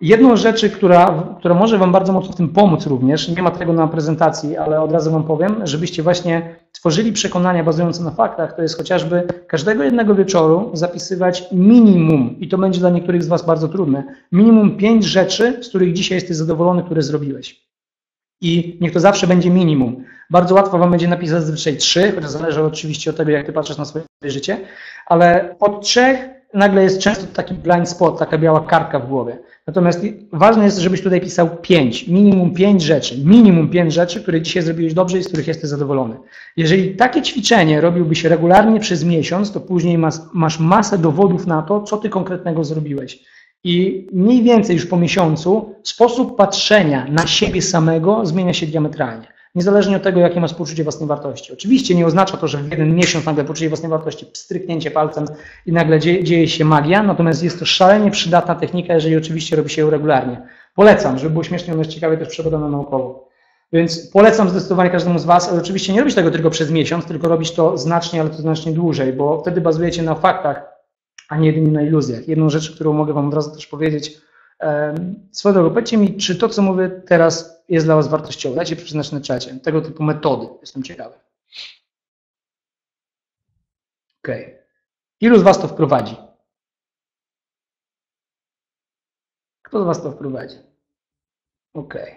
Jedną z rzeczy, która może wam bardzo mocno w tym pomóc również, nie ma tego na prezentacji, ale od razu wam powiem, żebyście właśnie tworzyli przekonania bazujące na faktach, to jest chociażby każdego jednego wieczoru zapisywać minimum, i to będzie dla niektórych z was bardzo trudne, minimum 5 rzeczy, z których dzisiaj jesteś zadowolony, które zrobiłeś. I niech to zawsze będzie minimum. Bardzo łatwo wam będzie napisać zazwyczaj 3, chociaż zależy oczywiście od tego, jak ty patrzysz na swoje życie, ale od 3 nagle jest często taki blind spot, taka biała kartka w głowie. Natomiast ważne jest, żebyś tutaj pisał 5, minimum 5 rzeczy, które dzisiaj zrobiłeś dobrze i z których jesteś zadowolony. Jeżeli takie ćwiczenie robiłbyś regularnie przez miesiąc, to później masz masę dowodów na to, co ty konkretnego zrobiłeś. I mniej więcej już po miesiącu sposób patrzenia na siebie samego zmienia się diametralnie. Niezależnie od tego, jakie masz poczucie własnej wartości. Oczywiście nie oznacza to, że w jeden miesiąc nagle poczucie własnej wartości, pstryknięcie palcem i nagle dzieje się magia, natomiast jest to szalenie przydatna technika, jeżeli oczywiście robi się ją regularnie. Polecam, żeby było śmiesznie, ale ciekawie też przebadane naukowo. Więc polecam zdecydowanie każdemu z was, ale oczywiście nie robić tego tylko przez miesiąc, tylko robić to znacznie, ale to znacznie dłużej, bo wtedy bazujecie na faktach, a nie jedynie na iluzjach. Jedną rzecz, którą mogę wam od razu też powiedzieć, swoją drogą, powiedzcie mi, czy to, co mówię teraz, jest dla was wartościowe. Dajcie przyznać na czacie. Tego typu metody. Jestem ciekawy. Okej. Ilu z was to wprowadzi? Kto z was to wprowadzi? Okej.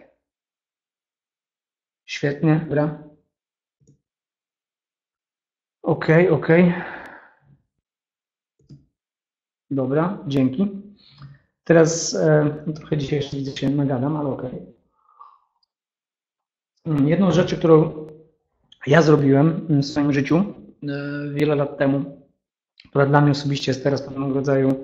Świetnie, dobra. Okej. Dobra, dzięki. Teraz trochę dzisiaj jeszcze widzę, się nagadam, ale okej. Jedną z rzeczy, którą ja zrobiłem w swoim życiu wiele lat temu, która dla mnie osobiście jest teraz pewnego rodzaju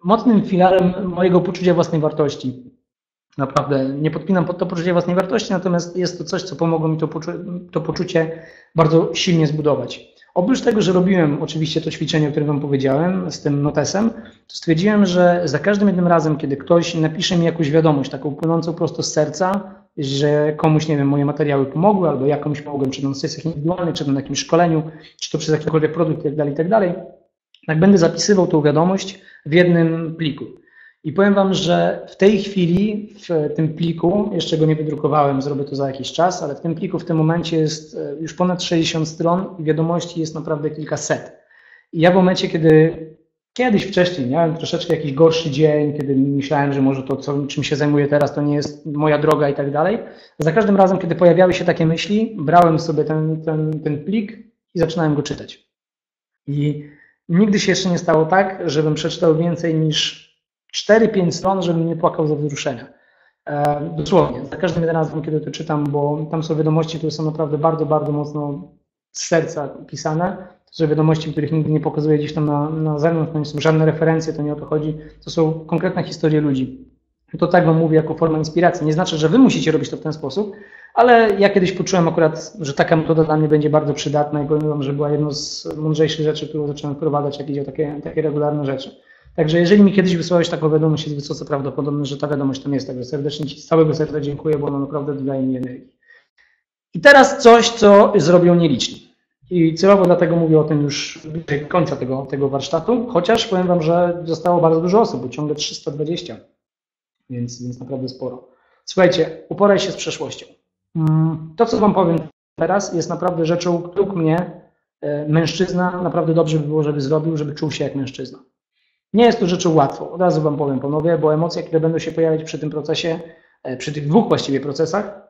mocnym filarem mojego poczucia własnej wartości. Naprawdę, nie podpinam pod to poczucie własnej wartości, natomiast jest to coś, co pomogło mi to poczucie bardzo silnie zbudować. Oprócz tego, że robiłem oczywiście to ćwiczenie, o którym wam powiedziałem, z tym notesem, to stwierdziłem, że za każdym jednym razem, kiedy ktoś napisze mi jakąś wiadomość, taką płynącą prosto z serca, że komuś, nie wiem, moje materiały pomogły, albo ja komuś pomogłem, czy to na sesjach indywidualnych, czy to na jakimś szkoleniu, czy to przez jakikolwiek produkt itd., tak będę zapisywał tą wiadomość w jednym pliku. I powiem wam, że w tej chwili w tym pliku, jeszcze go nie wydrukowałem, zrobię to za jakiś czas, ale w tym pliku w tym momencie jest już ponad 60 stron i wiadomości jest naprawdę kilkaset. ja w momencie, kiedy kiedyś wcześniej miałem troszeczkę jakiś gorszy dzień, kiedy myślałem, że może to, czym się zajmuję teraz, to nie jest moja droga i tak dalej, za każdym razem, kiedy pojawiały się takie myśli, brałem sobie ten plik i zaczynałem go czytać. I nigdy się jeszcze nie stało tak, żebym przeczytał więcej niż 4-5 stron, żebym nie płakał ze wzruszenia. Dosłownie, za każdym razem, kiedy to czytam, bo tam są wiadomości, które są naprawdę bardzo, bardzo mocno z serca pisane. To są wiadomości, których nigdy nie pokazuję gdzieś tam na zewnątrz, to nie są żadne referencje, to nie o to chodzi. To są konkretne historie ludzi. I to tak wam mówię jako forma inspiracji. Nie znaczy, że wy musicie robić to w ten sposób, ale ja kiedyś poczułem akurat, że taka metoda dla mnie będzie bardzo przydatna i powiem wam, że była jedną z mądrzejszych rzeczy, którą zacząłem wprowadzać, jak idzie o takie regularne rzeczy. Także jeżeli mi kiedyś wysłałeś taką wiadomość, jest wysoce prawdopodobne, że ta wiadomość tam jest. Także serdecznie ci z całego serca dziękuję, bo ona naprawdę daje mi energii. I teraz coś, co zrobią nieliczni. I celowo dlatego mówię o tym już do końca tego warsztatu, chociaż powiem wam, że zostało bardzo dużo osób, bo ciągle 320, więc naprawdę sporo. Słuchajcie, uporaj się z przeszłością. To, co wam powiem teraz, jest naprawdę rzeczą, którą mnie mężczyzna naprawdę dobrze by było, żeby zrobił, żeby czuł się jak mężczyzna. Nie jest to rzeczą łatwą, od razu wam powiem panowie, bo emocje, które będą się pojawiać przy tym procesie, przy tych dwóch właściwie procesach,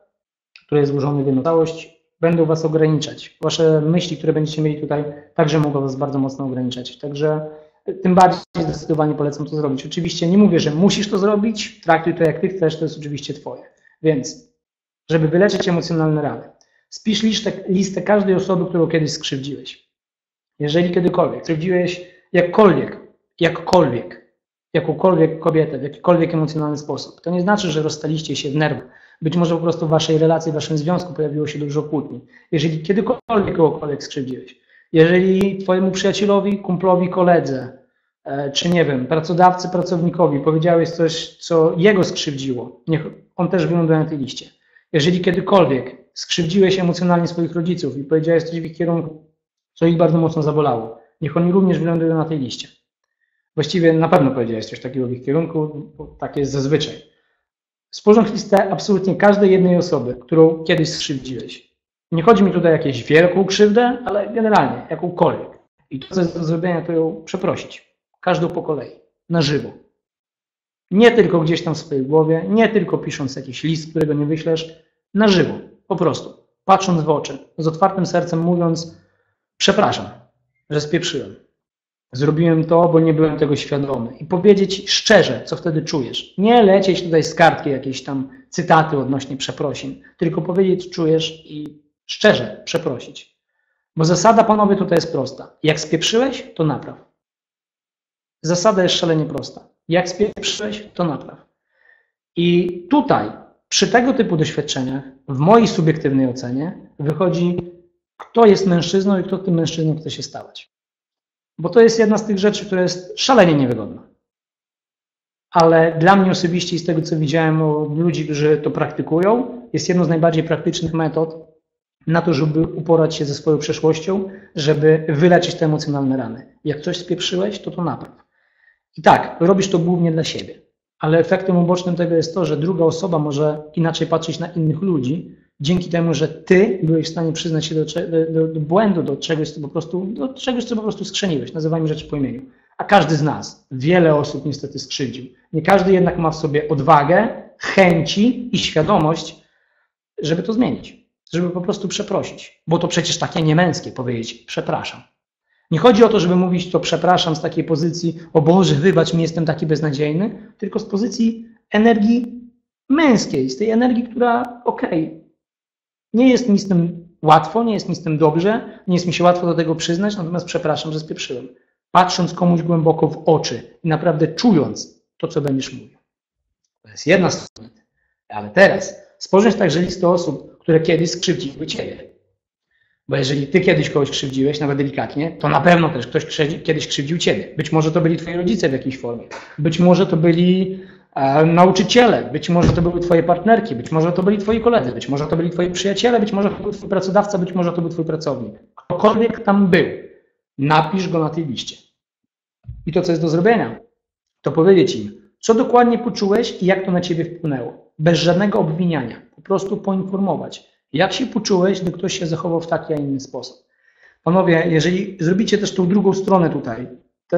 które jest złożony w jedną całość, będą was ograniczać. Wasze myśli, które będziecie mieli tutaj, także mogą was bardzo mocno ograniczać. Także tym bardziej zdecydowanie polecam to zrobić. Oczywiście nie mówię, że musisz to zrobić, traktuj to jak ty chcesz, to jest oczywiście twoje. Więc, żeby wyleczyć emocjonalne rany, spisz listę każdej osoby, którą kiedyś skrzywdziłeś. Jeżeli kiedykolwiek skrzywdziłeś jakąkolwiek kobietę, w jakikolwiek emocjonalny sposób. To nie znaczy, że rozstaliście się w nerwach. Być może po prostu w waszej relacji, w waszym związku pojawiło się dużo kłótni. Jeżeli kiedykolwiek kogokolwiek skrzywdziłeś, jeżeli twojemu przyjacielowi, kumplowi, koledze, czy nie wiem, pracodawcy, pracownikowi powiedziałeś coś, co jego skrzywdziło, niech on też wygląda na tej liście. Jeżeli kiedykolwiek skrzywdziłeś emocjonalnie swoich rodziców i powiedziałeś coś w ich kierunku, co ich bardzo mocno zabolało, niech oni również wyglądają na tej liście. Właściwie na pewno powiedziałeś coś takiego w ich kierunku, bo tak jest zazwyczaj. Sporządź listę absolutnie każdej jednej osoby, którą kiedyś skrzywdziłeś. Nie chodzi mi tutaj o jakąś wielką krzywdę, ale generalnie, jakąkolwiek. I to, co jest do zrobienia, to ją przeprosić. Każdą po kolei, na żywo. Nie tylko gdzieś tam w swojej głowie, nie tylko pisząc jakiś list, którego nie wyślesz, na żywo, po prostu. Patrząc w oczy, z otwartym sercem mówiąc, przepraszam, że spieprzyłem. Zrobiłem to, bo nie byłem tego świadomy. I powiedzieć szczerze, co wtedy czujesz. Nie lecieć tutaj z kartki jakieś tam cytaty odnośnie przeprosin, tylko powiedzieć, czujesz i szczerze przeprosić. Bo zasada, panowie, tutaj jest prosta. Jak spieprzyłeś, to napraw. Zasada jest szalenie prosta. Jak spieprzyłeś, to napraw. I tutaj, przy tego typu doświadczeniach, w mojej subiektywnej ocenie, wychodzi, kto jest mężczyzną i kto tym mężczyzną chce się stawać. Bo to jest jedna z tych rzeczy, która jest szalenie niewygodna. Ale dla mnie osobiście i z tego, co widziałem u ludzi, którzy to praktykują, jest jedną z najbardziej praktycznych metod na to, żeby uporać się ze swoją przeszłością, żeby wyleczyć te emocjonalne rany. Jak coś spieprzyłeś, to napraw. I tak, robisz to głównie dla siebie. Ale efektem ubocznym tego jest to, że druga osoba może inaczej patrzeć na innych ludzi, dzięki temu, że ty byłeś w stanie przyznać się do błędu, do czegoś, co po prostu skrzeniłeś, nazywajmy rzeczy po imieniu. A każdy z nas, wiele osób niestety skrzywdził. Nie każdy jednak ma w sobie odwagę, chęci i świadomość, żeby to zmienić, żeby po prostu przeprosić. Bo to przecież takie niemęskie powiedzieć przepraszam. Nie chodzi o to, żeby mówić to przepraszam z takiej pozycji o Boże, wybacz mi, jestem taki beznadziejny, tylko z pozycji energii męskiej, z tej energii, która okej, nie jest mi z tym łatwo, nie jest mi z tym dobrze, nie jest mi się łatwo do tego przyznać, natomiast przepraszam, że spieprzyłem. Patrząc komuś głęboko w oczy i naprawdę czując to, co będziesz mówił. To jest jedna strona. Ale teraz sporządź także listę osób, które kiedyś skrzywdziły ciebie. Bo jeżeli ty kiedyś kogoś krzywdziłeś, nawet delikatnie, to na pewno też ktoś kiedyś krzywdził ciebie. Być może to byli twoi rodzice w jakiejś formie. Być może to byli nauczyciele, być może to były twoje partnerki, być może to byli twoi koledzy, być może to byli twoi przyjaciele, być może to był twój pracodawca, być może to był twój pracownik. Ktokolwiek tam był, napisz go na tej liście. I to, co jest do zrobienia, to powiedzieć im, co dokładnie poczułeś i jak to na ciebie wpłynęło. Bez żadnego obwiniania. Po prostu poinformować, jak się poczułeś, gdy ktoś się zachował w taki, a inny sposób. Panowie, jeżeli zrobicie też tą drugą stronę tutaj,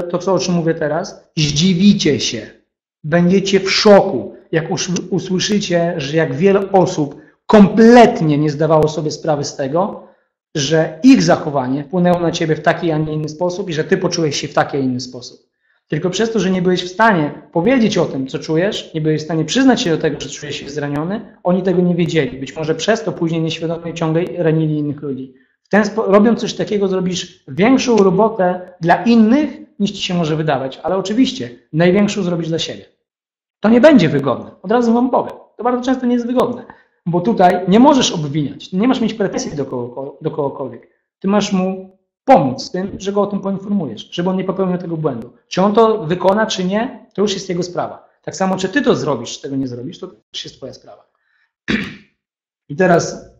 to co o czym mówię teraz, zdziwicie się, będziecie w szoku, jak usłyszycie, że jak wiele osób kompletnie nie zdawało sobie sprawy z tego, że ich zachowanie wpłynęło na ciebie w taki, a nie inny sposób i że ty poczułeś się w taki, a inny sposób. Tylko przez to, że nie byłeś w stanie powiedzieć o tym, co czujesz, nie byłeś w stanie przyznać się do tego, że czujesz się zraniony, oni tego nie wiedzieli. Być może przez to później nieświadomie ciągle ranili innych ludzi. Robiąc coś takiego, zrobisz większą robotę dla innych, niż ci się może wydawać. Ale oczywiście największą zrobisz dla siebie. To nie będzie wygodne. Od razu wam powiem. To bardzo często nie jest wygodne. Bo tutaj nie możesz obwiniać. Nie masz mieć pretensji do kogokolwiek. Ty masz mu pomóc w tym, że go o tym poinformujesz, żeby on nie popełnił tego błędu. Czy on to wykona, czy nie, to już jest jego sprawa. Tak samo, czy ty to zrobisz, czy tego nie zrobisz, to też jest twoja sprawa. I teraz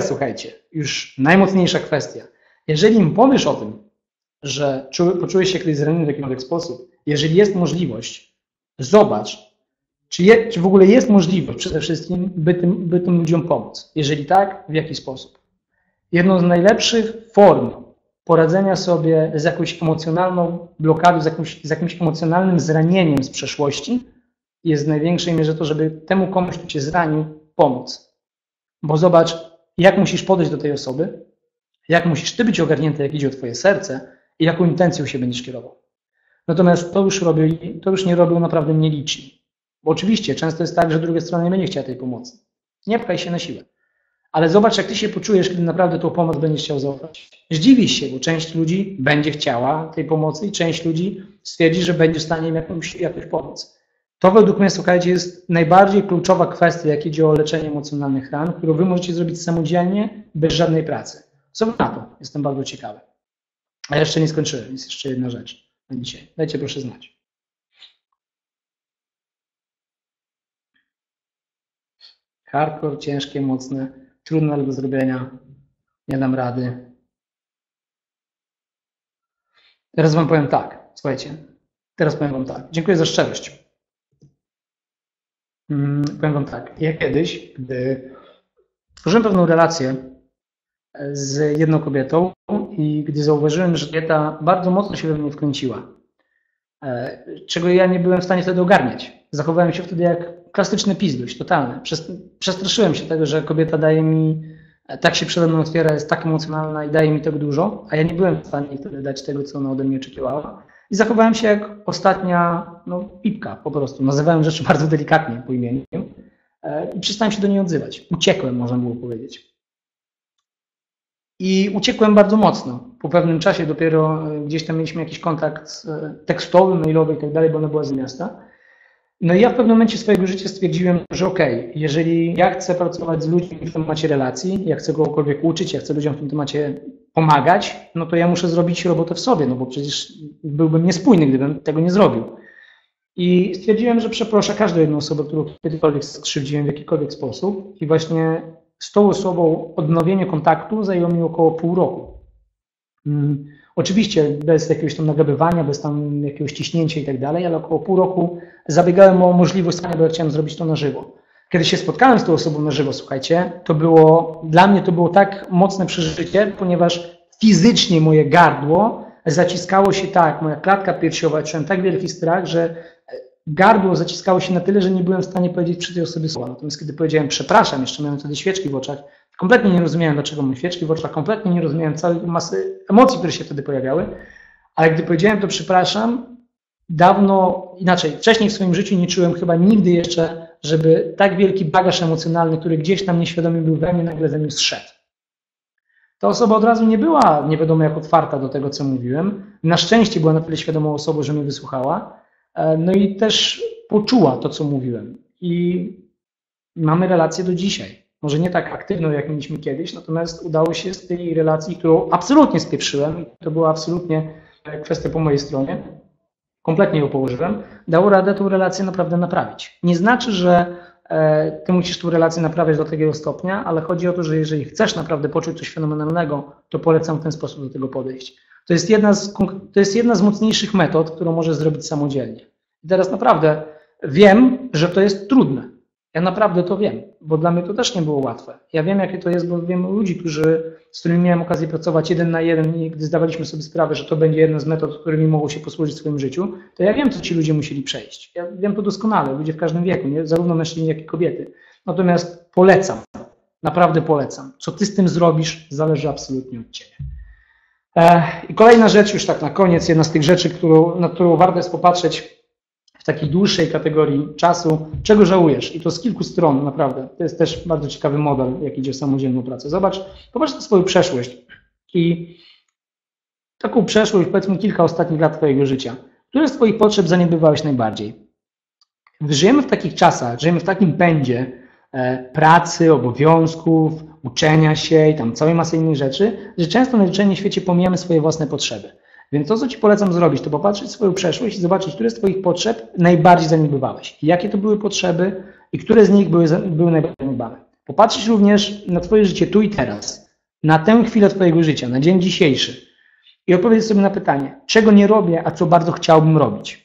słuchajcie, już najmocniejsza kwestia. Jeżeli im powiesz o tym, że poczułeś się kiedyś zraniony w jakikolwiek sposób, jeżeli jest możliwość, zobacz, czy w ogóle jest możliwość przede wszystkim, by tym ludziom pomóc. Jeżeli tak, w jaki sposób? Jedną z najlepszych form poradzenia sobie z jakąś emocjonalną blokadą, z jakimś emocjonalnym zranieniem z przeszłości jest w największej mierze to, żeby temu komuś, kto cię zranił, pomóc. Bo zobacz, jak musisz podejść do tej osoby, jak musisz ty być ogarnięty, jak idzie o twoje serce i jaką intencją się będziesz kierował. Natomiast to już nie robią naprawdę nieliczni. Bo oczywiście często jest tak, że druga strona nie będzie chciała tej pomocy. Nie pchaj się na siłę. Ale zobacz, jak ty się poczujesz, kiedy naprawdę tą pomoc będziesz chciał zaoferować. Zdziwisz się, bo część ludzi będzie chciała tej pomocy i część ludzi stwierdzi, że będzie w stanie im jakoś pomóc. To według mnie, słuchajcie, jest najbardziej kluczowa kwestia, jak idzie o leczenie emocjonalnych ran, którą wy możecie zrobić samodzielnie, bez żadnej pracy. Co wy na to? Jestem bardzo ciekawy. A jeszcze nie skończyłem, jest jeszcze jedna rzecz na dzisiaj. Dajcie proszę znać. Hardcore, ciężkie, mocne. Trudne do zrobienia, nie dam rady. Teraz wam powiem tak, słuchajcie, teraz powiem wam tak, dziękuję za szczerość. Powiem wam tak, ja kiedyś, gdy tworzyłem pewną relację z jedną kobietą i gdy zauważyłem, że kobieta bardzo mocno się we mnie wkręciła, czego ja nie byłem w stanie wtedy ogarniać. Zachowałem się wtedy jak klasyczny pizduś, totalny. Przestraszyłem się tego, że kobieta daje mi, tak się przede mną otwiera, jest tak emocjonalna i daje mi tego dużo, a ja nie byłem w stanie wtedy dać tego, co ona ode mnie oczekiwała. I zachowałem się jak ostatnia pipka po prostu. Nazywałem rzeczy bardzo delikatnie po imieniu i przestałem się do niej odzywać. Uciekłem, można było powiedzieć. I uciekłem bardzo mocno. Po pewnym czasie dopiero gdzieś tam mieliśmy jakiś kontakt tekstowy, mailowy i tak dalej, bo ona była z miasta. No i ja w pewnym momencie swojego życia stwierdziłem, że okej, jeżeli ja chcę pracować z ludźmi w temacie relacji, ja chcę kogokolwiek uczyć, ja chcę ludziom w tym temacie pomagać, no to ja muszę zrobić robotę w sobie, no bo przecież byłbym niespójny, gdybym tego nie zrobił. I stwierdziłem, że przeproszę każdą jedną osobę, którą kiedykolwiek skrzywdziłem w jakikolwiek sposób i właśnie z tą osobą odnowienie kontaktu zajęło mi około pół roku. Oczywiście bez jakiegoś tam nagabywania, bez tam jakiegoś ciśnięcia i tak dalej, ale około pół roku zabiegałem o możliwość, bo ja chciałem zrobić to na żywo. Kiedy się spotkałem z tą osobą na żywo, słuchajcie, dla mnie to było tak mocne przeżycie, ponieważ fizycznie moje gardło zaciskało się tak, moja klatka piersiowa, czułem tak wielki strach, że gardło zaciskało się na tyle, że nie byłem w stanie powiedzieć przy tej osobie słowa. Natomiast kiedy powiedziałem przepraszam, jeszcze miałem wtedy świeczki w oczach, kompletnie nie rozumiałem, dlaczego mam świeczki w oczach, kompletnie nie rozumiałem całej masy emocji, które się wtedy pojawiały, ale gdy powiedziałem to przepraszam, wcześniej w swoim życiu nie czułem chyba nigdy jeszcze, żeby tak wielki bagaż emocjonalny, który gdzieś tam nieświadomie był we mnie, nagle ze mnie zszedł. Ta osoba od razu nie była nie wiadomo jak otwarta do tego, co mówiłem. Na szczęście była na tyle świadomą osobą, że mnie wysłuchała, no i też poczuła to, co mówiłem. I mamy relację do dzisiaj. Może nie tak aktywną, jak mieliśmy kiedyś, natomiast udało się z tej relacji, którą absolutnie spieprzyłem, i to była absolutnie kwestia po mojej stronie, kompletnie ją położyłem, dało radę tą relację naprawdę naprawić. Nie znaczy, że ty musisz tą relację naprawiać do takiego stopnia, ale chodzi o to, że jeżeli chcesz naprawdę poczuć coś fenomenalnego, to polecam w ten sposób do tego podejść. To jest jedna z mocniejszych metod, którą możesz zrobić samodzielnie. I teraz naprawdę wiem, że to jest trudne. Ja naprawdę to wiem, bo dla mnie to też nie było łatwe. Ja wiem, jakie to jest, bo wiem ludzi, z którymi miałem okazję pracować 1 na 1 i gdy zdawaliśmy sobie sprawę, że to będzie jedna z metod, którymi mogą się posłużyć w swoim życiu, to ja wiem, co ci ludzie musieli przejść. Ja wiem to doskonale, ludzie w każdym wieku, nie? Zarówno mężczyźni, jak i kobiety. Natomiast polecam, naprawdę polecam. Co ty z tym zrobisz, zależy absolutnie od ciebie. I kolejna rzecz, już tak na koniec, jedna z tych rzeczy, na którą warto jest popatrzeć w takiej dłuższej kategorii czasu, czego żałujesz? I to z kilku stron, naprawdę. To jest też bardzo ciekawy model, jak idzie w samodzielną pracę. Popatrz na swoją przeszłość i taką przeszłość, powiedzmy, kilka ostatnich lat twojego życia. Które z twoich potrzeb zaniedbywałeś najbardziej? Żyjemy w takich czasach, żyjemy w takim pędzie pracy, obowiązków, uczenia się i tam całej masy innych rzeczy, że często na zwyczajnym świecie pomijamy swoje własne potrzeby. Więc to, co ci polecam zrobić, to popatrzeć swoją przeszłość i zobaczyć, które z twoich potrzeb najbardziej zaniedbywałeś. Jakie to były potrzeby i które z nich były najbardziej zaniedbane. Popatrzeć również na twoje życie tu i teraz, na tę chwilę twojego życia, na dzień dzisiejszy i odpowiedzieć sobie na pytanie, czego nie robię, a co bardzo chciałbym robić.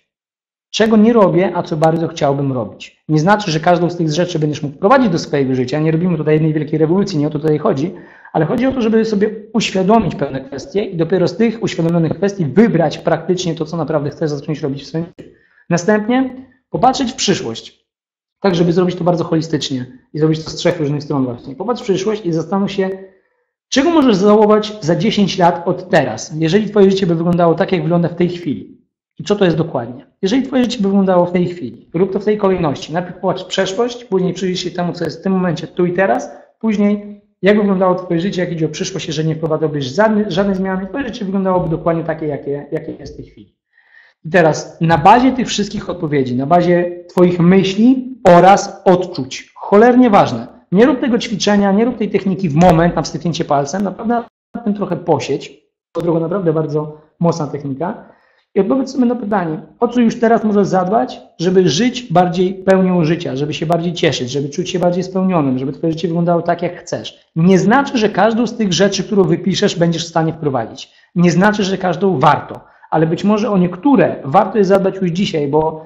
Czego nie robię, a co bardzo chciałbym robić. Nie znaczy, że każdą z tych rzeczy będziesz mógł wprowadzić do swojego życia. Nie robimy tutaj jednej wielkiej rewolucji, nie o to tutaj chodzi, ale chodzi o to, żeby sobie uświadomić pewne kwestie i dopiero z tych uświadomionych kwestii wybrać praktycznie to, co naprawdę chcesz zacząć robić w swoim życiu. Następnie popatrzeć w przyszłość, tak żeby zrobić to bardzo holistycznie i zrobić to z 3 różnych stron właśnie. Popatrz w przyszłość i zastanów się, czego możesz załować za 10 lat od teraz, jeżeli twoje życie by wyglądało tak, jak wygląda w tej chwili. I co to jest dokładnie? Jeżeli twoje życie by wyglądało w tej chwili, rób to w tej kolejności. Najpierw popatrz przeszłość, później przyjrzyj się temu, co jest w tym momencie tu i teraz, później jak wyglądało twoje życie, jak idzie o przyszłość, jeżeli nie wprowadzałbyś żadnych zmian, twoje życie wyglądałoby dokładnie takie, jakie jest w tej chwili. I teraz na bazie tych wszystkich odpowiedzi, na bazie twoich myśli oraz odczuć, cholernie ważne, nie rób tego ćwiczenia, nie rób tej techniki w moment, na wstyknięcie palcem, naprawdę na tym trochę posiedź, to drogą naprawdę bardzo mocna technika, i odpowiedz sobie na pytanie, o co już teraz możesz zadbać, żeby żyć bardziej pełnią życia, żeby się bardziej cieszyć, żeby czuć się bardziej spełnionym, żeby twoje życie wyglądało tak, jak chcesz. Nie znaczy, że każdą z tych rzeczy, którą wypiszesz, będziesz w stanie wprowadzić. Nie znaczy, że każdą warto, ale być może o niektóre warto jest zadbać już dzisiaj, bo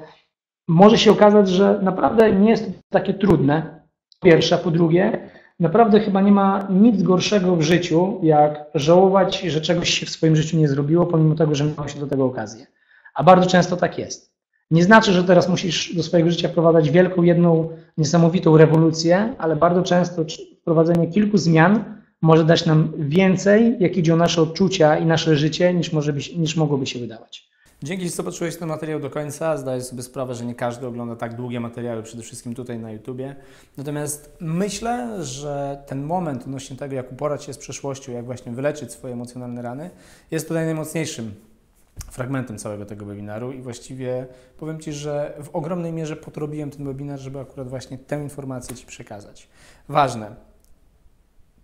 może się okazać, że naprawdę nie jest to takie trudne, po pierwsze, po drugie, naprawdę chyba nie ma nic gorszego w życiu, jak żałować, że czegoś się w swoim życiu nie zrobiło, pomimo tego, że miało się do tego okazję. A bardzo często tak jest. Nie znaczy, że teraz musisz do swojego życia wprowadzać wielką, jedną niesamowitą rewolucję, ale bardzo często wprowadzenie kilku zmian może dać nam więcej, jak idzie o nasze odczucia i nasze życie, niż mogłoby się wydawać. Dzięki, że zobaczyłeś ten materiał do końca. Zdaję sobie sprawę, że nie każdy ogląda tak długie materiały, przede wszystkim tutaj na YouTubie. Natomiast myślę, że ten moment odnośnie tego, jak uporać się z przeszłością, jak właśnie wyleczyć swoje emocjonalne rany, jest tutaj najmocniejszym fragmentem całego tego webinaru i właściwie powiem ci, że w ogromnej mierze podrobiłem ten webinar, żeby akurat właśnie tę informację ci przekazać. Ważne.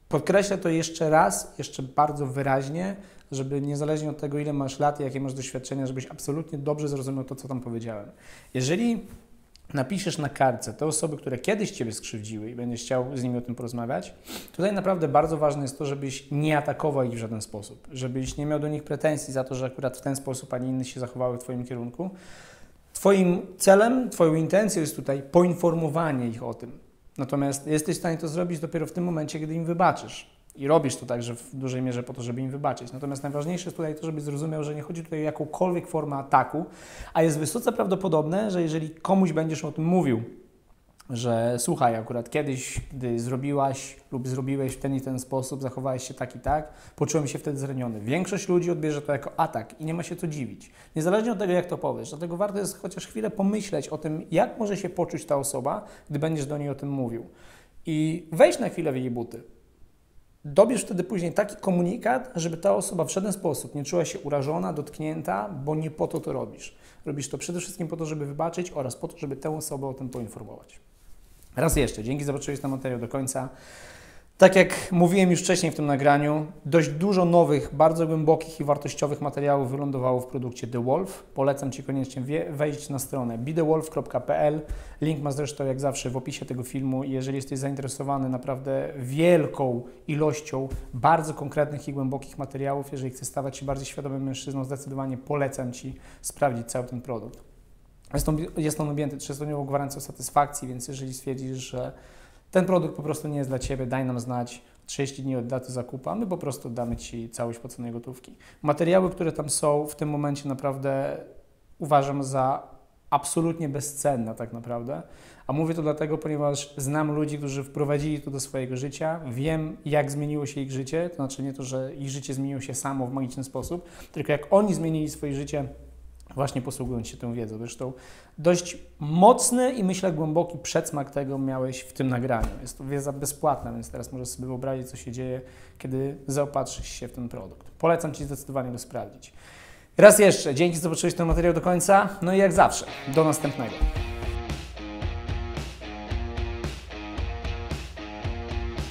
Podkreślę to jeszcze raz, jeszcze bardzo wyraźnie, żeby niezależnie od tego, ile masz lat i jakie masz doświadczenia, żebyś absolutnie dobrze zrozumiał to, co tam powiedziałem. Jeżeli napiszesz na kartce te osoby, które kiedyś ciebie skrzywdziły i będziesz chciał z nimi o tym porozmawiać, tutaj naprawdę bardzo ważne jest to, żebyś nie atakował ich w żaden sposób, żebyś nie miał do nich pretensji za to, że akurat w ten sposób, a nie inny się zachowały w twoim kierunku. Twoim celem, twoją intencją jest tutaj poinformowanie ich o tym. Natomiast jesteś w stanie to zrobić dopiero w tym momencie, kiedy im wybaczysz. I robisz to także w dużej mierze po to, żeby im wybaczyć. Natomiast najważniejsze jest tutaj to, żebyś zrozumiał, że nie chodzi tutaj o jakąkolwiek formę ataku, a jest wysoce prawdopodobne, że jeżeli komuś będziesz o tym mówił, że słuchaj, akurat kiedyś, gdy zrobiłaś lub zrobiłeś w ten i ten sposób, zachowałeś się tak i tak, poczułem się wtedy zraniony. Większość ludzi odbierze to jako atak i nie ma się co dziwić. Niezależnie od tego, jak to powiesz. Dlatego warto jest chociaż chwilę pomyśleć o tym, jak może się poczuć ta osoba, gdy będziesz do niej o tym mówił. I wejdź na chwilę w jej buty. Dobierz wtedy później taki komunikat, żeby ta osoba w żaden sposób nie czuła się urażona, dotknięta, bo nie po to to robisz. Robisz to przede wszystkim po to, żeby wybaczyć oraz po to, żeby tę osobę o tym poinformować. Raz jeszcze, dzięki, za zobaczenie ten materiał do końca. Tak jak mówiłem już wcześniej w tym nagraniu, dość dużo nowych, bardzo głębokich i wartościowych materiałów wylądowało w produkcie The Wolf. Polecam ci koniecznie wejść na stronę bethewolf.pl. Link ma zresztą jak zawsze w opisie tego filmu. Jeżeli jesteś zainteresowany naprawdę wielką ilością bardzo konkretnych i głębokich materiałów, jeżeli chcesz stawać się bardziej świadomym mężczyzną, zdecydowanie polecam ci sprawdzić cały ten produkt. Jest on objęty 3-dniową gwarancją satysfakcji, więc jeżeli stwierdzisz, że ten produkt po prostu nie jest dla Ciebie, daj nam znać 30 dni od daty zakupu, a my po prostu damy Ci całość po cenie gotówki. Materiały, które tam są w tym momencie naprawdę uważam za absolutnie bezcenne tak naprawdę, a mówię to dlatego, ponieważ znam ludzi, którzy wprowadzili to do swojego życia, wiem jak zmieniło się ich życie, to znaczy nie to, że ich życie zmieniło się samo w magiczny sposób, tylko jak oni zmienili swoje życie właśnie posługując się tą wiedzą. Zresztą dość mocny i myślę głęboki przedsmak tego miałeś w tym nagraniu. Jest to wiedza bezpłatna, więc teraz możesz sobie wyobrazić, co się dzieje, kiedy zaopatrzysz się w ten produkt. Polecam Ci zdecydowanie go sprawdzić. Raz jeszcze, dzięki, że zobaczyłeś ten materiał do końca. No i jak zawsze, do następnego.